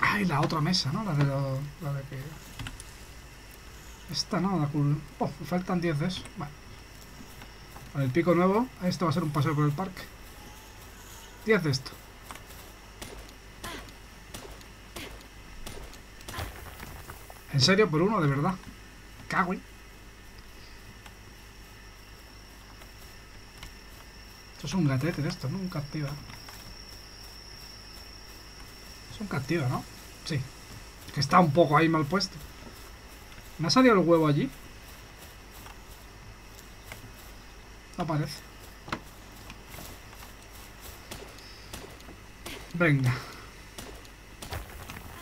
Ay, la otra mesa, ¿no? La de que... Esta no, la cool. Oh, me faltan 10 de eso. Vale. Con el pico nuevo, esto va a ser un paseo por el parque. 10 de esto. ¿En serio? ¿Por uno? ¿De verdad? cago en... Esto es un gatete de esto, ¿no? Un Captiva. Es un Captiva, ¿no? Sí. Que está un poco ahí mal puesto. ¿Me ha salido el huevo allí? No parece. Venga.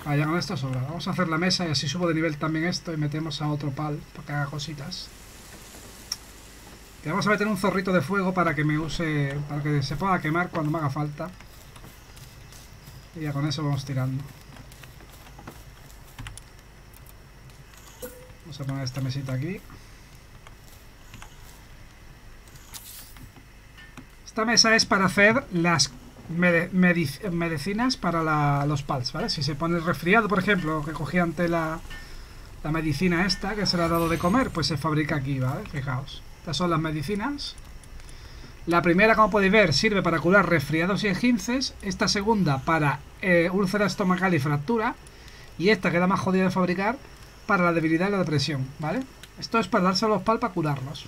Ah, ya con esto sobra. Vamos a hacer la mesa y así subo de nivel también esto y metemos a otro pal para que haga cositas. Y vamos a meter un zorrito de fuego para que me use... para que se pueda quemar cuando me haga falta. Y ya con eso vamos tirando. Vamos a poner esta mesita aquí. Esta mesa es para hacer las medicinas para los pals, ¿vale? Si se pone resfriado, por ejemplo, que cogí ante la medicina esta que se le ha dado de comer, pues se fabrica aquí, ¿vale? Fijaos. Estas son las medicinas. La primera, como podéis ver, sirve para curar resfriados y esguinces. Esta segunda para úlcera estomacal y fractura. Y esta, que es la más jodida de fabricar, para la debilidad y la depresión, ¿vale? Esto es para dárselo a los pals para curarlos.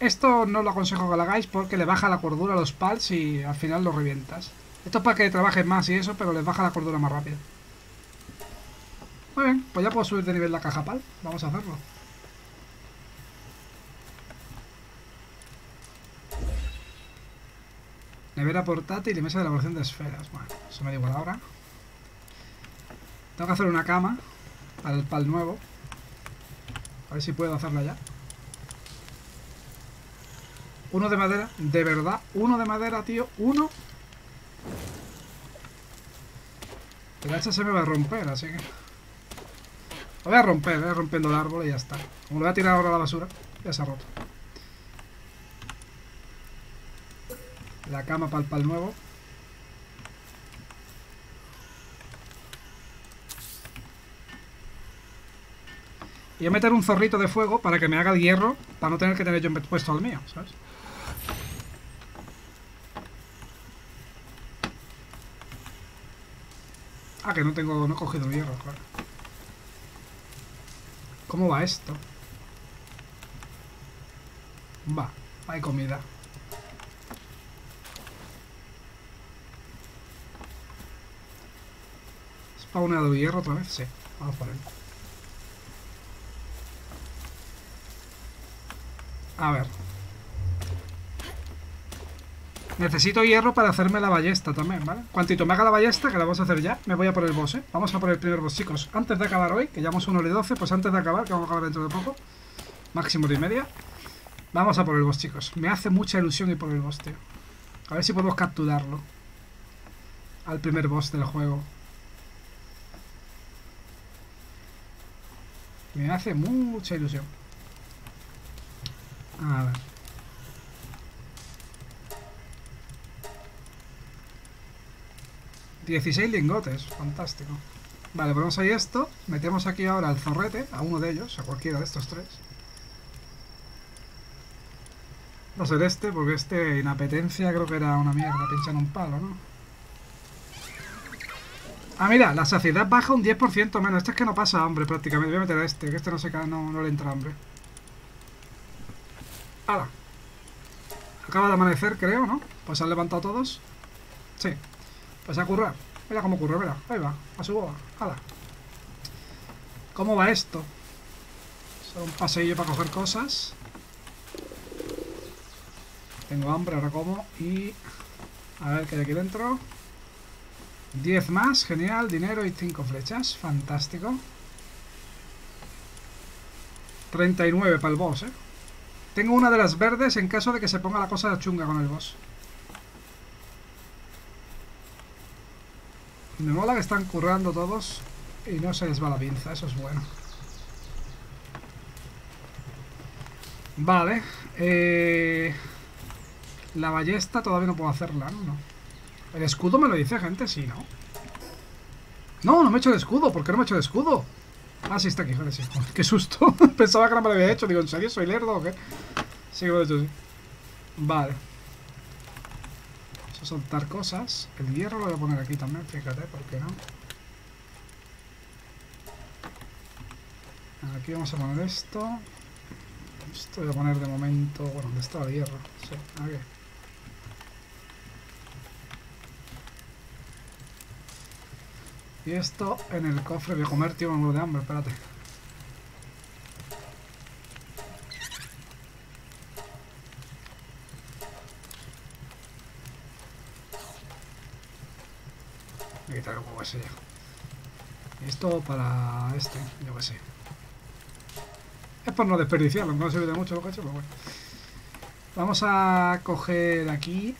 Esto no lo aconsejo que lo hagáis porque le baja la cordura a los pals y al final los revientas. Esto es para que trabajen más y eso, pero les baja la cordura más rápido. Muy bien, pues ya puedo subir de nivel la caja pal. Vamos a hacerlo. Nevera portátil y mesa de elaboración de esferas. Bueno, eso me da igual ahora. Tengo que hacer una cama para el pal nuevo. A ver si puedo hacerla ya. Uno de madera, de verdad, uno de madera, tío, uno. El hacha se me va a romper, así que... Lo voy a romper, voy rompiendo el árbol y ya está. Como lo voy a tirar ahora a la basura, ya se ha roto. La cama para el pal nuevo. Y voy a meter un zorrito de fuego para que me haga el hierro, para no tener que tener yo puesto al mío, ¿sabes? Ah, que no he cogido el hierro, claro. ¿Cómo va esto? Va, hay comida. ¿Spawnado hierro otra vez? Sí, vamos por él. A ver. Necesito hierro para hacerme la ballesta también, ¿vale? Cuantito me haga la ballesta, que la vamos a hacer ya, me voy a por el boss, ¿eh? Vamos a por el primer boss, chicos. Antes de acabar hoy, que ya vamos 1:12, pues antes de acabar, que vamos a acabar dentro de poco. Máximo 1:30. Vamos a por el boss, chicos. Me hace mucha ilusión ir por el boss, tío. A ver si podemos capturarlo. Al primer boss del juego. Me hace mucha ilusión. A ver. ...16 lingotes, fantástico. Vale, ponemos ahí esto, metemos aquí ahora al zorrete, a uno de ellos, a cualquiera de estos tres. Va a ser este, porque este inapetencia creo que era una mierda, pinchando un palo, ¿no? Ah, mira, la saciedad baja un 10% menos, este es que no pasa hambre prácticamente, voy a meter a este, que este no se cae, no le entra hambre. ¡Hala! Acaba de amanecer, creo, ¿no? Pues se han levantado todos. Sí. Pues a currar. Mira cómo curra, mira. Ahí va. A su boba. ¡Hala! ¿Cómo va esto? Solo un paseillo para coger cosas. Tengo hambre, ahora como. Y... a ver qué hay aquí dentro. 10 más. Genial. Dinero y 5 flechas. Fantástico. 39 para el boss, ¿eh? Tengo una de las verdes en caso de que se ponga la cosa chunga con el boss. Me mola que están currando todos y no se les va la pinza, eso es bueno. Vale. La ballesta todavía no puedo hacerla, ¿no? El escudo me lo dice, gente, sí, ¿no? No, no me he hecho el escudo. ¿Por qué no me he hecho el escudo? Ah, sí, está aquí, joder, sí. Qué susto. Pensaba que no me lo había hecho. Digo, ¿en serio soy lerdo o qué? Sí, que me lo he hecho, sí. Vale. Vamos a soltar cosas. El hierro lo voy a poner aquí también, fíjate, ¿por qué no? Aquí vamos a poner esto. Esto voy a poner de momento... Bueno, ¿dónde está el hierro? Sí, aquí. Y esto en el cofre. Voy a comer, tío, me muero de hambre, espérate. Voy a quitar el huevo ese ya. Y esto para este, yo que sé. Es por no desperdiciarlo, no sirve de mucho lo que he hecho, pero bueno. Vamos a coger aquí.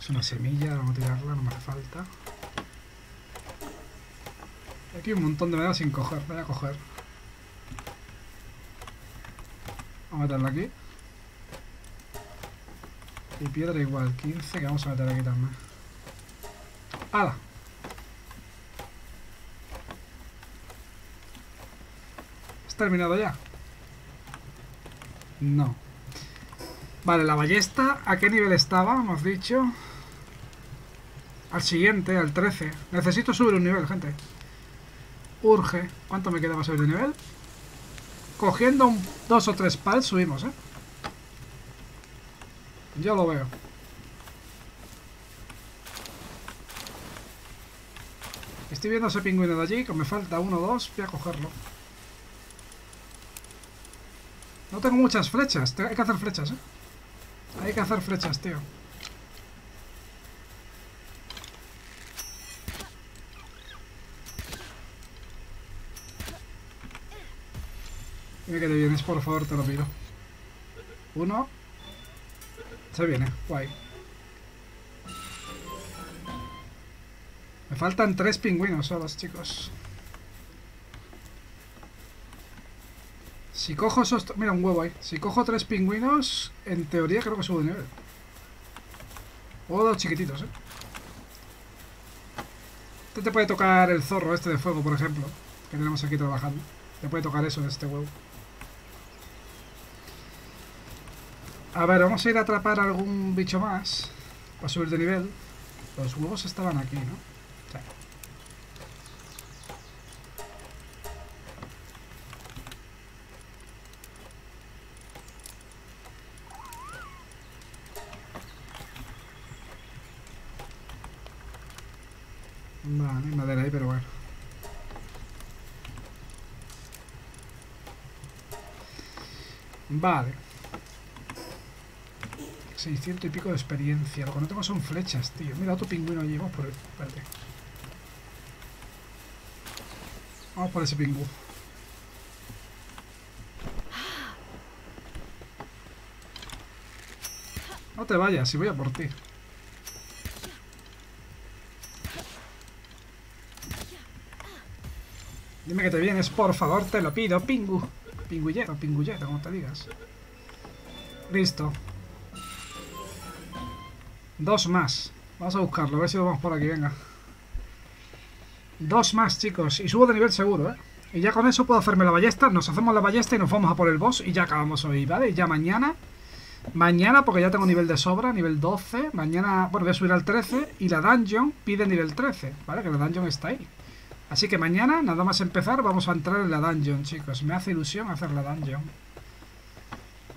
Es una semilla, vamos a tirarla, no me hace falta. Aquí hay un montón de medallas sin coger, voy a coger. Vamos a meterla aquí. Y piedra igual, 15, que vamos a meter aquí también. ¡Hala! ¿Has terminado ya? No. Vale, la ballesta, ¿a qué nivel estaba? Hemos dicho. Al siguiente, al 13. Necesito subir un nivel, gente. Urge. ¿Cuánto me queda para subir de nivel? Cogiendo un, 2 o 3 pals subimos, ¿eh? Yo lo veo. Estoy viendo ese pingüino de allí, que me falta 1 o 2, voy a cogerlo. No tengo muchas flechas, hay que hacer flechas, ¿eh? Hay que hacer flechas, tío. Dime que te vienes, por favor, te lo pido. 1. Se viene, guay. Me faltan 3 pingüinos solos, chicos. Si cojo esos... Mira, un huevo ahí. Si cojo 3 pingüinos, en teoría creo que subo de nivel. O 2 chiquititos, eh. Este te puede tocar el zorro este de fuego, por ejemplo, que tenemos aquí trabajando. Te puede tocar eso de este huevo. A ver, vamos a ir a atrapar a algún bicho más para subir de nivel. Los huevos estaban aquí, ¿no? Sí. Vale, hay madera ahí, pero bueno. Vale. 600 y pico de experiencia. Lo que no tengo son flechas, tío. Mira, otro pingüino allí. Vamos por él. Espérate. Vamos por ese pingüino. No te vayas, si voy a por ti. Dime que te vienes, por favor, te lo pido, pingu. Pingüillero, pingullero, como te digas. Listo. 2 más. Vamos a buscarlo, a ver si lo vamos por aquí, venga. 2 más, chicos. Y subo de nivel seguro, ¿eh? Y ya con eso puedo hacerme la ballesta. Nos hacemos la ballesta y nos vamos a por el boss. Y ya acabamos hoy, ¿vale? Y ya mañana. Mañana, porque ya tengo nivel de sobra, nivel 12. Mañana, bueno, voy a subir al 13. Y la dungeon pide nivel 13, ¿vale? Que la dungeon está ahí. Así que mañana, nada más empezar, vamos a entrar en la dungeon, chicos. Me hace ilusión hacer la dungeon.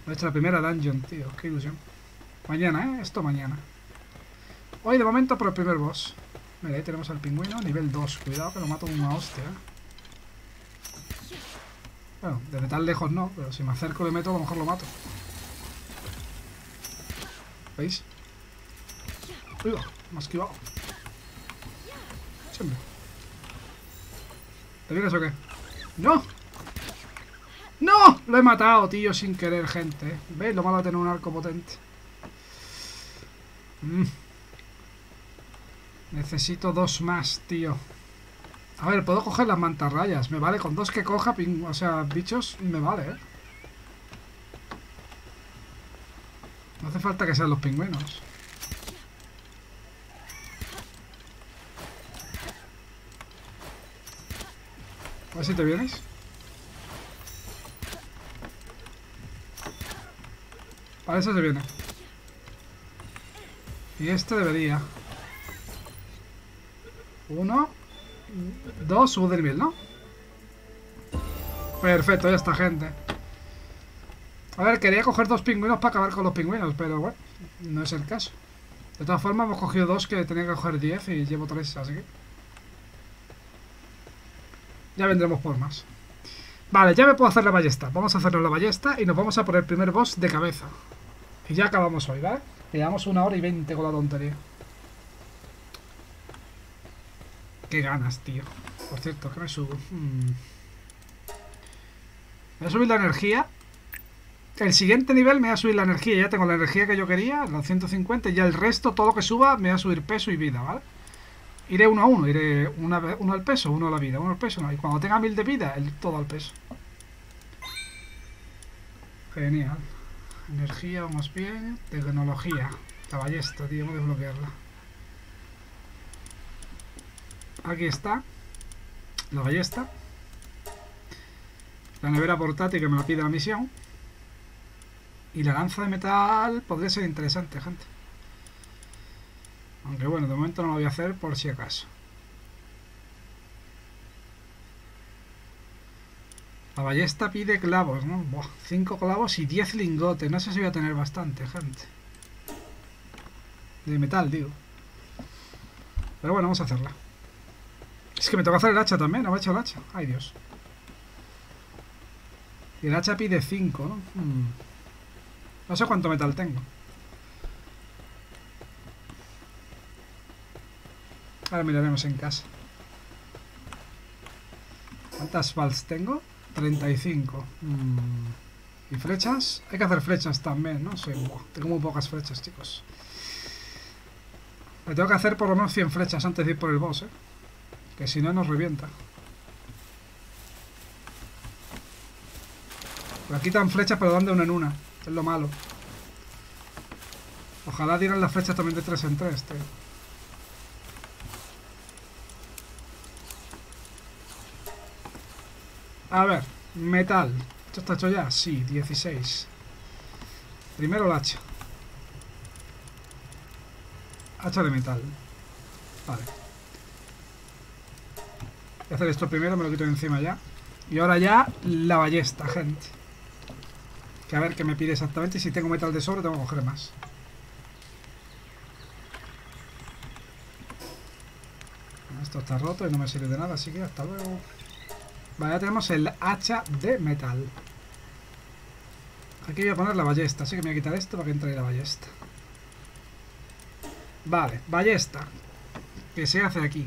Nuestra primera dungeon, tío. Qué ilusión. Mañana, ¿eh? Esto mañana. Hoy de momento por el primer boss. Mira, ahí tenemos al pingüino, nivel 2. Cuidado que lo mato de una hostia. Bueno, desde tan lejos no, pero si me acerco le meto, a lo mejor lo mato. ¿Veis? Uy, me ha esquivado. Siempre. ¿Te vienes o qué? ¡No! ¡No! Lo he matado, tío, sin querer, gente. ¿Veis? Lo malo de tener un arco potente. Necesito 2 más, tío. A ver, puedo coger las mantarrayas. Me vale, con 2 que coja, o sea, bichos, me vale, ¿eh? No hace falta que sean los pingüinos. A ver si te vienes. Para eso se viene. Y este debería. Uno. Dos, subo del mil, ¿no? Perfecto, ya está, gente. A ver, quería coger dos pingüinos para acabar con los pingüinos, pero bueno, no es el caso. De todas formas, hemos cogido dos que tenía que coger 10 y llevo 3, así que... ya vendremos por más. Vale, ya me puedo hacer la ballesta. Vamos a hacernos la ballesta y nos vamos a por el primer boss de cabeza. Y ya acabamos hoy, ¿vale? Llevamos 1 hora y 20 con la tontería. Qué ganas, tío. Por cierto, que me subo. Me voy a subir la energía. El siguiente nivel me va a subir la energía. Ya tengo la energía que yo quería, la 150. Y ya el resto, todo lo que suba, me va a subir peso y vida, ¿vale? Iré uno a uno. Iré uno al peso, uno a la vida, uno al peso. No. Y cuando tenga 1000 de vida, todo al peso. Genial. Energía, vamos bien. Tecnología. La ballesta, tío, vamos a desbloquearla. Aquí está. La ballesta. La nevera portátil que me la pide la misión. Y la lanza de metal podría ser interesante, gente. Aunque bueno, de momento no lo voy a hacer por si acaso. La ballesta pide clavos, ¿no? Buah, 5 clavos y 10 lingotes. No sé si voy a tener bastante, gente. De metal, digo. Pero bueno, vamos a hacerla. Es que me toca hacer el hacha también. No me ha hecho el hacha. Ay, Dios. Y el hacha pide 5, ¿no? No sé cuánto metal tengo. Ahora miraremos en casa. ¿Cuántas vals tengo? 35. ¿Y flechas? Hay que hacer flechas también, ¿no? Sí, tengo muy pocas flechas, chicos. Le tengo que hacer por lo menos 100 flechas antes de ir por el boss, ¿eh? Que si no nos revienta. Pero quitan flechas pero dan de una en una. Es lo malo. Ojalá dieran las flechas también de 3 en 3, tío. A ver, metal. ¿Esto está hecho ya? Sí, 16. Primero el hacha. Hacha de metal. Vale. Voy a hacer esto primero, me lo quito de encima ya. Y ahora ya la ballesta, gente. Que a ver qué me pide exactamente. Y si tengo metal de sobra, tengo que coger más. Esto está roto y no me sirve de nada, así que hasta luego. Vale, ya tenemos el hacha de metal. Aquí voy a poner la ballesta, así que me voy a quitar esto para que entre la ballesta. Vale, ballesta. Que se hace aquí.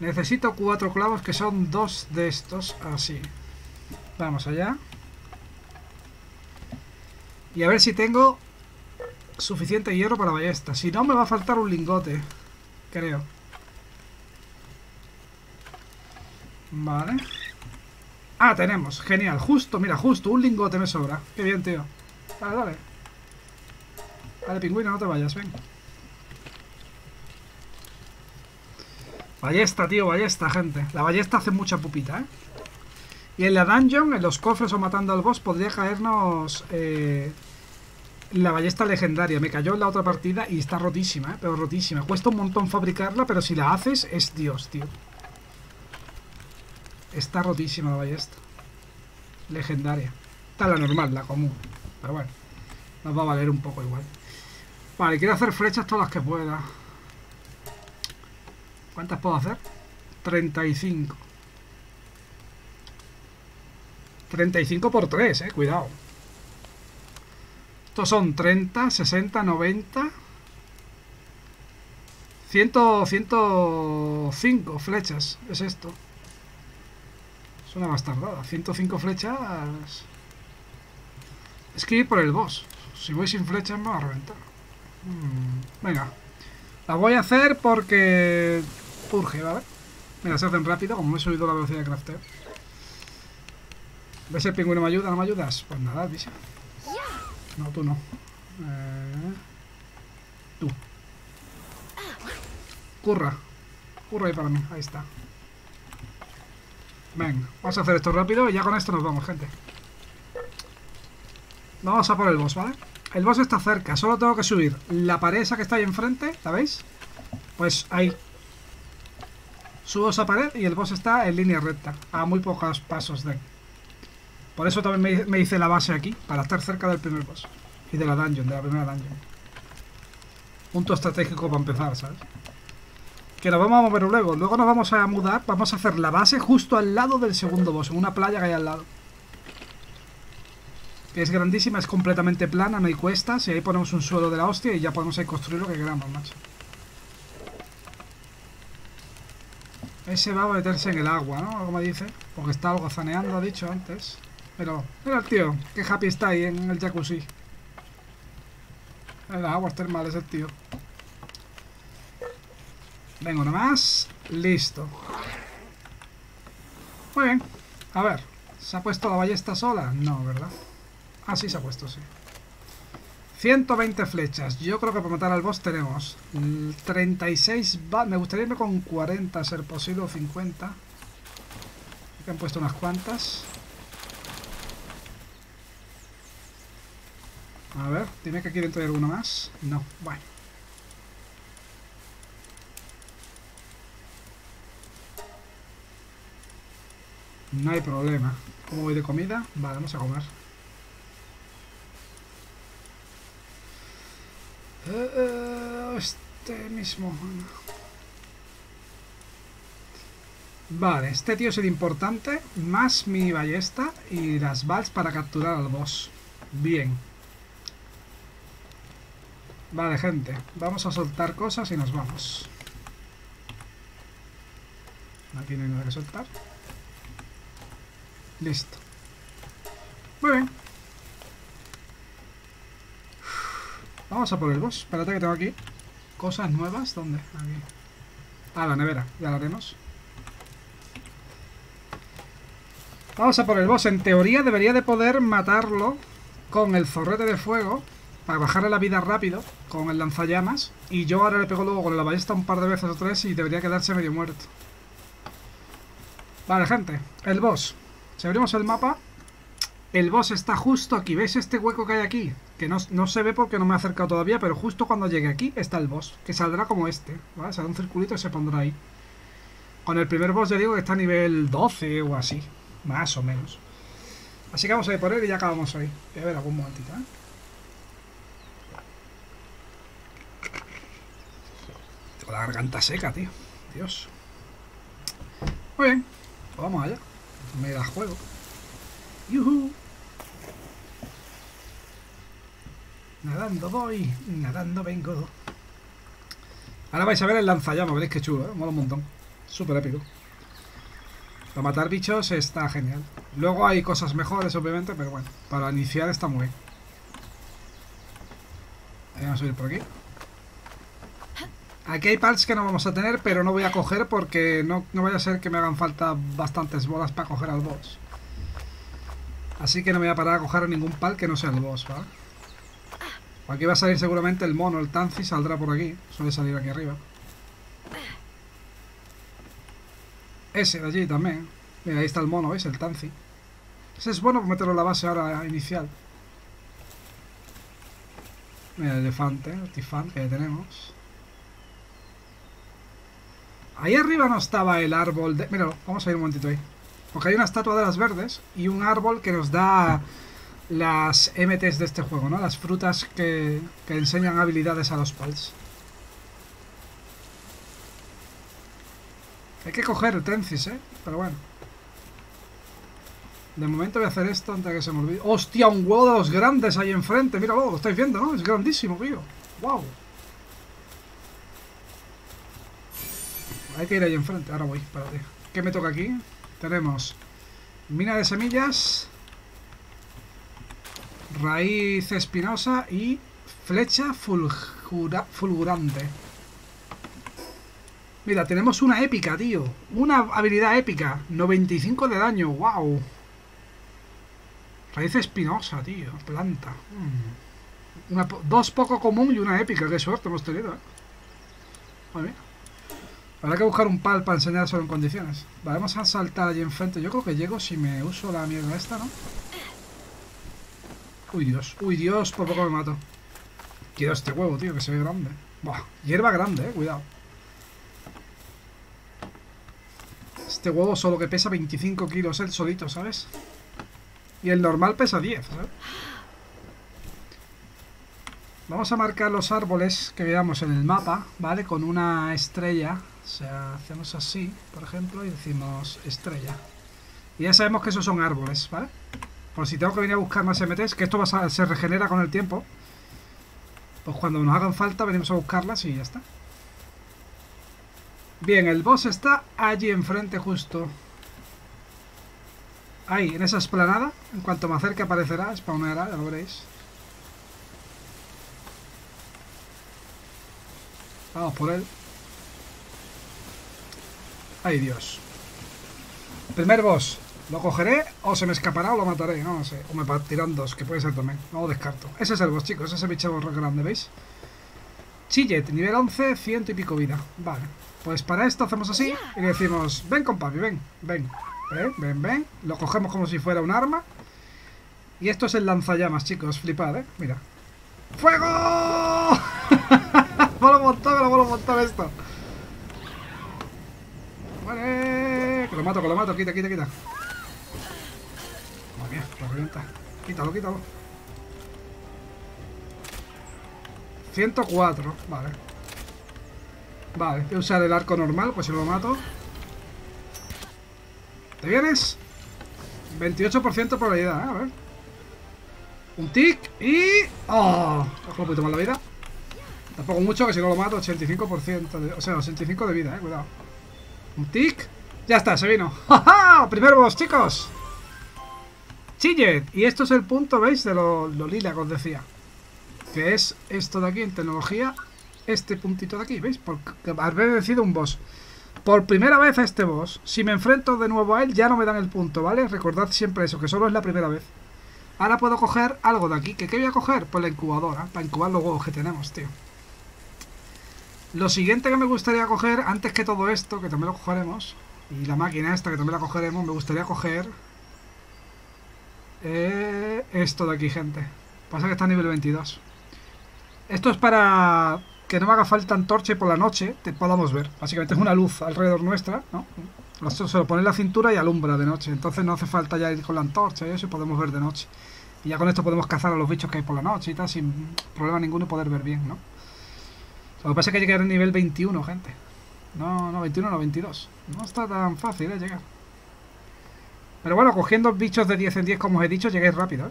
Necesito 4 clavos, que son 2 de estos, así. Vamos allá. Y a ver si tengo suficiente hierro para ballesta. Si no, me va a faltar un lingote, creo. Vale. Ah, tenemos. Genial. Justo, mira, justo. Un lingote me sobra. Qué bien, tío. Dale, dale. Dale, pingüino, no te vayas, ven. Ballesta, tío, ballesta, gente. La ballesta hace mucha pupita, ¿eh? Y en la dungeon, en los cofres o matando al boss, podría caernos la ballesta legendaria. Me cayó en la otra partida y está rotísima, pero rotísima. Cuesta un montón fabricarla, pero si la haces es Dios, tío. Está rotísima la ballesta. Legendaria. Está la normal, la común. Pero bueno, nos va a valer un poco igual. Vale, quiero hacer flechas todas las que pueda. ¿Cuántas puedo hacer? 35. 35 por 3, cuidado. Estos son 30, 60, 90. 100, 105 flechas, es esto. Es una bastardada, 105 flechas. Es que ir por el boss. Si voy sin flechas me va a reventar. Venga. La voy a hacer porque urge, ¿vale? Mira, se hacen rápido, como me he subido la velocidad de crafteo. ¿Ves el pingüino me ayuda? ¿No me ayudas? Pues nada, dice. No, tú no. Tú. Curra. Curra ahí para mí. Ahí está. Venga, vamos a hacer esto rápido y ya con esto nos vamos, gente. Vamos a por el boss, ¿vale? El boss está cerca, solo tengo que subir la pared esa que está ahí enfrente, ¿la veis? Pues ahí. Subo esa pared y el boss está en línea recta, a muy pocos pasos de aquí. Por eso también me hice la base aquí, para estar cerca del primer boss. Y de la dungeon, de la primera dungeon. Punto estratégico para empezar, ¿sabes? Que nos vamos a mover luego. Luego nos vamos a mudar, vamos a hacer la base justo al lado del segundo boss, en una playa que hay al lado. Que es grandísima, es completamente plana, no hay cuestas. Y ahí ponemos un suelo de la hostia y ya podemos ahí construir lo que queramos, macho. Ese va a meterse en el agua, ¿no? Como dice. Porque está algo zaneando, ha dicho antes. Pero, mira el tío, que happy está ahí en el jacuzzi. En las aguas termales el tío. Vengo nomás. Listo. Muy bien. A ver, ¿se ha puesto la ballesta sola? No, ¿verdad? Ah, sí se ha puesto, sí. 120 flechas. Yo creo que para matar al boss tenemos 36... Me gustaría irme con 40 a ser posible, o 50. Aquí han puesto unas cuantas. A ver, dime que aquí dentro hay alguno más. No, bueno. No hay problema. ¿Cómo voy de comida? Vale, vamos a comer. Este mismo. Vale, este tío es el importante. Más mi ballesta y las bats para capturar al boss. Bien. Vale, gente. Vamos a soltar cosas y nos vamos. Aquí no hay nada que soltar. Listo. Muy bien. Vamos a por el boss. Espérate que tengo aquí cosas nuevas. ¿Dónde? Aquí. Ah, la nevera. Ya la haremos. Vamos a por el boss. En teoría debería de poder matarlo con el zorrete de fuego para bajarle la vida rápido con el lanzallamas. Y yo ahora le pego luego con la ballesta un par de veces o tres y debería quedarse medio muerto. Vale, gente. El boss. Si abrimos el mapa... El boss está justo aquí. ¿Veis este hueco que hay aquí? Que no se ve porque no me he acercado todavía, pero justo cuando llegue aquí está el boss. Que saldrá como este, ¿vale? Saldrá un circulito y se pondrá ahí. Con el primer boss ya digo que está a nivel 12 o así. Más o menos. Así que vamos a ir por él y ya acabamos ahí. Voy a ver algún momentito, ¿eh? Tengo la garganta seca, tío. Dios. Muy bien. Pues vamos allá. Me la juego. ¡Yuhu! Nadando voy, nadando vengo. Ahora vais a ver el lanzallamas, veréis que chulo, ¿eh? Mola un montón. Súper épico. Para matar bichos está genial. Luego hay cosas mejores, obviamente, pero bueno, para iniciar está muy bien. Vamos a subir por aquí. Aquí hay parts que no vamos a tener, pero no voy a coger porque no vaya a ser que me hagan falta bastantes bolas para coger al boss. Así que no me voy a parar a coger ningún pal que no sea el boss, ¿vale? Aquí va a salir seguramente el mono, el Tanzee saldrá por aquí. Suele salir aquí arriba. Ese de allí también. Mira, ahí está el mono, ¿veis? El Tanzee. Ese es bueno para meterlo en la base ahora inicial. Mira, el elefante, el tifán que ya tenemos. Ahí arriba no estaba el árbol de... Míralo, vamos a ir un momentito ahí. Porque hay una estatua de las verdes y un árbol que nos da las MTs de este juego, ¿no? Las frutas que enseñan habilidades a los pals. Hay que coger el Tanzee, ¿eh? Pero bueno. De momento voy a hacer esto antes de que se me olvide. ¡Hostia! Un huevo de los grandes ahí enfrente. Míralo, lo estáis viendo, ¿no? Es grandísimo, tío. ¡Wow! Hay que ir ahí enfrente. Ahora voy, espérate. ¿Qué me toca aquí? Tenemos mina de semillas, raíz espinosa y flecha fulgurante. Mira, tenemos una épica, tío. Una habilidad épica. 95 de daño, wow. Raíz espinosa, tío. Planta. Dos poco común y una épica. Qué suerte hemos tenido, ¿eh? Muy bien. Habrá que buscar un pal para enseñárselo en condiciones. Vale, vamos a saltar allí enfrente. Yo creo que llego si me uso la mierda esta, ¿no? Uy Dios, por poco me mato. Quiero este huevo, tío, que se ve grande. Buah, hierba grande, cuidado. Este huevo solo que pesa 25 kilos él solito, ¿sabes? Y el normal pesa 10, ¿sabes? Vamos a marcar los árboles que veamos en el mapa, ¿vale? Con una estrella. O sea, hacemos así, por ejemplo, y decimos estrella. Y ya sabemos que esos son árboles, ¿vale? Por si tengo que venir a buscar más MTs, que esto se regenera con el tiempo. Pues cuando nos hagan falta venimos a buscarlas y ya está. Bien, el boss está allí enfrente justo. Ahí, en esa explanada. En cuanto me acerque aparecerá, spawnará, ya lo veréis. Vamos por él. Ay, Dios. Primer boss. Lo cogeré o se me escapará o lo mataré. No sé. O me partirán dos, que puede ser también. No lo descarto. Ese es el boss, chicos. Ese es el bicho grande, ¿veis? Chillet, nivel 11, 100 y pico vida. Vale. Pues para esto hacemos así y le decimos, ven con papi, ven, ven. Ven, ven, ven. Lo cogemos como si fuera un arma. Y esto es el lanzallamas, chicos. Flipad, ¿eh? Mira. ¡Fuego! Me lo vuelvo a montar esto. Vale, que lo mato, quita, quita, quita. Madre mía, lo revienta. Quítalo, quítalo. 104, vale. Vale, voy a usar el arco normal, pues si lo mato. ¿Te vienes? 28% de probabilidad, ¿eh? A ver. Un tic y... ¡Oh! Ojo, puedo tomar la vida. Tampoco mucho, que si no lo mato, 85% de, o sea, 85 de vida, cuidado. Un tic. Ya está, se vino. ¡Ja, ja! Primer boss, chicos. Chillet. Y esto es el punto, ¿veis? De lo lila que os decía. Que es esto de aquí en tecnología. Este puntito de aquí, ¿veis? Porque haber vencido un boss. Por primera vez a este boss. Si me enfrento de nuevo a él, ya no me dan el punto, ¿vale? Recordad siempre eso, que solo es la primera vez. Ahora puedo coger algo de aquí. ¿Qué voy a coger? Pues la incubadora. Para incubar los huevos que tenemos, tío. Lo siguiente que me gustaría coger, antes que todo esto, que también lo cogeremos, y la máquina esta, que también la cogeremos, me gustaría coger esto de aquí, gente. Pasa que está a nivel 22. Esto es para que no me haga falta antorcha y por la noche te podamos ver. Básicamente es una luz alrededor nuestra, ¿no? Esto se lo pone en la cintura y alumbra de noche. Entonces no hace falta ya ir con la antorcha y eso, y podemos ver de noche. Y ya con esto podemos cazar a los bichos que hay por la noche y tal, sin problema ninguno, poder ver bien, ¿no? Lo que pasa es que llegar al nivel 21, gente. No, no, 21, no, 22. No está tan fácil, llegar. Pero bueno, cogiendo bichos de 10 en 10, como os he dicho, lleguéis rápido, ¿eh?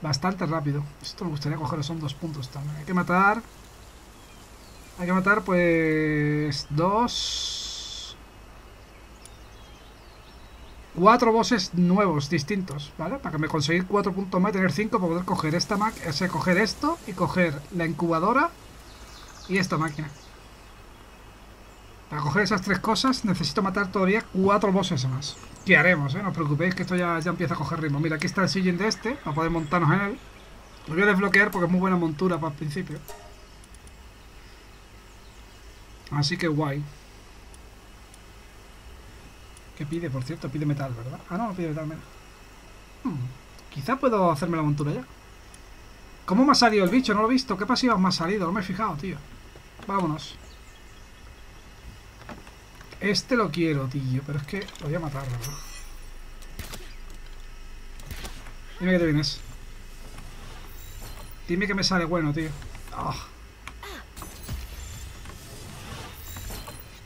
Bastante rápido. Esto me gustaría coger, son 2 puntos también. Hay que matar... Hay que matar, pues... 4 bosses nuevos, distintos, ¿vale? Para que me conseguir 4 puntos más y tener 5 para poder coger esta máquina, o sea, coger esto y coger la incubadora y esta máquina. Para coger esas 3 cosas necesito matar todavía 4 bosses más. ¿Qué haremos, eh? No os preocupéis que esto ya empieza a coger ritmo. Mira, aquí está el sillín de este, para poder montarnos en él. Lo voy a desbloquear porque es muy buena montura para el principio. Así que guay. ¿Qué pide, por cierto? Pide metal, ¿verdad? Ah, no, no pide metal, mira. Quizá puedo hacerme la montura ya. ¿Cómo me ha salido el bicho? No lo he visto. ¿Qué pasivas me ha salido? No me he fijado, tío. Vámonos. Este lo quiero, tío. Pero es que lo voy a matar, ¿verdad? Dime que te vienes. Dime que me sale bueno, tío. Oh.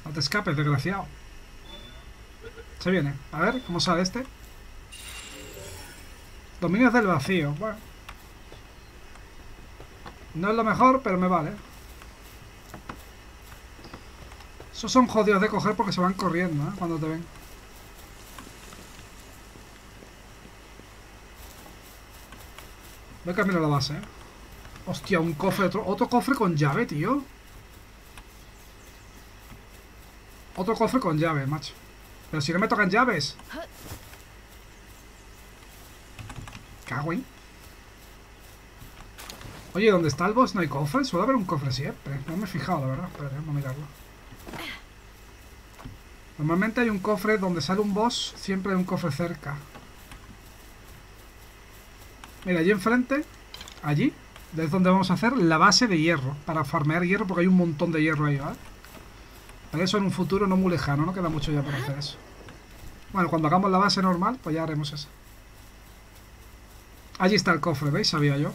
No te escapes, desgraciado. Se viene. A ver, ¿cómo sale este? Dominios del vacío. Bueno. No es lo mejor, pero me vale. Esos son jodidos de coger porque se van corriendo, ¿eh? Cuando te ven. Voy a cambiar la base, ¿eh? Hostia, un cofre. Otro cofre con llave, tío. Otro cofre con llave, macho. Pero si no me tocan llaves. Cago en. Oye, ¿dónde está el boss? ¿No hay cofre? Suele haber un cofre siempre. No me he fijado, la verdad. Espera, vamos a mirarlo. Normalmente hay un cofre donde sale un boss. Siempre hay un cofre cerca. Mira, allí enfrente, allí, es donde vamos a hacer la base de hierro, para farmear hierro, porque hay un montón de hierro ahí, ¿vale? Para eso en un futuro no muy lejano, no queda mucho ya para hacer eso. Bueno, cuando hagamos la base normal, pues ya haremos eso. Allí está el cofre, ¿veis? Sabía yo.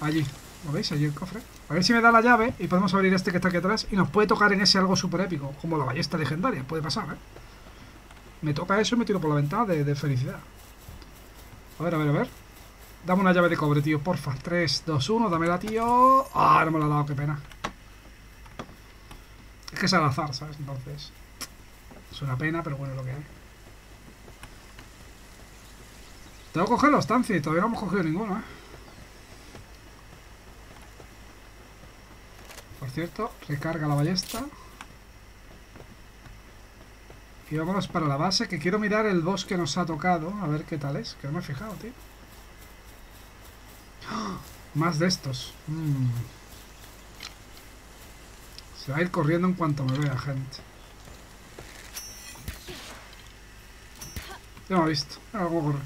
Allí, ¿lo veis? Allí el cofre. A ver si me da la llave y podemos abrir este que está aquí atrás. Y nos puede tocar en ese algo súper épico, como la ballesta legendaria, puede pasar, ¿eh? Me toca eso y me tiro por la ventana de felicidad. A ver, a ver, a ver. Dame una llave de cobre, tío, porfa. 3, 2, 1, dámela, tío. Ah, no me la ha dado, qué pena. Es que es al azar, ¿sabes? Entonces es una pena, pero bueno, es lo que hay. Tengo que coger los Tanzee, todavía no hemos cogido ninguno, ¿eh? Por cierto, recarga la ballesta. Y vámonos para la base, que quiero mirar el boss que nos ha tocado. A ver qué tal es, que no me he fijado, tío. ¡Oh! Más de estos. Se va a ir corriendo en cuanto me vea, gente. Ya me ha visto. Ahora voy a correr.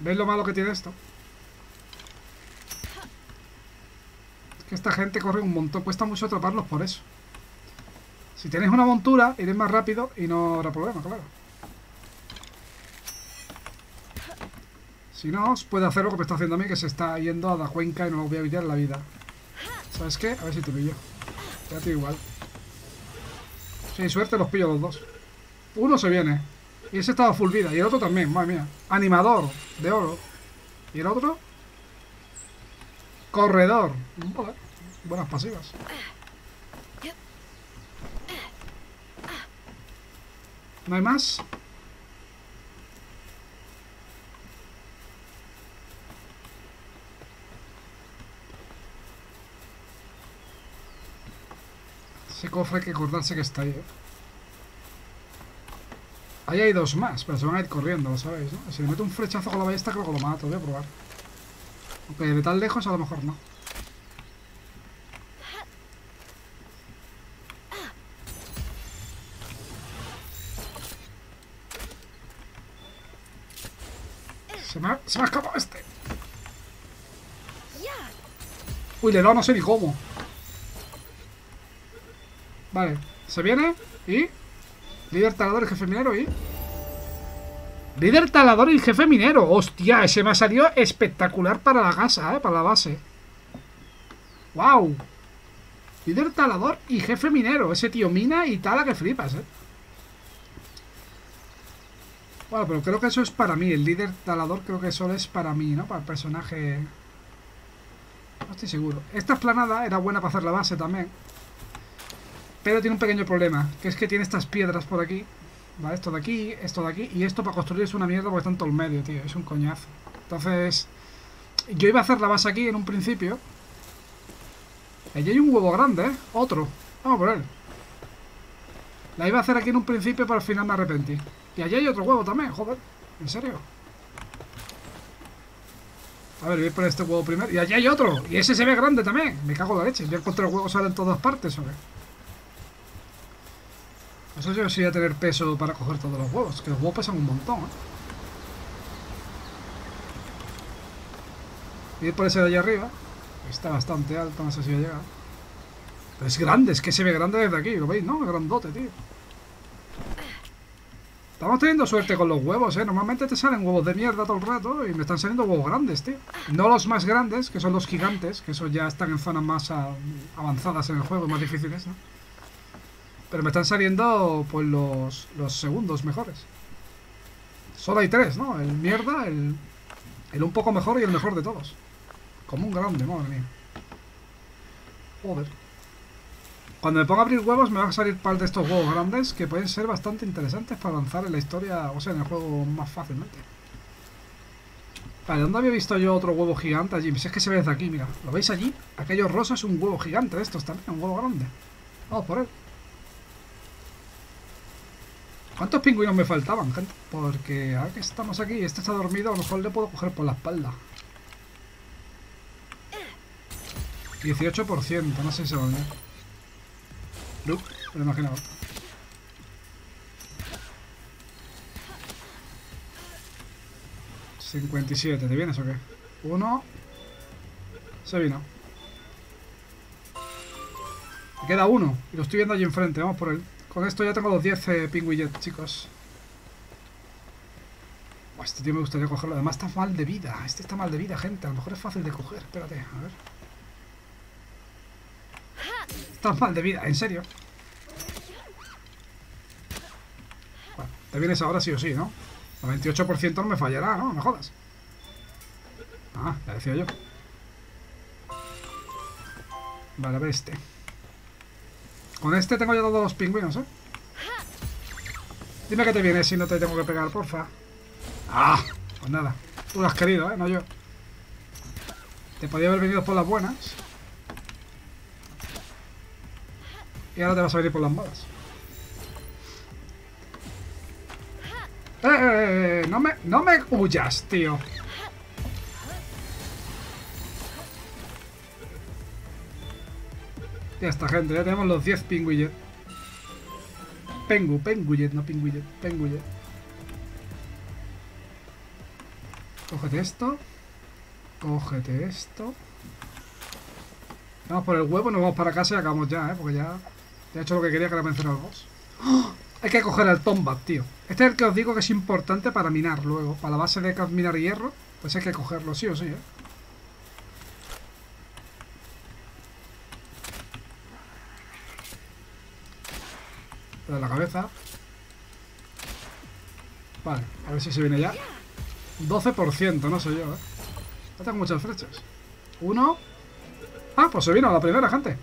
¿Veis lo malo que tiene esto? Esta gente corre un montón, cuesta mucho atraparlos por eso. Si tenéis una montura, iréis más rápido y no habrá problema, claro. Si no, os puede hacer lo que me está haciendo a mí, que se está yendo a la cuenca y no lo voy a evitar en la vida. ¿Sabes qué? A ver si te pillo. Ya te igual. Sin suerte los pillo los dos. Uno se viene. Y ese estaba full vida. Y el otro también, madre mía. Animador de oro. Y el otro... corredor. Vale. Buenas pasivas. ¿No hay más? Ese cofre hay que acordarse que está ahí, ¿eh? Ahí hay dos más, pero se van a ir corriendo, lo sabéis, ¿no? Si le meto un flechazo con la ballesta creo que lo mato, voy a probar. Ok, de tan lejos a lo mejor no. Se me ha escapado este. Uy, le he dado no sé ni cómo. Vale, se viene y... líder talador y jefe minero y... líder talador y jefe minero. Hostia, ese me ha salido espectacular para la casa, para la base. Wow. Líder talador y jefe minero. Ese tío mina y tala que flipas, Bueno, pero creo que eso es para mí. El líder talador creo que solo es para mí, ¿no? Para el personaje. No estoy seguro. Esta explanada era buena para hacer la base también. Pero tiene un pequeño problema, que es que tiene estas piedras por aquí. Vale, esto de aquí y esto para construir es una mierda porque están todo el medio, tío, es un coñazo. Entonces, yo iba a hacer la base aquí en un principio. Allí hay un huevo grande, ¿eh? Otro, vamos por él. La iba a hacer aquí en un principio, pero al final me arrepentí. Y allí hay otro huevo también, joder, ¿en serio? A ver, voy por este huevo primero. Y allí hay otro, y ese se ve grande también. Me cago en la leche, yo encontré huevos ahora en todas partes, ¿o qué? Eso yo sí voy a tener peso para coger todos los huevos, que los huevos pesan un montón, Ir por ese de allá arriba, está bastante alto, no sé si voy a llegar. Pero es grande, es que se ve grande desde aquí, ¿lo veis? ¿No? Grandote, tío. Estamos teniendo suerte con los huevos, Normalmente te salen huevos de mierda todo el rato y me están saliendo huevos grandes, tío. No los más grandes, que son los gigantes, que esos ya están en zonas más avanzadas en el juego, más difíciles, ¿no? Pero me están saliendo, pues, los segundos mejores. Solo hay tres, ¿no? El mierda, el un poco mejor y el mejor de todos. Como un grande, madre mía. Joder. Cuando me ponga a abrir huevos me van a salir par de estos huevos grandes que pueden ser bastante interesantes para avanzar en la historia, o sea, en el juego más fácilmente. Vale, ¿dónde había visto yo otro huevo gigante allí? Si es que se ve desde aquí, mira. ¿Lo veis allí? Aquello rosa es un huevo gigante de estos también, un huevo grande. Vamos por él. ¿Cuántos pingüinos me faltaban, gente? Porque ahora que estamos aquí y este está dormido, a lo mejor le puedo coger por la espalda. 18%, no sé si se va a venir. No, me lo imaginaba. 57, ¿te vienes o qué? Uno. Se vino. Me queda uno. Y lo estoy viendo allí enfrente, vamos por él. Con esto ya tengo los 10 Pengullet, chicos. Buah, este tío me gustaría cogerlo. Además está mal de vida. Este está mal de vida, gente. A lo mejor es fácil de coger. Espérate, a ver. Está mal de vida, en serio. Bueno, te vienes ahora sí o sí, ¿no? 98% no me fallará, ¿no? No me jodas. Ah, ya decía yo. Vale, a ver este. Con este tengo ya todos los pingüinos, ¿eh? Dime que te vienes si no te tengo que pegar, porfa. Ah, pues nada. Tú lo has querido, ¿eh? No yo. Te podía haber venido por las buenas. Y ahora te vas a venir por las malas. No me huyas, tío. Ya está, gente, ya tenemos los 10 Pengullet. Pengullet, no Pengullet, Pengullet. Cógete esto. Cógete esto. Vamos por el huevo, nos vamos para casa y acabamos ya, porque ya he hecho lo que quería, que era vencer a los boss. ¡Oh! Hay que coger al Tombat, tío. Este es el que os digo que es importante para minar luego. Para la base de minar hierro, pues hay que cogerlo sí o sí, ¿eh? De la cabeza. Vale, a ver si se viene ya. 12%, no sé yo, ¿eh? No tengo muchas flechas. Uno. Ah, pues se vino a la primera, gente.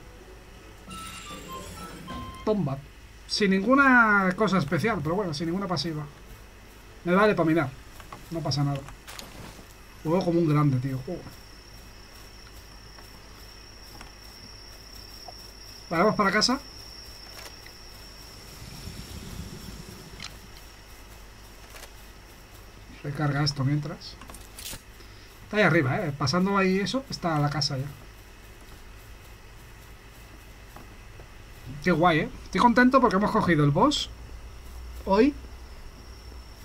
Tombat. Sin ninguna cosa especial, pero bueno, sin ninguna pasiva. Me vale para mirar. No pasa nada. Juego como un grande, tío. Juego. Vale, vamos para casa. Recarga esto mientras. Está ahí arriba, ¿eh? Pasando ahí eso, está la casa ya. Qué guay, ¿eh? Estoy contento porque hemos cogido el boss. Hoy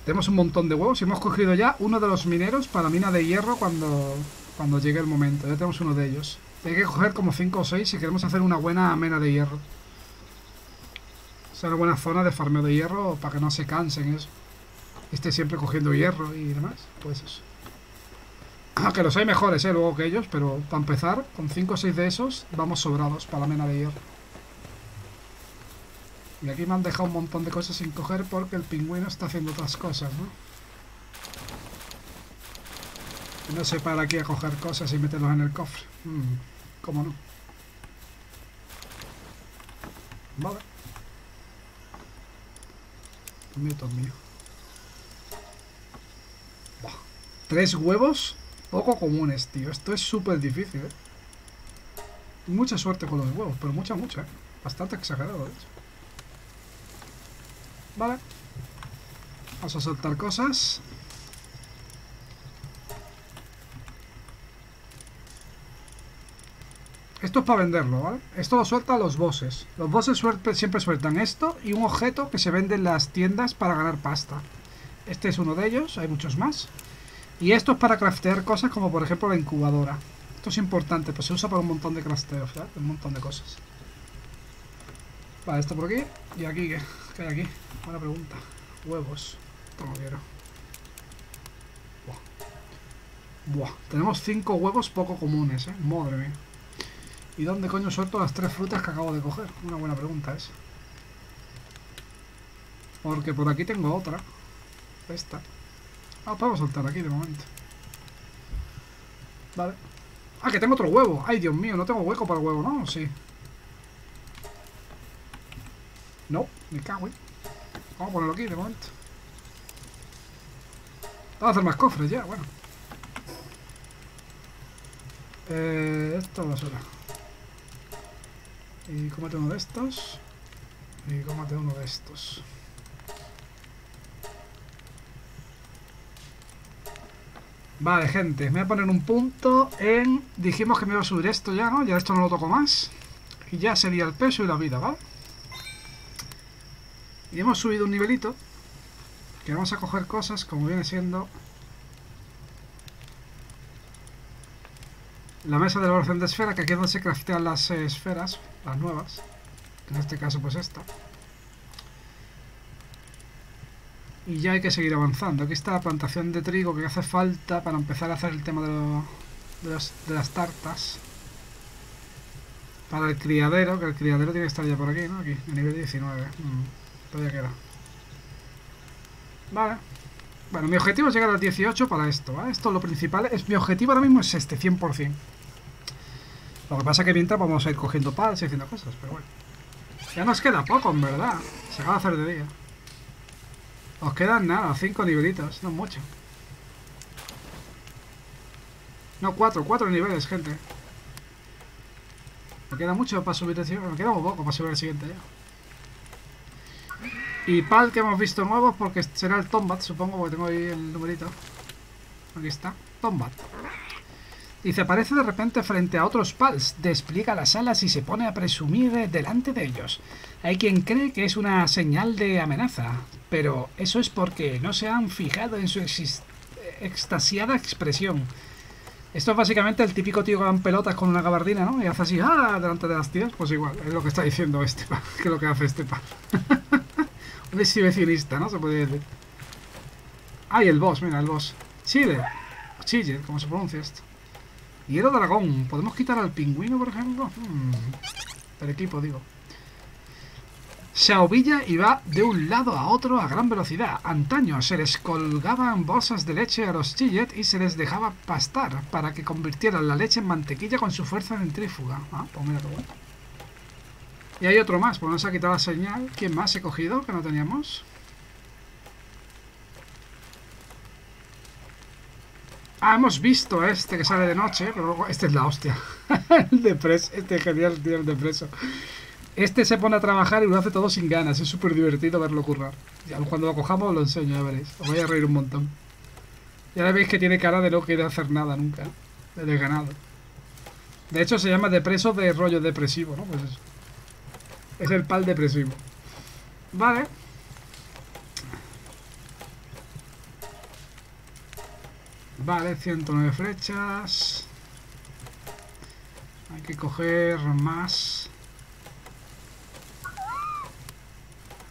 tenemos un montón de huevos y hemos cogido ya uno de los mineros para mina de hierro cuando llegue el momento. Ya tenemos uno de ellos. Hay que coger como 5 o 6 si queremos hacer una buena mena de hierro. O sea, una buena zona de farmeo de hierro para que no se cansen eso. Esté siempre cogiendo hierro y demás, pues eso. Ah, que los hay mejores, luego que ellos, pero para empezar, con 5 o 6 de esos, vamos sobrados para la mena de hierro. Y aquí me han dejado un montón de cosas sin coger porque el pingüino está haciendo otras cosas, ¿no? No se para aquí a coger cosas y meterlos en el cofre. ¿Cómo no? Vale. Mito mío. 3 huevos poco comunes, tío. Esto es súper difícil, ¿eh? Mucha suerte con los huevos, pero mucha, ¿eh? Bastante exagerado, ¿eh? Vale. Vamos a soltar cosas. Esto es para venderlo, ¿vale? Esto lo sueltan los bosses. Los bosses siempre sueltan esto y un objeto que se vende en las tiendas para ganar pasta. Este es uno de ellos, hay muchos más. Y esto es para craftear cosas como por ejemplo la incubadora. Esto es importante, pues se usa para un montón de crafteos, ¿verdad? Un montón de cosas. Vale, esto por aquí. ¿Y aquí qué? ¿Qué hay aquí? Buena pregunta. Huevos. Como quiero. Buah. Buah. Tenemos 5 huevos poco comunes, ¿eh? Madre mía. ¿Y dónde coño suelto las 3 frutas que acabo de coger? Una buena pregunta esa. Porque por aquí tengo otra. Esta. Ah, podemos soltar aquí de momento. Vale. Ah, que tengo otro huevo. Ay, Dios mío, no tengo hueco para el huevo, ¿no? Sí. No, me cago, ¿eh? Vamos a ponerlo aquí de momento. Vamos a hacer más cofres ya, bueno. Esto es basura. Y cómate uno de estos. Y cómate uno de estos. Vale, gente, me voy a poner un punto en... Dijimos que me iba a subir esto ya, ¿no? Ya esto no lo toco más. Y ya sería el peso y la vida, ¿vale? Y hemos subido un nivelito. Que vamos a coger cosas como viene siendo... La mesa de elaboración de esfera, que aquí es donde se craftean las esferas, las nuevas. En este caso pues esta. Y ya hay que seguir avanzando. Aquí está la plantación de trigo que hace falta para empezar a hacer el tema de las tartas. Para el criadero, que el criadero tiene que estar ya por aquí, ¿no? Aquí, a nivel 19. Todavía queda. Vale. Bueno, mi objetivo es llegar al 18 para esto, ¿vale? Esto es lo principal. Mi objetivo ahora mismo es este, 100%. Lo que pasa es que mientras vamos a ir cogiendo pads y haciendo cosas, pero bueno. Ya nos queda poco, en verdad. Se acaba de hacer de día. Os quedan nada, 5 nivelitos, no mucho. No, 4 niveles, gente. Me queda mucho para subir el siguiente. Me queda un poco para subir el siguiente ya. Y pal que hemos visto nuevos porque será el Tombat, supongo, porque tengo ahí el numerito. Aquí está, Tombat. Y se aparece de repente frente a otros pals, despliega las alas y se pone a presumir delante de ellos. Hay quien cree que es una señal de amenaza, pero eso es porque no se han fijado en su extasiada expresión. Esto es básicamente el típico tío que van pelotas con una gabardina, ¿no? Y hace así, ¡ah!, delante de las tías. Pues igual, es lo que está diciendo este pal, que es lo que hace este pal. Un exhibicionista, ¿no? Se podría decir. ¡Ay, el boss! Mira, el boss. Chillet. Chillet, ¿cómo se pronuncia esto? Hielo dragón. ¿Podemos quitar al pingüino, por ejemplo? El equipo, digo. Se ovilla y va de un lado a otro a gran velocidad. Antaño se les colgaban bolsas de leche a los Chillet y se les dejaba pastar para que convirtieran la leche en mantequilla con su fuerza centrífuga. Ah, pues mira qué bueno. Y hay otro más, pues nos ha quitado la señal. ¿Quién más he cogido que no teníamos? Ah, hemos visto a este que sale de noche, pero luego este es la hostia. El de preso, este genial tío, el de preso. Este se pone a trabajar y lo hace todo sin ganas, es súper divertido verlo currar. Ya, cuando lo cojamos lo enseño, ya veréis. Os voy a reír un montón. Ya veis que tiene cara de no querer hacer nada nunca, de desganado. De hecho se llama de preso de rollo depresivo, ¿no? Pues eso. Es el pal depresivo. Vale. Vale, 109 flechas. Hay que coger más.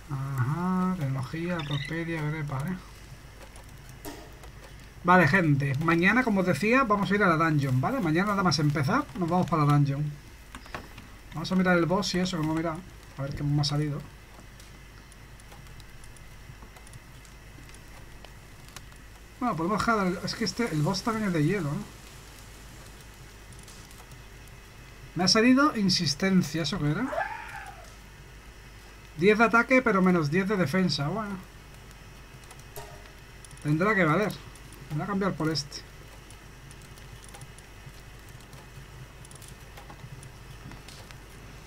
Ajá, tecnología, prosperia, grepa, ¿eh? Vale, gente. Mañana, como os decía, vamos a ir a la dungeon, ¿vale? Mañana nada más empezar, nos vamos para la dungeon. Vamos a mirar el boss y eso, como mirad. A ver qué más ha salido. Bueno, podemos dejar. Es que el boss también es de hielo, ¿eh? Me ha salido insistencia, ¿eso qué era? 10 de ataque, pero menos 10 de defensa. Bueno. Tendrá que valer. Me voy a cambiar por este.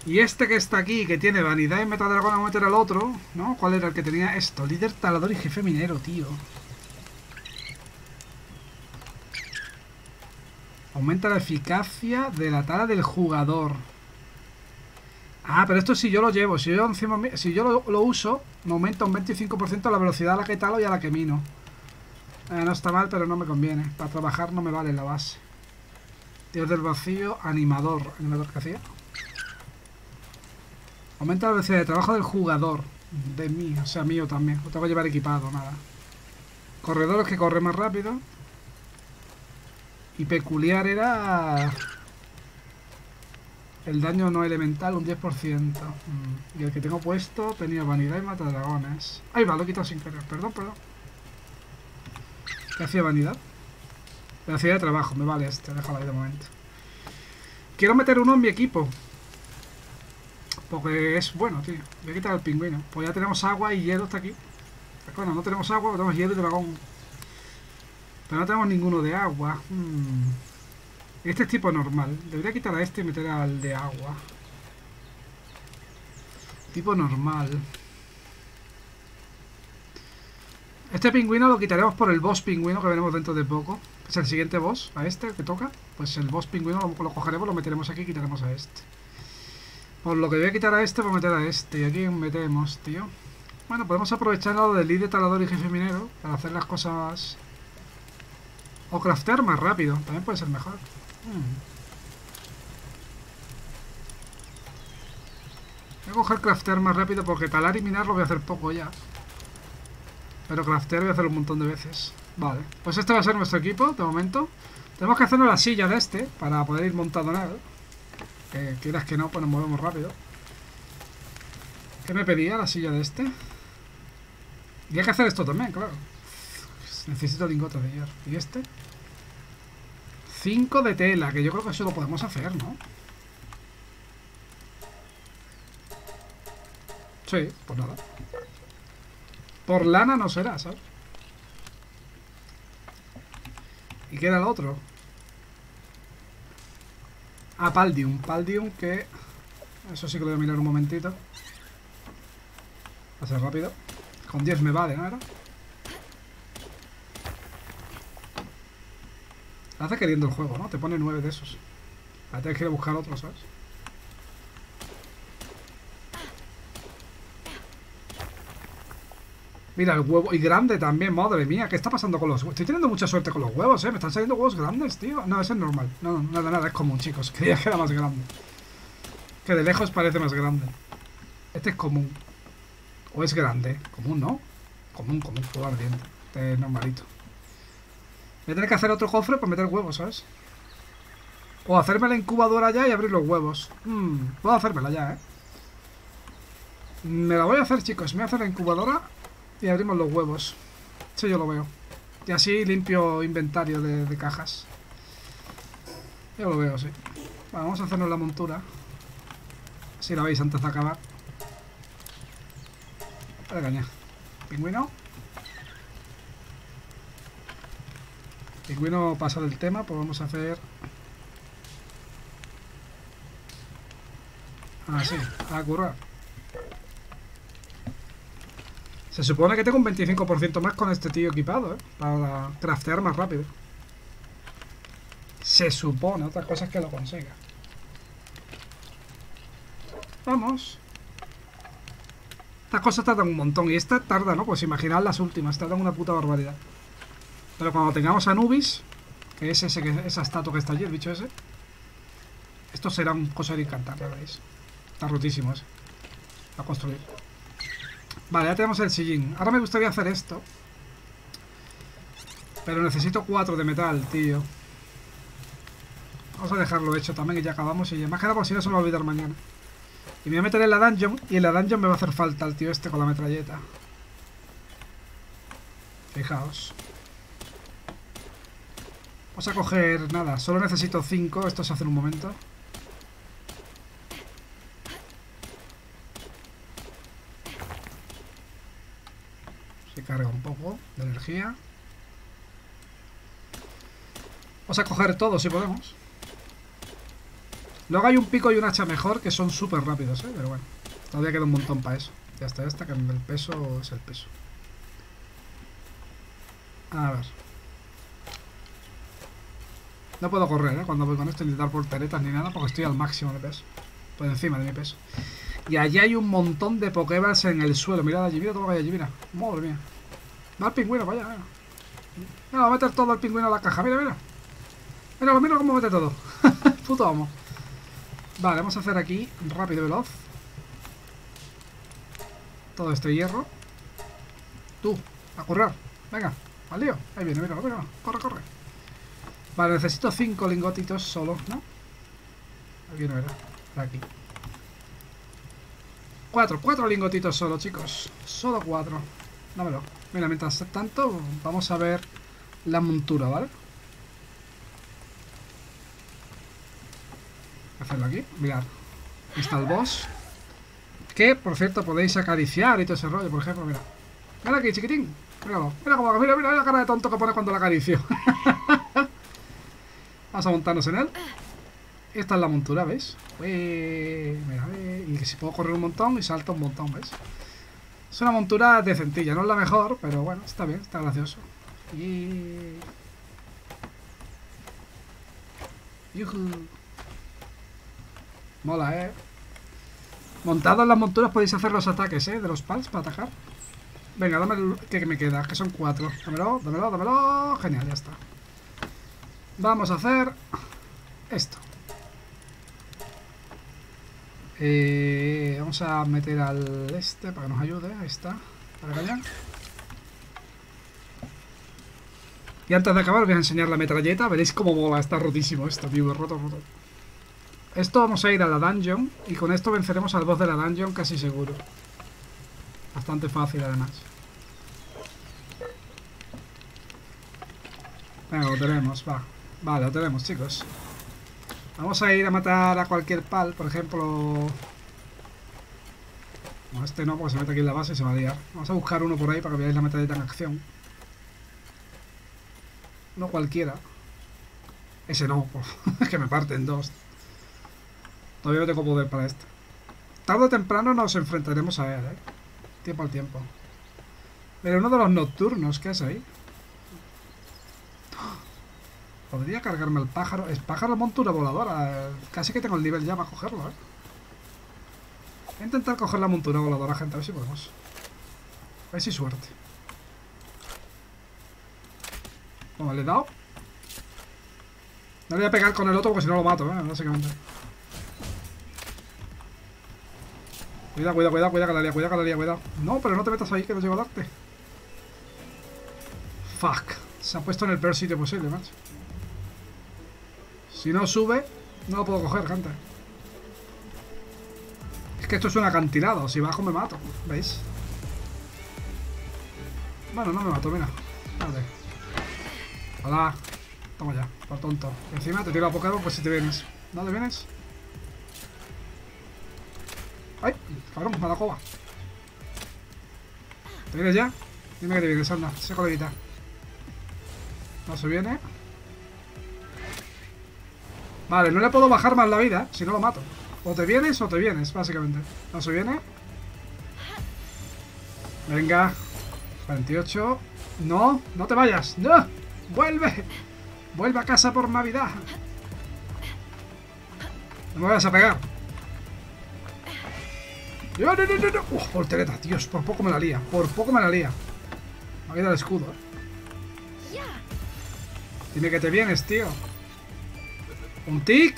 Y este que está aquí, que tiene vanidad y metadragón, vamos a meter al otro, ¿no? ¿Cuál era el que tenía esto? Líder talador y jefe minero, tío. Aumenta la eficacia de la tala del jugador. Ah, pero esto si yo lo llevo. Si yo lo uso, me aumenta un 25% la velocidad a la que talo y a la que mino. No está mal, pero no me conviene. Para trabajar no me vale la base. Dios del vacío, animador. ¿Animador qué hacía? Aumenta la velocidad de trabajo del jugador. De mí, o sea, mío también. Lo tengo que llevar equipado, nada. Corredores que corre más rápido. Y peculiar era el daño no elemental, un 10%. Y el que tengo puesto tenía vanidad y matadragones. Ahí va, lo he quitado sin querer. Perdón, perdón. ¿Qué hacía vanidad? Velocidad de trabajo, me vale este. Déjalo ahí de momento. Quiero meter uno en mi equipo. Porque es bueno, tío. Voy a quitar al pingüino. Pues ya tenemos agua y hielo hasta aquí. Bueno, no tenemos agua, pero tenemos hielo y dragón. Pero no tenemos ninguno de agua. Este es tipo normal. Debería quitar a este y meter al de agua. Tipo normal. Este pingüino lo quitaremos por el boss pingüino que veremos dentro de poco. Es el siguiente boss, a este que toca. Pues el boss pingüino lo cogeremos, lo meteremos aquí y quitaremos a este. Por lo que voy a quitar a este, voy a meter a este. ¿Y aquí metemos, tío? Bueno, podemos aprovechar el lado del líder talador y jefe minero para hacer las cosas. O craftear más rápido, también puede ser mejor. Voy a coger craftear más rápido porque talar y minar lo voy a hacer poco ya. Pero craftear voy a hacer un montón de veces. Vale, pues este va a ser nuestro equipo de momento. Tenemos que hacernos la silla de este para poder ir montando en él. Que quieras que no, pues nos movemos rápido. ¿Qué me pedía la silla de este? Y hay que hacer esto también, claro. Necesito lingotes de hierro. ¿Y este? 5 de tela, que yo creo que eso lo podemos hacer, ¿no? Sí, pues nada. Por lana no será, ¿sabes? Y queda el otro. Ah, Paldium. Paldium que... Eso sí que lo voy a mirar un momentito. Va a ser rápido. Con 10 me vale, ¿no era? Hace queriendo el juego, ¿no? Te pone 9 de esos. Ahora tienes que ir a buscar otro, ¿sabes? Mira, el huevo. Y grande también, madre mía. ¿Qué está pasando con los huevos? Estoy teniendo mucha suerte con los huevos, ¿eh? Me están saliendo huevos grandes, tío. No, eso es normal. No, nada, es común, chicos. Creía que era más grande. Que de lejos parece más grande. Este es común. O es grande. Común, ¿no? Común, fuego ardiente. Este es normalito. Voy a tener que hacer otro cofre para meter huevos, ¿sabes? O hacerme la incubadora ya y abrir los huevos. Puedo hacérmela ya, ¿eh? Me la voy a hacer, chicos. Me voy a hacer la incubadora y abrimos los huevos. Eso yo lo veo. Y así limpio inventario de cajas. Yo lo veo, sí. Bueno, vamos a hacernos la montura. Si la veis antes de acabar. Vale, caña. Pingüino. Pingüino pasa del tema, pues vamos a hacer... Así, a currar. Se supone que tengo un 25% más con este tío equipado, ¿eh? Para craftear más rápido. Se supone, otra cosa es que lo consiga. Vamos. Estas cosas tardan un montón, y esta tarda, ¿no? Pues imaginad las últimas, tardan una puta barbaridad. Pero cuando tengamos a Anubis, que es ese, esa estatua que está allí, el bicho ese, esto será un cosa de encantar, ya veis. Está rotísimo ese. A construir. Vale, ya tenemos el sillín. Ahora me gustaría hacer esto. Pero necesito 4 de metal, tío. Vamos a dejarlo hecho también y ya acabamos. Y más que nada por si no se me va a olvidar mañana. Y me voy a meter en la dungeon. Y en la dungeon me va a hacer falta el tío este con la metralleta. Fijaos. Vamos a coger nada, solo necesito 5, esto se hace en un momento. Se carga un poco de energía. Vamos a coger todo si podemos. Luego hay un pico y un hacha mejor que son súper rápidos, ¿eh? Pero bueno, todavía queda un montón para eso. Ya está, que el peso es el peso. A ver. No puedo correr, ¿eh? Cuando voy con esto, ni dar volteretas ni nada, porque estoy al máximo de peso. Por encima de mi peso. Y allí hay un montón de pokeballs en el suelo. Mirad allí, mira todo lo que hay allí, mira. Madre mía. Va el pingüino, vaya, mira. Mira, va a meter todo el pingüino a la caja, mira, mira. Mira cómo mete todo. Puto amo. Vale, vamos a hacer aquí, rápido y veloz. Todo este hierro. Tú, a currar. Venga, al lío. Ahí viene, mira, mira. Corre, corre. Vale, necesito 5 lingotitos solo, ¿no? Aquí no era, era aquí. 4 lingotitos solo, chicos. Solo 4. Dámelo. Mira, mientras tanto, vamos a ver la montura, ¿vale? Hacerlo aquí, mirad. Aquí está el boss. Que, por cierto, podéis acariciar y todo ese rollo, por ejemplo, mirad. Ven aquí, chiquitín. Míralo. Mira la cara de tonto que pone cuando la acaricio. Vamos a montarnos en él. Esta es la montura, ¿veis? Ué, mira, y que si puedo correr un montón y salto un montón, ¿veis? Es una montura decentilla, no es la mejor, pero bueno, está bien, está gracioso. Y... Yuhu. Mola, ¿eh? Montado en las monturas podéis hacer los ataques, ¿eh? De los pals para atacar. Venga, dame el que me queda, que son 4. Dámelo, dámelo, dámelo. Genial, ya está. Vamos a hacer esto. Vamos a meter al este para que nos ayude. Ahí está, para callar. Y antes de acabar os voy a enseñar la metralleta. Veréis cómo mola, está rotísimo esto, tío. Roto. Esto vamos a ir a la dungeon y con esto venceremos al boss de la dungeon casi seguro. Bastante fácil además. Venga, lo tenemos, va. Vale, lo tenemos, chicos. Vamos a ir a matar a cualquier pal, por ejemplo. No, este no, porque se mete aquí en la base y se va a liar. Vamos a buscar uno por ahí para que veáis la metralleta en acción. No cualquiera. Ese no, es que me parten dos. Todavía no tengo poder para este. Tarde o temprano nos enfrentaremos a él, ¿eh? Tiempo al tiempo. Pero uno de los nocturnos, ¿qué es ahí? Podría cargarme el pájaro. Es pájaro montura voladora. Casi que tengo el nivel ya para cogerlo, ¿eh? Voy a intentar coger la montura voladora, gente. A ver si podemos. A ver si suerte. Bueno, le he dado. No le voy a pegar con el otro porque si no lo mato, ¿eh? Básicamente. Cuidado, cuidado, cuidado, cuidado, galería, cuidado, galería, cuidado. No, pero no te metas ahí que no llego a darte. Fuck. Se ha puesto en el peor sitio posible, macho. Si no sube, no lo puedo coger, gente. Es que esto es un acantilado. Si bajo me mato, ¿veis? Bueno, no me mato, mira. Espérate. Hola. Toma ya, por tonto. Encima te tiro a Pokémon, pues si te vienes. ¿No te vienes? ¡Ay! Cabrón, mala coba. ¿Te vienes ya? Dime que te vienes, anda. Sé coleguita. No se viene. Vale, no le puedo bajar más la vida, si no lo mato. O te vienes, básicamente. No se viene. Venga. 28. No, no te vayas. ¡No! ¡Vuelve! ¡Vuelve a casa por Navidad! No me vayas a pegar. ¡No, no, no, no! ¡Uf, voltereta! Dios, por poco me la lía. Por poco me la lía. Me ha quedado el escudo, eh. Dime que te vienes, tío. ¿Un tic?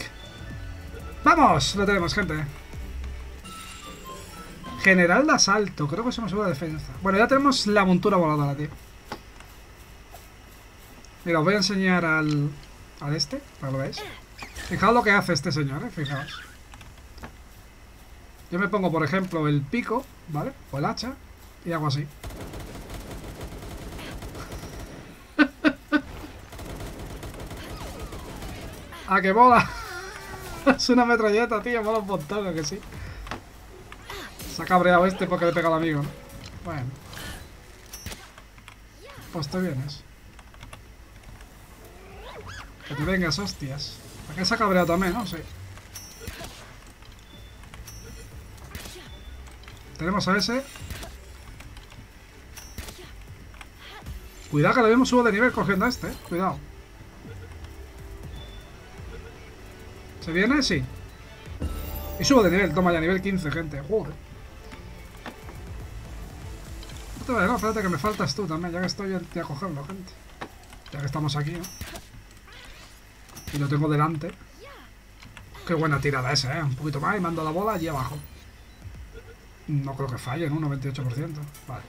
¡Vamos! Lo tenemos, gente. General de asalto. Creo que eso me sube la defensa. Bueno, ya tenemos la montura voladora, tío. Mira, os voy a enseñar al este, para que lo veáis. Fijaos lo que hace este señor, ¿eh? Fijaos. Yo me pongo, por ejemplo, el pico, ¿vale? O el hacha. Y hago así. ¡Ah, que mola! Es una metralleta, tío. Mola un montón, que sí. Se ha cabreado este porque le he pegado al amigo, ¿no? Bueno. Pues te vienes. Que te vengas, hostias. Aquí se ha cabreado también, ¿no? Sí. Tenemos a ese. Cuidado que lo vemos subo de nivel cogiendo a este, ¿eh? Cuidado. ¿Se viene? Sí. Y subo de nivel, toma ya, nivel 15, gente. Joder. No te vale, no, espérate que me faltas tú también, ya que estoy a cogerlo, gente. Ya que estamos aquí, ¿eh? Y lo tengo delante. Qué buena tirada esa, ¿eh? Un poquito más y mando la bola allí abajo. No creo que falle, ¿no? Un 98%. Vale.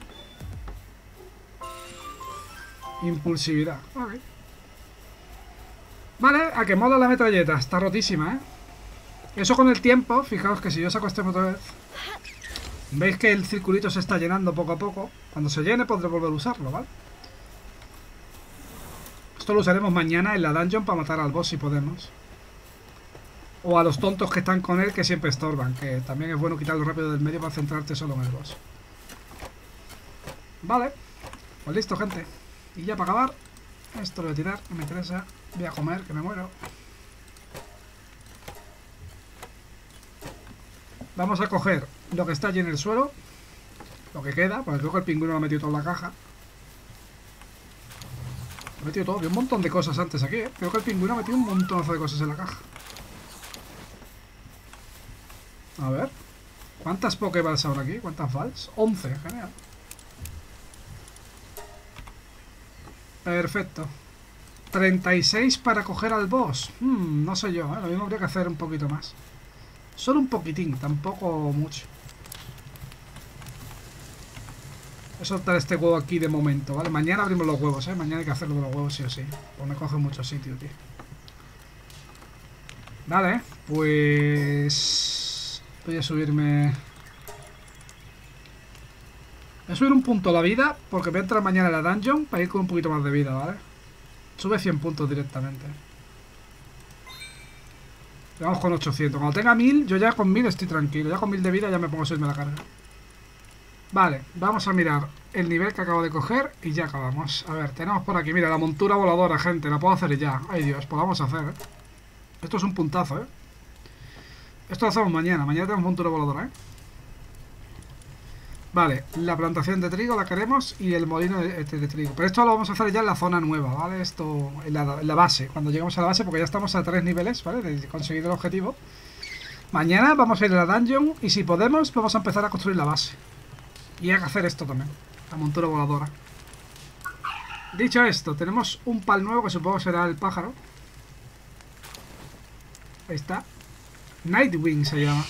Impulsividad. Ok. Vale, a que mola la metralleta, está rotísima, ¿eh? Eso con el tiempo, fijaos que si yo saco este otra vez, veis que el circulito se está llenando poco a poco. Cuando se llene podré volver a usarlo, ¿vale? Esto lo usaremos mañana en la dungeon para matar al boss si podemos. O a los tontos que están con él que siempre estorban, que también es bueno quitarlo rápido del medio para centrarte solo en el boss. Vale, pues listo, gente. Y ya para acabar, esto lo voy a tirar, no me interesa. Voy a comer, que me muero. Vamos a coger lo que está allí en el suelo. Lo que queda, porque creo que el pingüino lo ha metido todo en la caja. Lo ha metido todo, había un montón de cosas antes aquí, ¿eh? Creo que el pingüino ha metido un montonazo de cosas en la caja. A ver. ¿Cuántas Pokéballs habrá aquí? ¿Cuántas Vals? 11, genial. Perfecto. 36 para coger al boss. No sé yo, ¿eh? Lo mismo habría que hacer un poquito más. Solo un poquitín, tampoco mucho. Voy a soltar este huevo aquí de momento, ¿vale? Mañana abrimos los huevos, ¿eh? Mañana hay que hacerlo de los huevos sí o sí. Pues me coge mucho sitio, tío. Vale, pues... voy a subirme... voy a subir un punto a la vida, porque voy a entrar mañana en la dungeon para ir con un poquito más de vida, ¿vale? Sube 100 puntos directamente. Vamos con 800. Cuando tenga 1000, yo ya con 1000 estoy tranquilo. Ya con 1000 de vida ya me pongo a subirme la carga. Vale, vamos a mirar el nivel que acabo de coger y ya acabamos. A ver, tenemos por aquí, mira, la montura voladora, gente. La puedo hacer ya. Ay, Dios, pues la vamos a hacer, ¿eh? Esto es un puntazo, ¿eh? Esto lo hacemos mañana. Mañana tenemos montura voladora, ¿eh? Vale, la plantación de trigo la queremos y el molino de trigo. Pero esto lo vamos a hacer ya en la zona nueva, ¿vale? Esto en la base, cuando lleguemos a la base, porque ya estamos a 3 niveles, ¿vale? De conseguir el objetivo. Mañana vamos a ir a la dungeon y si podemos, vamos a empezar a construir la base. Y hay que hacer esto también, la montura voladora. Dicho esto, tenemos un pal nuevo que supongo será el pájaro. Ahí está. Nitewing se llama.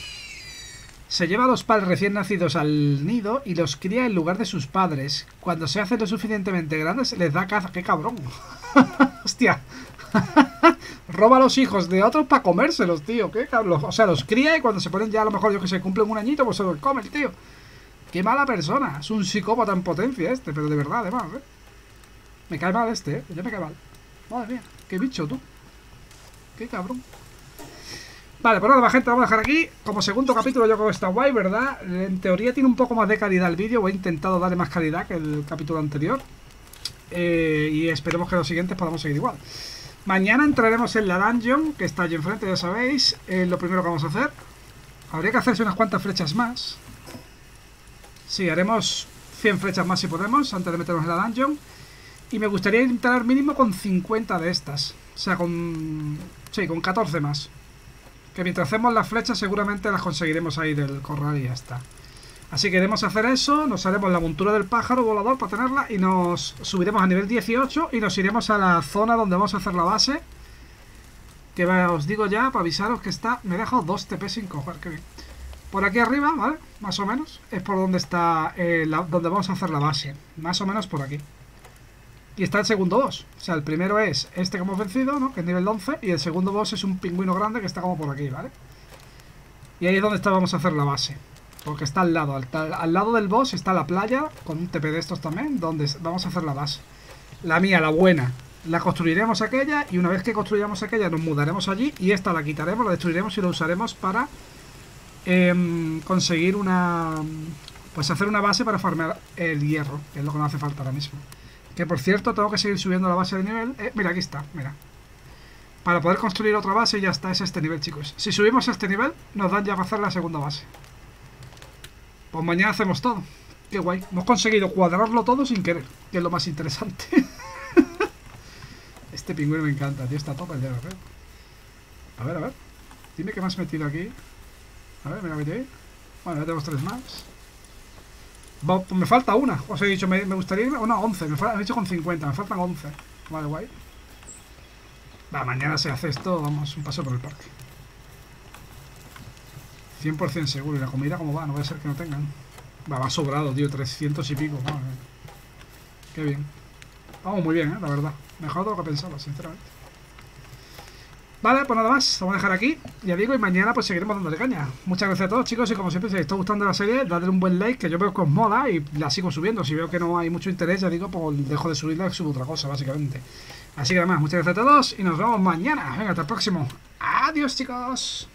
Se lleva a los pals recién nacidos al nido y los cría en lugar de sus padres. Cuando se hacen lo suficientemente grandes, les da caza. ¡Qué cabrón! ¡Hostia! Roba a los hijos de otros para comérselos, tío. ¿Qué cabrón? O sea, los cría y cuando se ponen ya, a lo mejor, yo que sé, cumplen un añito, pues se los come el tío. ¡Qué mala persona! Es un psicópata en potencia este, pero de verdad, además, ¿eh? Me cae mal este, ¿eh? Ya me cae mal. Madre mía, qué bicho, tú. ¡Qué cabrón! Vale, pues nada, gente, lo vamos a dejar aquí. Como segundo capítulo yo creo que está guay, ¿verdad? En teoría tiene un poco más de calidad el vídeo, o he intentado darle más calidad que el capítulo anterior. Y esperemos que los siguientes podamos seguir igual. Mañana entraremos en la dungeon, que está allí enfrente, ya sabéis. Lo primero que vamos a hacer. Habría que hacerse unas cuantas flechas más. Sí, haremos 100 flechas más si podemos, antes de meternos en la dungeon. Y me gustaría entrar mínimo con 50 de estas. O sea, con... sí, con 14 más. Que mientras hacemos las flechas seguramente las conseguiremos ahí del corral y ya está. Así que iremos a hacer eso, nos haremos la montura del pájaro volador para tenerla y nos subiremos a nivel 18 y nos iremos a la zona donde vamos a hacer la base. Que os digo ya, para avisaros que está... me he dejado 2 TP sin coger, qué bien. Por aquí arriba, ¿vale? Más o menos, es por donde está donde vamos a hacer la base. Más o menos por aquí. Y está el segundo boss. O sea, el primero es este que hemos vencido, ¿no? Que es nivel 11. Y el segundo boss es un pingüino grande que está como por aquí, ¿vale? Y ahí es donde está, vamos a hacer la base. Porque está al lado. Al lado del boss está la playa, con un TP de estos también, donde vamos a hacer la base. La mía, la buena. La construiremos aquella y una vez que construyamos aquella nos mudaremos allí. Y esta la quitaremos, la destruiremos y la usaremos para conseguir una... pues hacer una base para farmear el hierro, que es lo que nos hace falta ahora mismo. Que por cierto, tengo que seguir subiendo la base de nivel. Mira, aquí está, mira. Para poder construir otra base, ya está, es este nivel, chicos. Si subimos a este nivel, nos dan ya para hacer la segunda base. Pues mañana hacemos todo. Qué guay. Hemos conseguido cuadrarlo todo sin querer, que es lo más interesante. Este pingüino me encanta, tío, está top el dedo, ¿eh? A ver, a ver. Dime qué me has metido aquí. A ver, mira, metido ahí. Bueno, ya tenemos 3 más. Pues me falta una, os he dicho, me gustaría ir a una 11, me he hecho con 50, me faltan 11. Vale, guay. Va, mañana se hace esto, vamos, un paso por el parque. 100% seguro, y la comida como va, no va a ser que no tengan. Va sobrado, tío, 300 y pico, vale. Qué bien. Vamos muy bien, la verdad. Mejor de lo que pensaba, sinceramente. Vale, pues nada más, lo vamos a dejar aquí, ya digo, y mañana pues seguiremos dándole caña. Muchas gracias a todos, chicos, y como siempre, si les está gustando la serie, dadle un buen like, que yo veo que os mola y la sigo subiendo. Si veo que no hay mucho interés, ya digo, pues dejo de subirla y subo otra cosa, básicamente. Así que nada más, muchas gracias a todos y nos vemos mañana. Venga, hasta el próximo. Adiós, chicos.